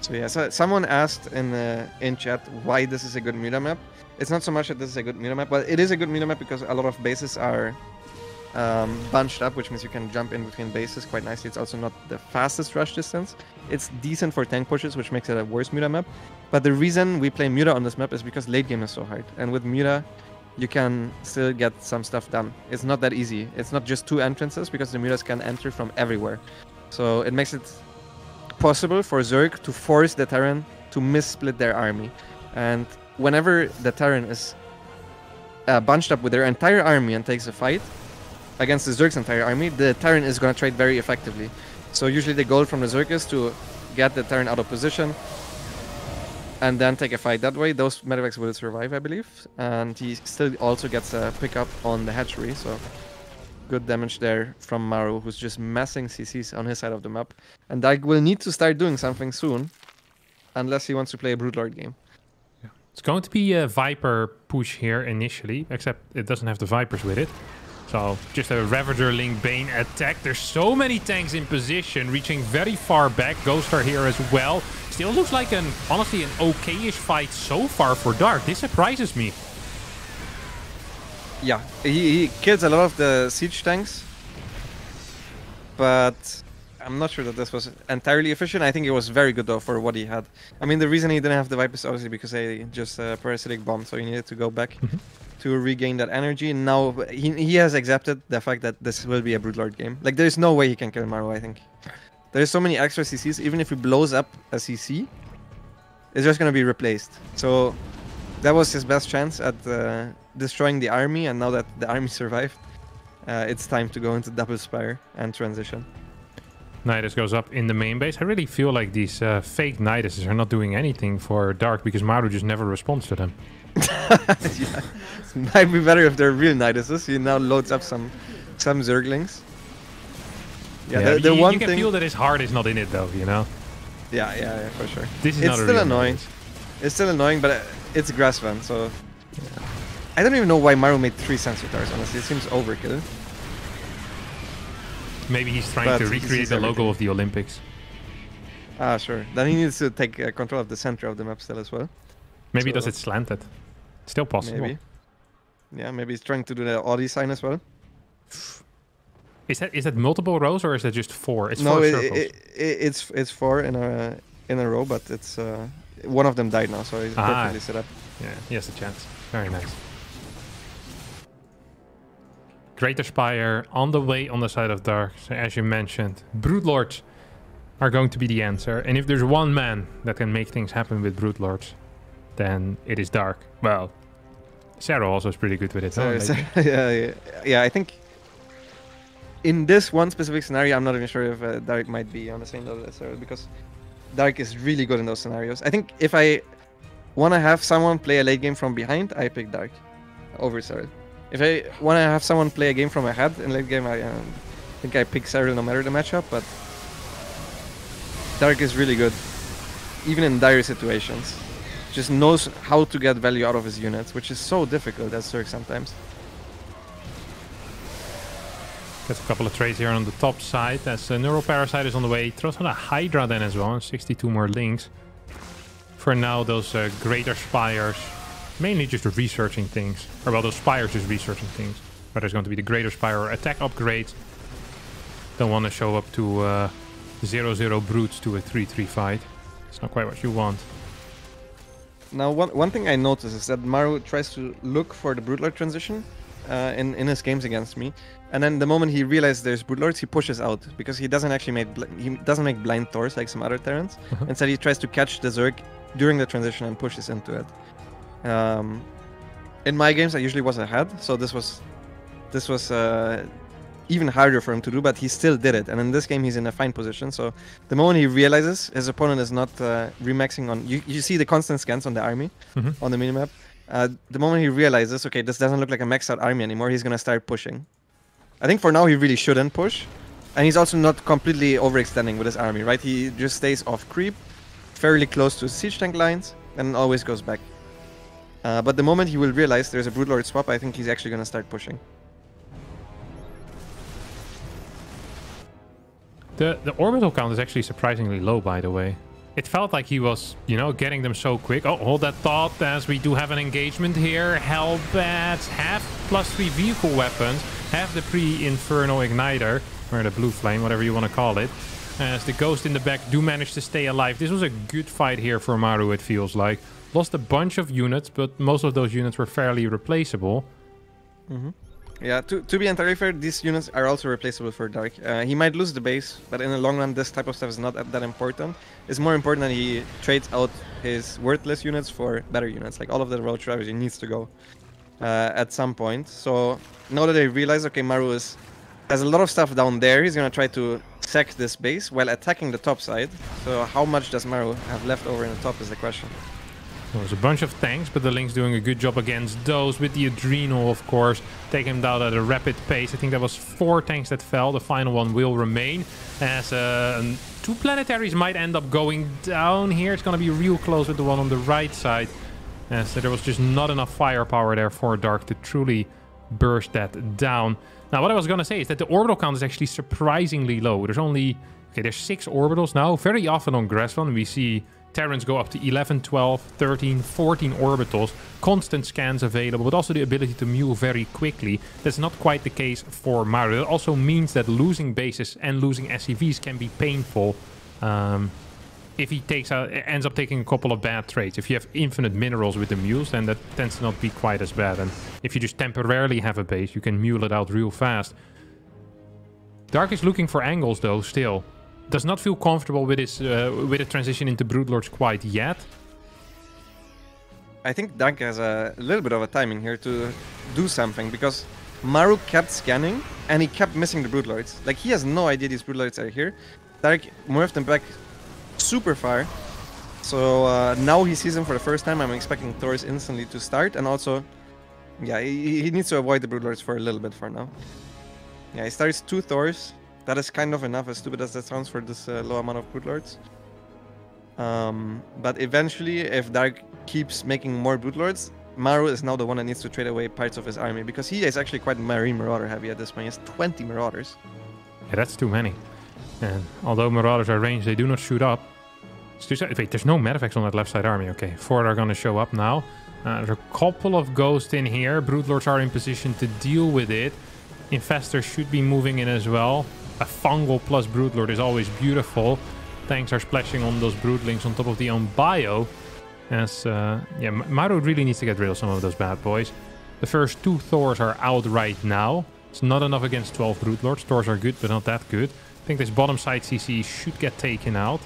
So yeah, so someone asked in uh, in chat why this is a good meta map. It's not so much that this is a good meta map, but it is a good meta map because a lot of bases are... Um, bunched up, which means you can jump in between bases quite nicely. It's also not the fastest rush distance. It's decent for tank pushes, which makes it a worse Muta map. But the reason we play Muta on this map is because late game is so hard. And with Muta, you can still get some stuff done. It's not that easy. It's not just two entrances, because the Mutas can enter from everywhere. So it makes it possible for Zerg to force the Terran to missplit their army. And whenever the Terran is uh, bunched up with their entire army and takes a fight against the Zerg's entire army, the Terran is going to trade very effectively. So usually the goal from the Zerg is to get the Terran out of position and then take a fight that way. Those medevacs will survive, I believe. And he still also gets a pickup on the hatchery, so good damage there from Maru, who's just massing C Cs on his side of the map. And Dark will need to start doing something soon, unless he wants to play a Broodlord game. Yeah. It's going to be a Viper push here initially, except it doesn't have the Vipers with it. So just a Ravager Link Bane attack. There's so many tanks in position, reaching very far back. Ghosts are here as well. Still looks like an, honestly, an okay-ish fight so far for Dark. This surprises me. Yeah, he, he kills a lot of the siege tanks, but I'm not sure that this was entirely efficient. I think it was very good though for what he had. I mean, the reason he didn't have the Vipers obviously because they just uh, parasitic bombed, so he needed to go back to regain that energy. And now he, he has accepted the fact that this will be a Broodlord game. Like, there is no way he can kill Maru, I think. There's so many extra C Cs, even if he blows up a C C, it's just going to be replaced. So that was his best chance at uh, destroying the army, and now that the army survived, uh, it's time to go into Double Spire and transition. Nidus goes up in the main base. I really feel like these uh, fake Niduses are not doing anything for Dark because Maru just never responds to them. Yeah. Might be better if they're real Niduses. He now loads up some some Zerglings. Yeah, yeah the, the you, one you can thing... feel that his heart is not in it though, you know? Yeah, yeah, yeah, for sure. This is it's not still annoying. Nice. It's still annoying, but it's Grassvan, so... Yeah. I don't even know why Maru made three sensor towers, honestly. It seems overkill. Maybe he's trying but to recreate the logo of the Olympics. Ah, sure. Then he needs to take uh, control of the center of the map still as well. Maybe so, does it slanted. Still possible. Maybe. Yeah, maybe he's trying to do the Audi sign as well. Is that is that multiple rows or is that just four? It's no, four it, circles. It, it, it's it's four in a in a row, but it's uh, one of them died now, so he's ah, perfectly set up. Yeah, he has a chance. Very nice. Greater Spire on the way on the side of Dark. So as you mentioned, Broodlords are going to be the answer. And if there's one man that can make things happen with Broodlords, then it is Dark. Well, Serral also is pretty good with it. Sorry, huh? Like, yeah, yeah, yeah. I think in this one specific scenario, I'm not even sure if uh, Dark might be on the same level as Serral, because Dark is really good in those scenarios. I think if I want to have someone play a late game from behind, I pick Dark over Serral. If I want to have someone play a game from ahead in late game, I uh, think I pick Cyril no matter the matchup, but Dark is really good, even in dire situations. Just knows how to get value out of his units, which is so difficult as Zerg sometimes. Gets a couple of trades here on the top side, as uh, Neural Parasite is on the way. Throws out a Hydra then as well, sixty-two more links. For now, those uh, Greater Spires... mainly just researching things. Or, well, those spires just researching things. But there's going to be the Greater Spire or attack upgrade. Don't want to show up to uh, zero zero Brutes to a three three fight. It's not quite what you want. Now, one, one thing I notice is that Maru tries to look for the Broodlord transition uh, in, in his games against me. And then the moment he realizes there's Broodlords, he pushes out. Because he doesn't actually make, he doesn't make blind Tors like some other Terrans. Uh-huh. Instead, he tries to catch the Zerg during the transition and pushes into it. Um, in my games, I usually was ahead, so this was this was uh, even harder for him to do, but he still did it. And in this game, he's in a fine position, so the moment he realizes his opponent is not uh, remaxing on... You, you see the constant scans on the army, mm-hmm. on the minimap. Uh, the moment he realizes, okay, this doesn't look like a maxed out army anymore, he's going to start pushing. I think for now, he really shouldn't push. And he's also not completely overextending with his army, right? He just stays off creep, fairly close to siege tank lines, and always goes back. Uh, but the moment he will realize there's a Broodlord swap, I think he's actually going to start pushing. The the orbital count is actually surprisingly low, by the way. It felt like he was, you know, getting them so quick. Oh, hold that thought, as we do have an engagement here. Hellbats have plus three vehicle weapons, have the pre-Inferno Igniter, or the Blue Flame, whatever you want to call it. As the Ghost in the back do manage to stay alive. This was a good fight here for Maru, it feels like. Lost a bunch of units, but most of those units were fairly replaceable. Mm-hmm. Yeah, to, to be entirely fair, these units are also replaceable for Dark. Uh, he might lose the base, but in the long run, this type of stuff is not that important. It's more important that he trades out his worthless units for better units. Like, all of the road strategy needs to go uh, at some point. So now that I realize, okay, Maru is, has a lot of stuff down there, he's going to try to sack this base while attacking the top side. So how much does Maru have left over in the top is the question. There was a bunch of tanks, but the Link's doing a good job against those, with the Adrenal, of course, taking him down at a rapid pace. I think that was four tanks that fell. The final one will remain, as uh, two planetaries might end up going down here. It's going to be real close with the one on the right side. Yeah, so there was just not enough firepower there for Dark to truly burst that down. Now, what I was going to say is that the orbital count is actually surprisingly low. There's only... Okay, there's six orbitals now. Very often on Grassland, we see Terrans go up to eleven, twelve, thirteen, fourteen orbitals. Constant scans available, but also the ability to mule very quickly. That's not quite the case for Maru. It also means that losing bases and losing S C Vs can be painful. Um... If he takes out, ends up taking a couple of bad trades. If you have infinite minerals with the mules, then that tends to not be quite as bad. And if you just temporarily have a base, you can mule it out real fast. Dark is looking for angles, though, still. Does not feel comfortable with his uh, with the transition into Broodlords quite yet. I think Dark has a little bit of a timing here to do something, because Maru kept scanning, and he kept missing the Broodlords. Like, he has no idea these Broodlords are here. Dark moved them back super far, so uh, now he sees him for the first time. I'm expecting Thor's instantly to start, and also, yeah, he, he needs to avoid the Broodlords for a little bit for now. Yeah, he starts two Thors. That is kind of enough, as stupid as that sounds for this uh, low amount of Broodlords. Um, but eventually, if Dark keeps making more Broodlords, Maru is now the one that needs to trade away parts of his army, because he is actually quite Marine Marauder heavy at this point. He has twenty Marauders. Yeah, that's too many. And although Marauders are ranged, they do not shoot up. Just, wait, there's no Medivacs on that left side army. Okay, four are going to show up now. Uh, there's a couple of Ghosts in here. Broodlords are in position to deal with it. Infestors should be moving in as well. A Fungal plus Broodlord is always beautiful. Tanks are splashing on those Broodlings on top of the own bio. As, uh, yeah, Maru really needs to get rid of some of those bad boys. The first two Thors are out right now. It's not enough against twelve Broodlords. Thors are good, but not that good. I think this bottom side C C should get taken out.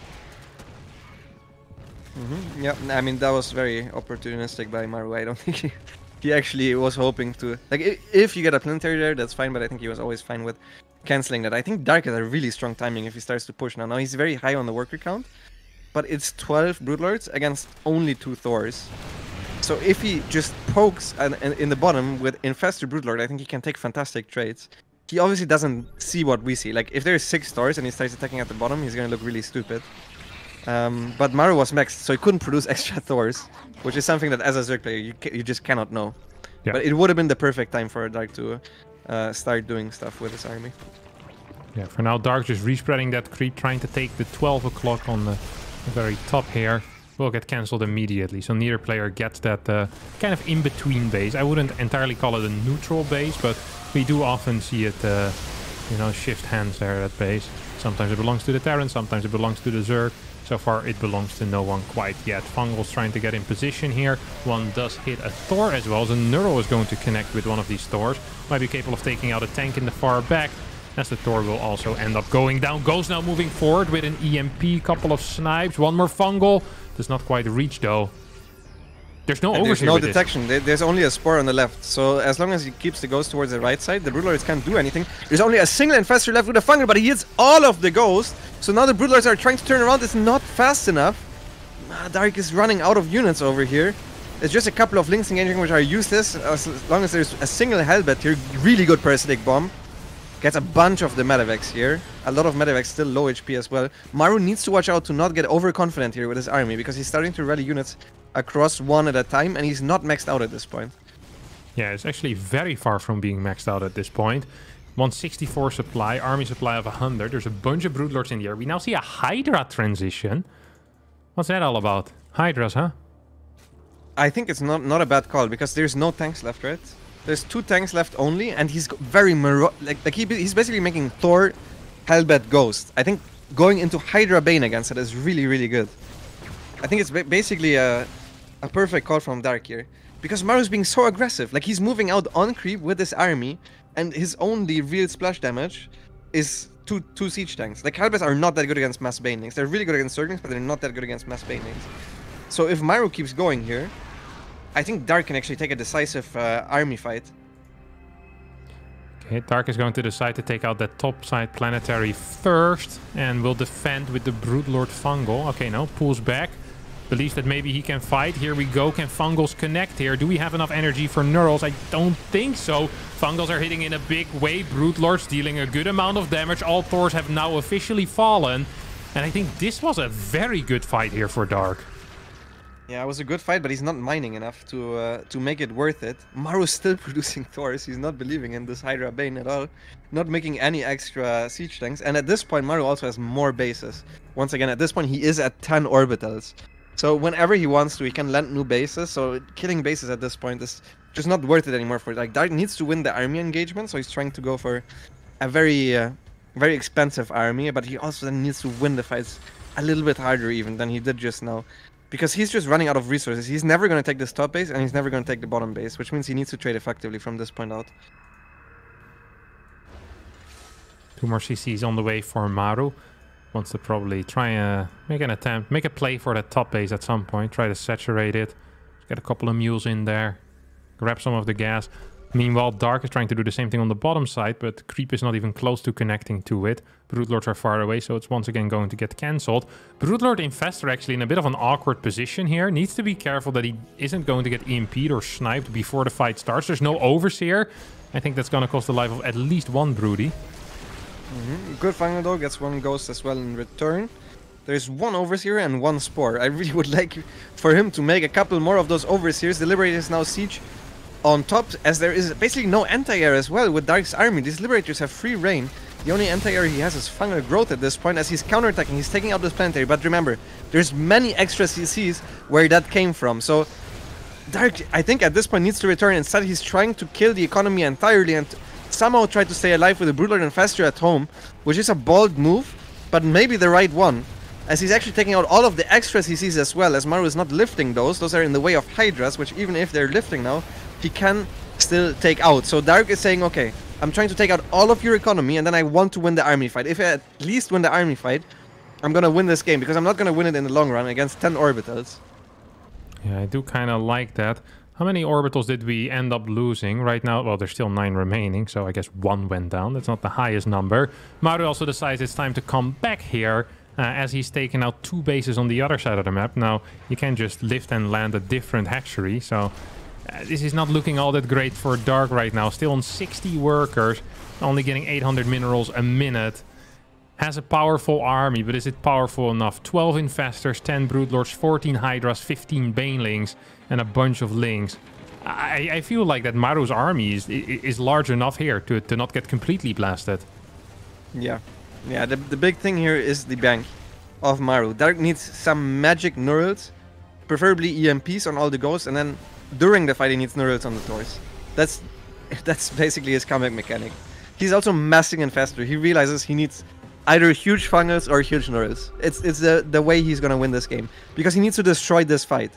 Mm-hmm. Yeah, I mean, that was very opportunistic by Maru. I don't think he, he actually was hoping to... Like, if you get a planetary there, that's fine, but I think he was always fine with cancelling that. I think Dark has a really strong timing if he starts to push now. Now, he's very high on the worker count, but it's twelve Broodlords against only two Thors. So if he just pokes an, an, in the bottom with Infestor Broodlord, I think he can take fantastic trades. He obviously doesn't see what we see. Like, if there's six Thors and he starts attacking at the bottom, he's gonna look really stupid. Um, but Maru was maxed, so he couldn't produce extra Thors, which is something that as a Zerg player, you, ca you just cannot know. Yeah. But it would have been the perfect time for Dark to uh, start doing stuff with his army. Yeah, for now, Dark just respreading that creep, trying to take the twelve o'clock on the very top here. Will get cancelled immediately, so neither player gets that uh, kind of in-between base. I wouldn't entirely call it a neutral base, but we do often see it, uh, you know, shift hands there at base. Sometimes it belongs to the Terran, sometimes it belongs to the Zerg. So far, it belongs to no one quite yet. Fungal's trying to get in position here. One does hit a Thor as well, so Neural is going to connect with one of these Thors. Might be capable of taking out a tank in the far back, as the Thor will also end up going down. Goes now moving forward with an E M P, couple of snipes, one more Fungal. Does not quite reach, though. There's no overseer. There's no detection. This. There's only a spore on the left. So as long as he keeps the Ghost towards the right side, the Broodlords can't do anything. There's only a single Infestor left with a Fungal, but he hits all of the Ghosts. So now the Broodlords are trying to turn around. It's not fast enough. Dark is running out of units over here. It's just a couple of links engaging which are useless. As long as there's a single Hellbat here, really good Parasitic Bomb. Gets a bunch of the Medivacs here. A lot of Medivacs, still low H P as well. Maru needs to watch out to not get overconfident here with his army, because he's starting to rally units across one at a time, and he's not maxed out at this point. Yeah, it's actually very far from being maxed out at this point. one sixty-four supply, army supply of one hundred. There's a bunch of Broodlords in the air. We now see a Hydra transition. What's that all about? Hydras, huh? I think it's not, not a bad call, because there's no tanks left, right? There's two tanks left only, and he's very maro- like, like he, he's basically making Thor, Hellbat, Ghost. I think going into Hydra Bane against it is really, really good. I think it's ba basically a, a perfect call from Dark here, because Maru's being so aggressive. Like, he's moving out on creep with his army, and his only real splash damage is two two siege tanks. Like, Hellbats are not that good against mass banelings. They're really good against Zerglings, but they're not that good against mass banelings. So if Maru keeps going here, I think Dark can actually take a decisive uh, army fight. Okay, Dark is going to decide to take out that top side planetary first, and will defend with the Broodlord Fungal. Okay, no, pulls back. Believes that maybe he can fight. Here we go. Can Fungals connect here? Do we have enough energy for Neurals? I don't think so. Fungals are hitting in a big way. Broodlords dealing a good amount of damage. All Thors have now officially fallen. And I think this was a very good fight here for Dark. Yeah, it was a good fight, but he's not mining enough to uh, to make it worth it. Maru's still producing Taurus. He's not believing in this Hydra Bane at all. Not making any extra siege tanks. And at this point, Maru also has more bases. Once again, at this point, he is at ten orbitals. So whenever he wants to, he can land new bases. So killing bases at this point is just not worth it anymore for it. Like, Dark needs to win the army engagement, so he's trying to go for a very, uh, very expensive army. But he also then needs to win the fights a little bit harder even than he did just now. Because he's just running out of resources. He's never going to take this top base, and he's never going to take the bottom base, which means he needs to trade effectively from this point out. Two more C Cs on the way for Maru. Wants to probably try and make an attempt, make a play for that top base at some point. Try to saturate it. Get a couple of mules in there. Grab some of the gas. Meanwhile, Dark is trying to do the same thing on the bottom side, but Creep is not even close to connecting to it. Broodlords are far away, so it's once again going to get cancelled. Broodlord Investor actually in a bit of an awkward position here. Needs to be careful that he isn't going to get E M P'd or sniped before the fight starts. There's no Overseer. I think that's going to cost the life of at least one Broody. Mm-hmm. Good final though, gets one Ghost as well in return. There's one Overseer and one Spore. I really would like for him to make a couple more of those Overseers. The Liberators now siege on top, as there is basically no anti-air as well with Dark's army. These Liberators have free reign. The only anti-air he has is Fungal Growth at this point, as he's counterattacking. He's taking out this planetary, but remember, there's many extra C Cs where that came from. So Dark, I think at this point, needs to return. Instead, he's trying to kill the economy entirely and somehow try to stay alive with the Broodlord Infestor at home, which is a bold move, but maybe the right one, as he's actually taking out all of the extra C Cs as well, as Maru is not lifting those. Those are in the way of Hydras, which even if they're lifting now, he can still take out. So Dark is saying, okay, I'm trying to take out all of your economy, and then I want to win the army fight. If I at least win the army fight, I'm going to win this game, because I'm not going to win it in the long run against ten orbitals. Yeah, I do kind of like that. How many orbitals did we end up losing right now? Well, there's still nine remaining, so I guess one went down. That's not the highest number. Maru also decides it's time to come back here, Uh, as he's taken out two bases on the other side of the map. Now, you can just lift and land a different hatchery, so Uh, this is not looking all that great for Dark right now. Still on sixty workers, only getting eight hundred minerals a minute. Has a powerful army, but is it powerful enough? twelve Infestors, ten Broodlords, fourteen Hydras, fifteen Banelings, and a bunch of Lings. I, I feel like that Maru's army is, is large enough here to, to not get completely blasted. Yeah, yeah. The, the big thing here is the bank of Maru. Dark needs some magic neurals, preferably E M Ps on all the ghosts, and then during the fight, he needs neurals on the Taurus. That's that's basically his comeback mechanic. He's also massing Infestor. He realizes he needs either huge fungus or huge neurals. It's it's the, the way he's going to win this game, because he needs to destroy this fight.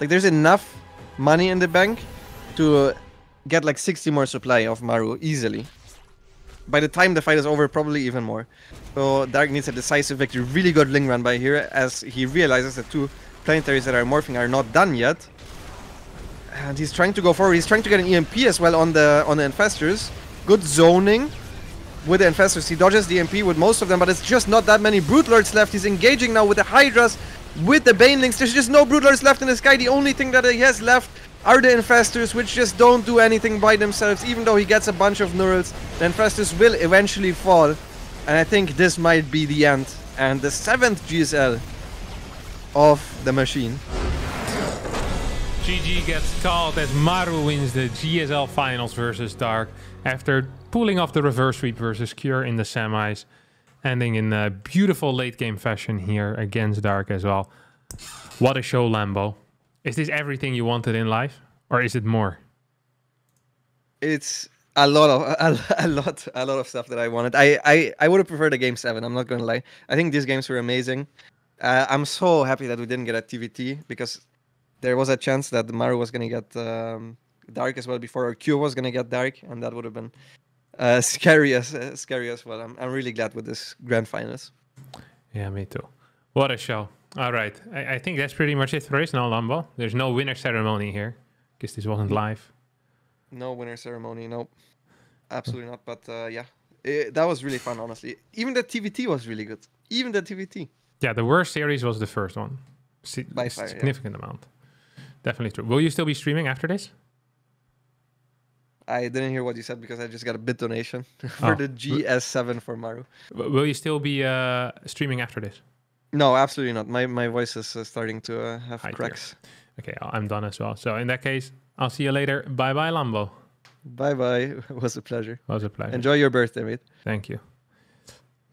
Like, there's enough money in the bank to uh, get like sixty more supply of Maru easily. By the time the fight is over, probably even more. So Dark needs a decisive victory. Really good Ling run by here, as he realizes that two planetaries that are morphing are not done yet. And he's trying to go forward. He's trying to get an E M P as well on the on the Infestors. Good zoning with the Infestors. He dodges the E M P with most of them, but it's just not that many Broodlords left. He's engaging now with the Hydras, with the Banelings. There's just no Broodlords left in the sky. The only thing that he has left are the Infestors, which just don't do anything by themselves. Even though he gets a bunch of Neurals, the Infestors will eventually fall. And I think this might be the end. And the seventh G S L of the machine. G G gets called as Maru wins the G S L finals versus Dark after pulling off the reverse sweep versus Cure in the semis, ending in a beautiful late game fashion here against Dark as well. What a show, Lambo. Is this everything you wanted in life, or is it more? It's a lot of a, a lot a lot of stuff that I wanted. I I, I would have preferred a game seven. I'm not going to lie. I think these games were amazing. Uh, I'm so happy that we didn't get a T V T, because there was a chance that Maru was going to get um, Dark as well before, or Q was going to get Dark, and that would have been uh, scary, as, uh, scary as well. I'm, I'm really glad with this grand finals. Yeah, me too. What a show. All right. I, I think that's pretty much it for us now, Lambo. There's no winner ceremony here, because this wasn't live. No winner ceremony, nope. Absolutely not, but uh, yeah. It, that was really fun, honestly. Even the T V T was really good. Even the T V T. Yeah, the worst series was the first one. Si By far, significant yeah. amount. Definitely true. Will you still be streaming after this? I didn't hear what you said, because I just got a bit donation for oh. the G S seven for Maru. Will you still be uh, streaming after this? No, absolutely not. My my voice is uh, starting to uh, have Hi, cracks. Dear. Okay, I'm done as well. So in that case, I'll see you later. Bye bye, Lambo. Bye bye. It was a pleasure. It was a pleasure. Enjoy your birthday, mate. Thank you.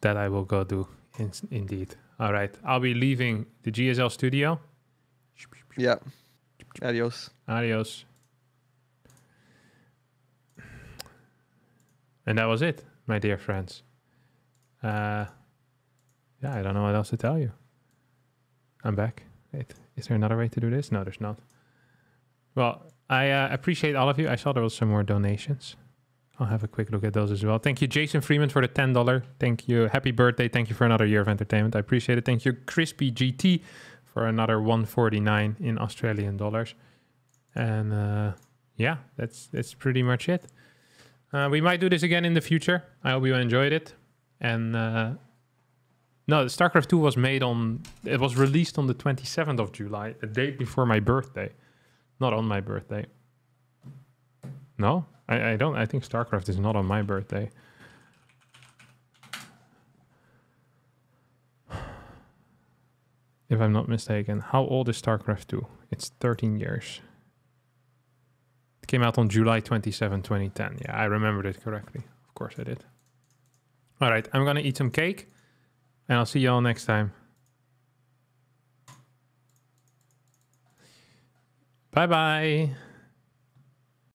That I will go do in indeed. All right, I'll be leaving the G S L studio. Yeah. Adios. Adios. And that was it, my dear friends. Uh, yeah, I don't know what else to tell you. I'm back. Wait, is there another way to do this? No, there's not. Well, I uh, appreciate all of you. I saw there was some more donations. I'll have a quick look at those as well. Thank you, Jason Freeman, for the ten dollars. Thank you. Happy birthday. Thank you for another year of entertainment. I appreciate it. Thank you, Crispy G T, for another one forty-nine in Australian dollars. And uh, yeah, that's, that's pretty much it. Uh, we might do this again in the future. I hope you enjoyed it. And uh, no, StarCraft two was made on... It was released on the twenty-seventh of July, a day before my birthday. Not on my birthday. No? I, I don't... I think StarCraft is not on my birthday. If I'm not mistaken. How old is StarCraft two? It's thirteen years. It came out on July twenty-seventh, twenty ten. Yeah, I remembered it correctly. Of course I did. All right, I'm going to eat some cake. And I'll see you all next time. Bye-bye.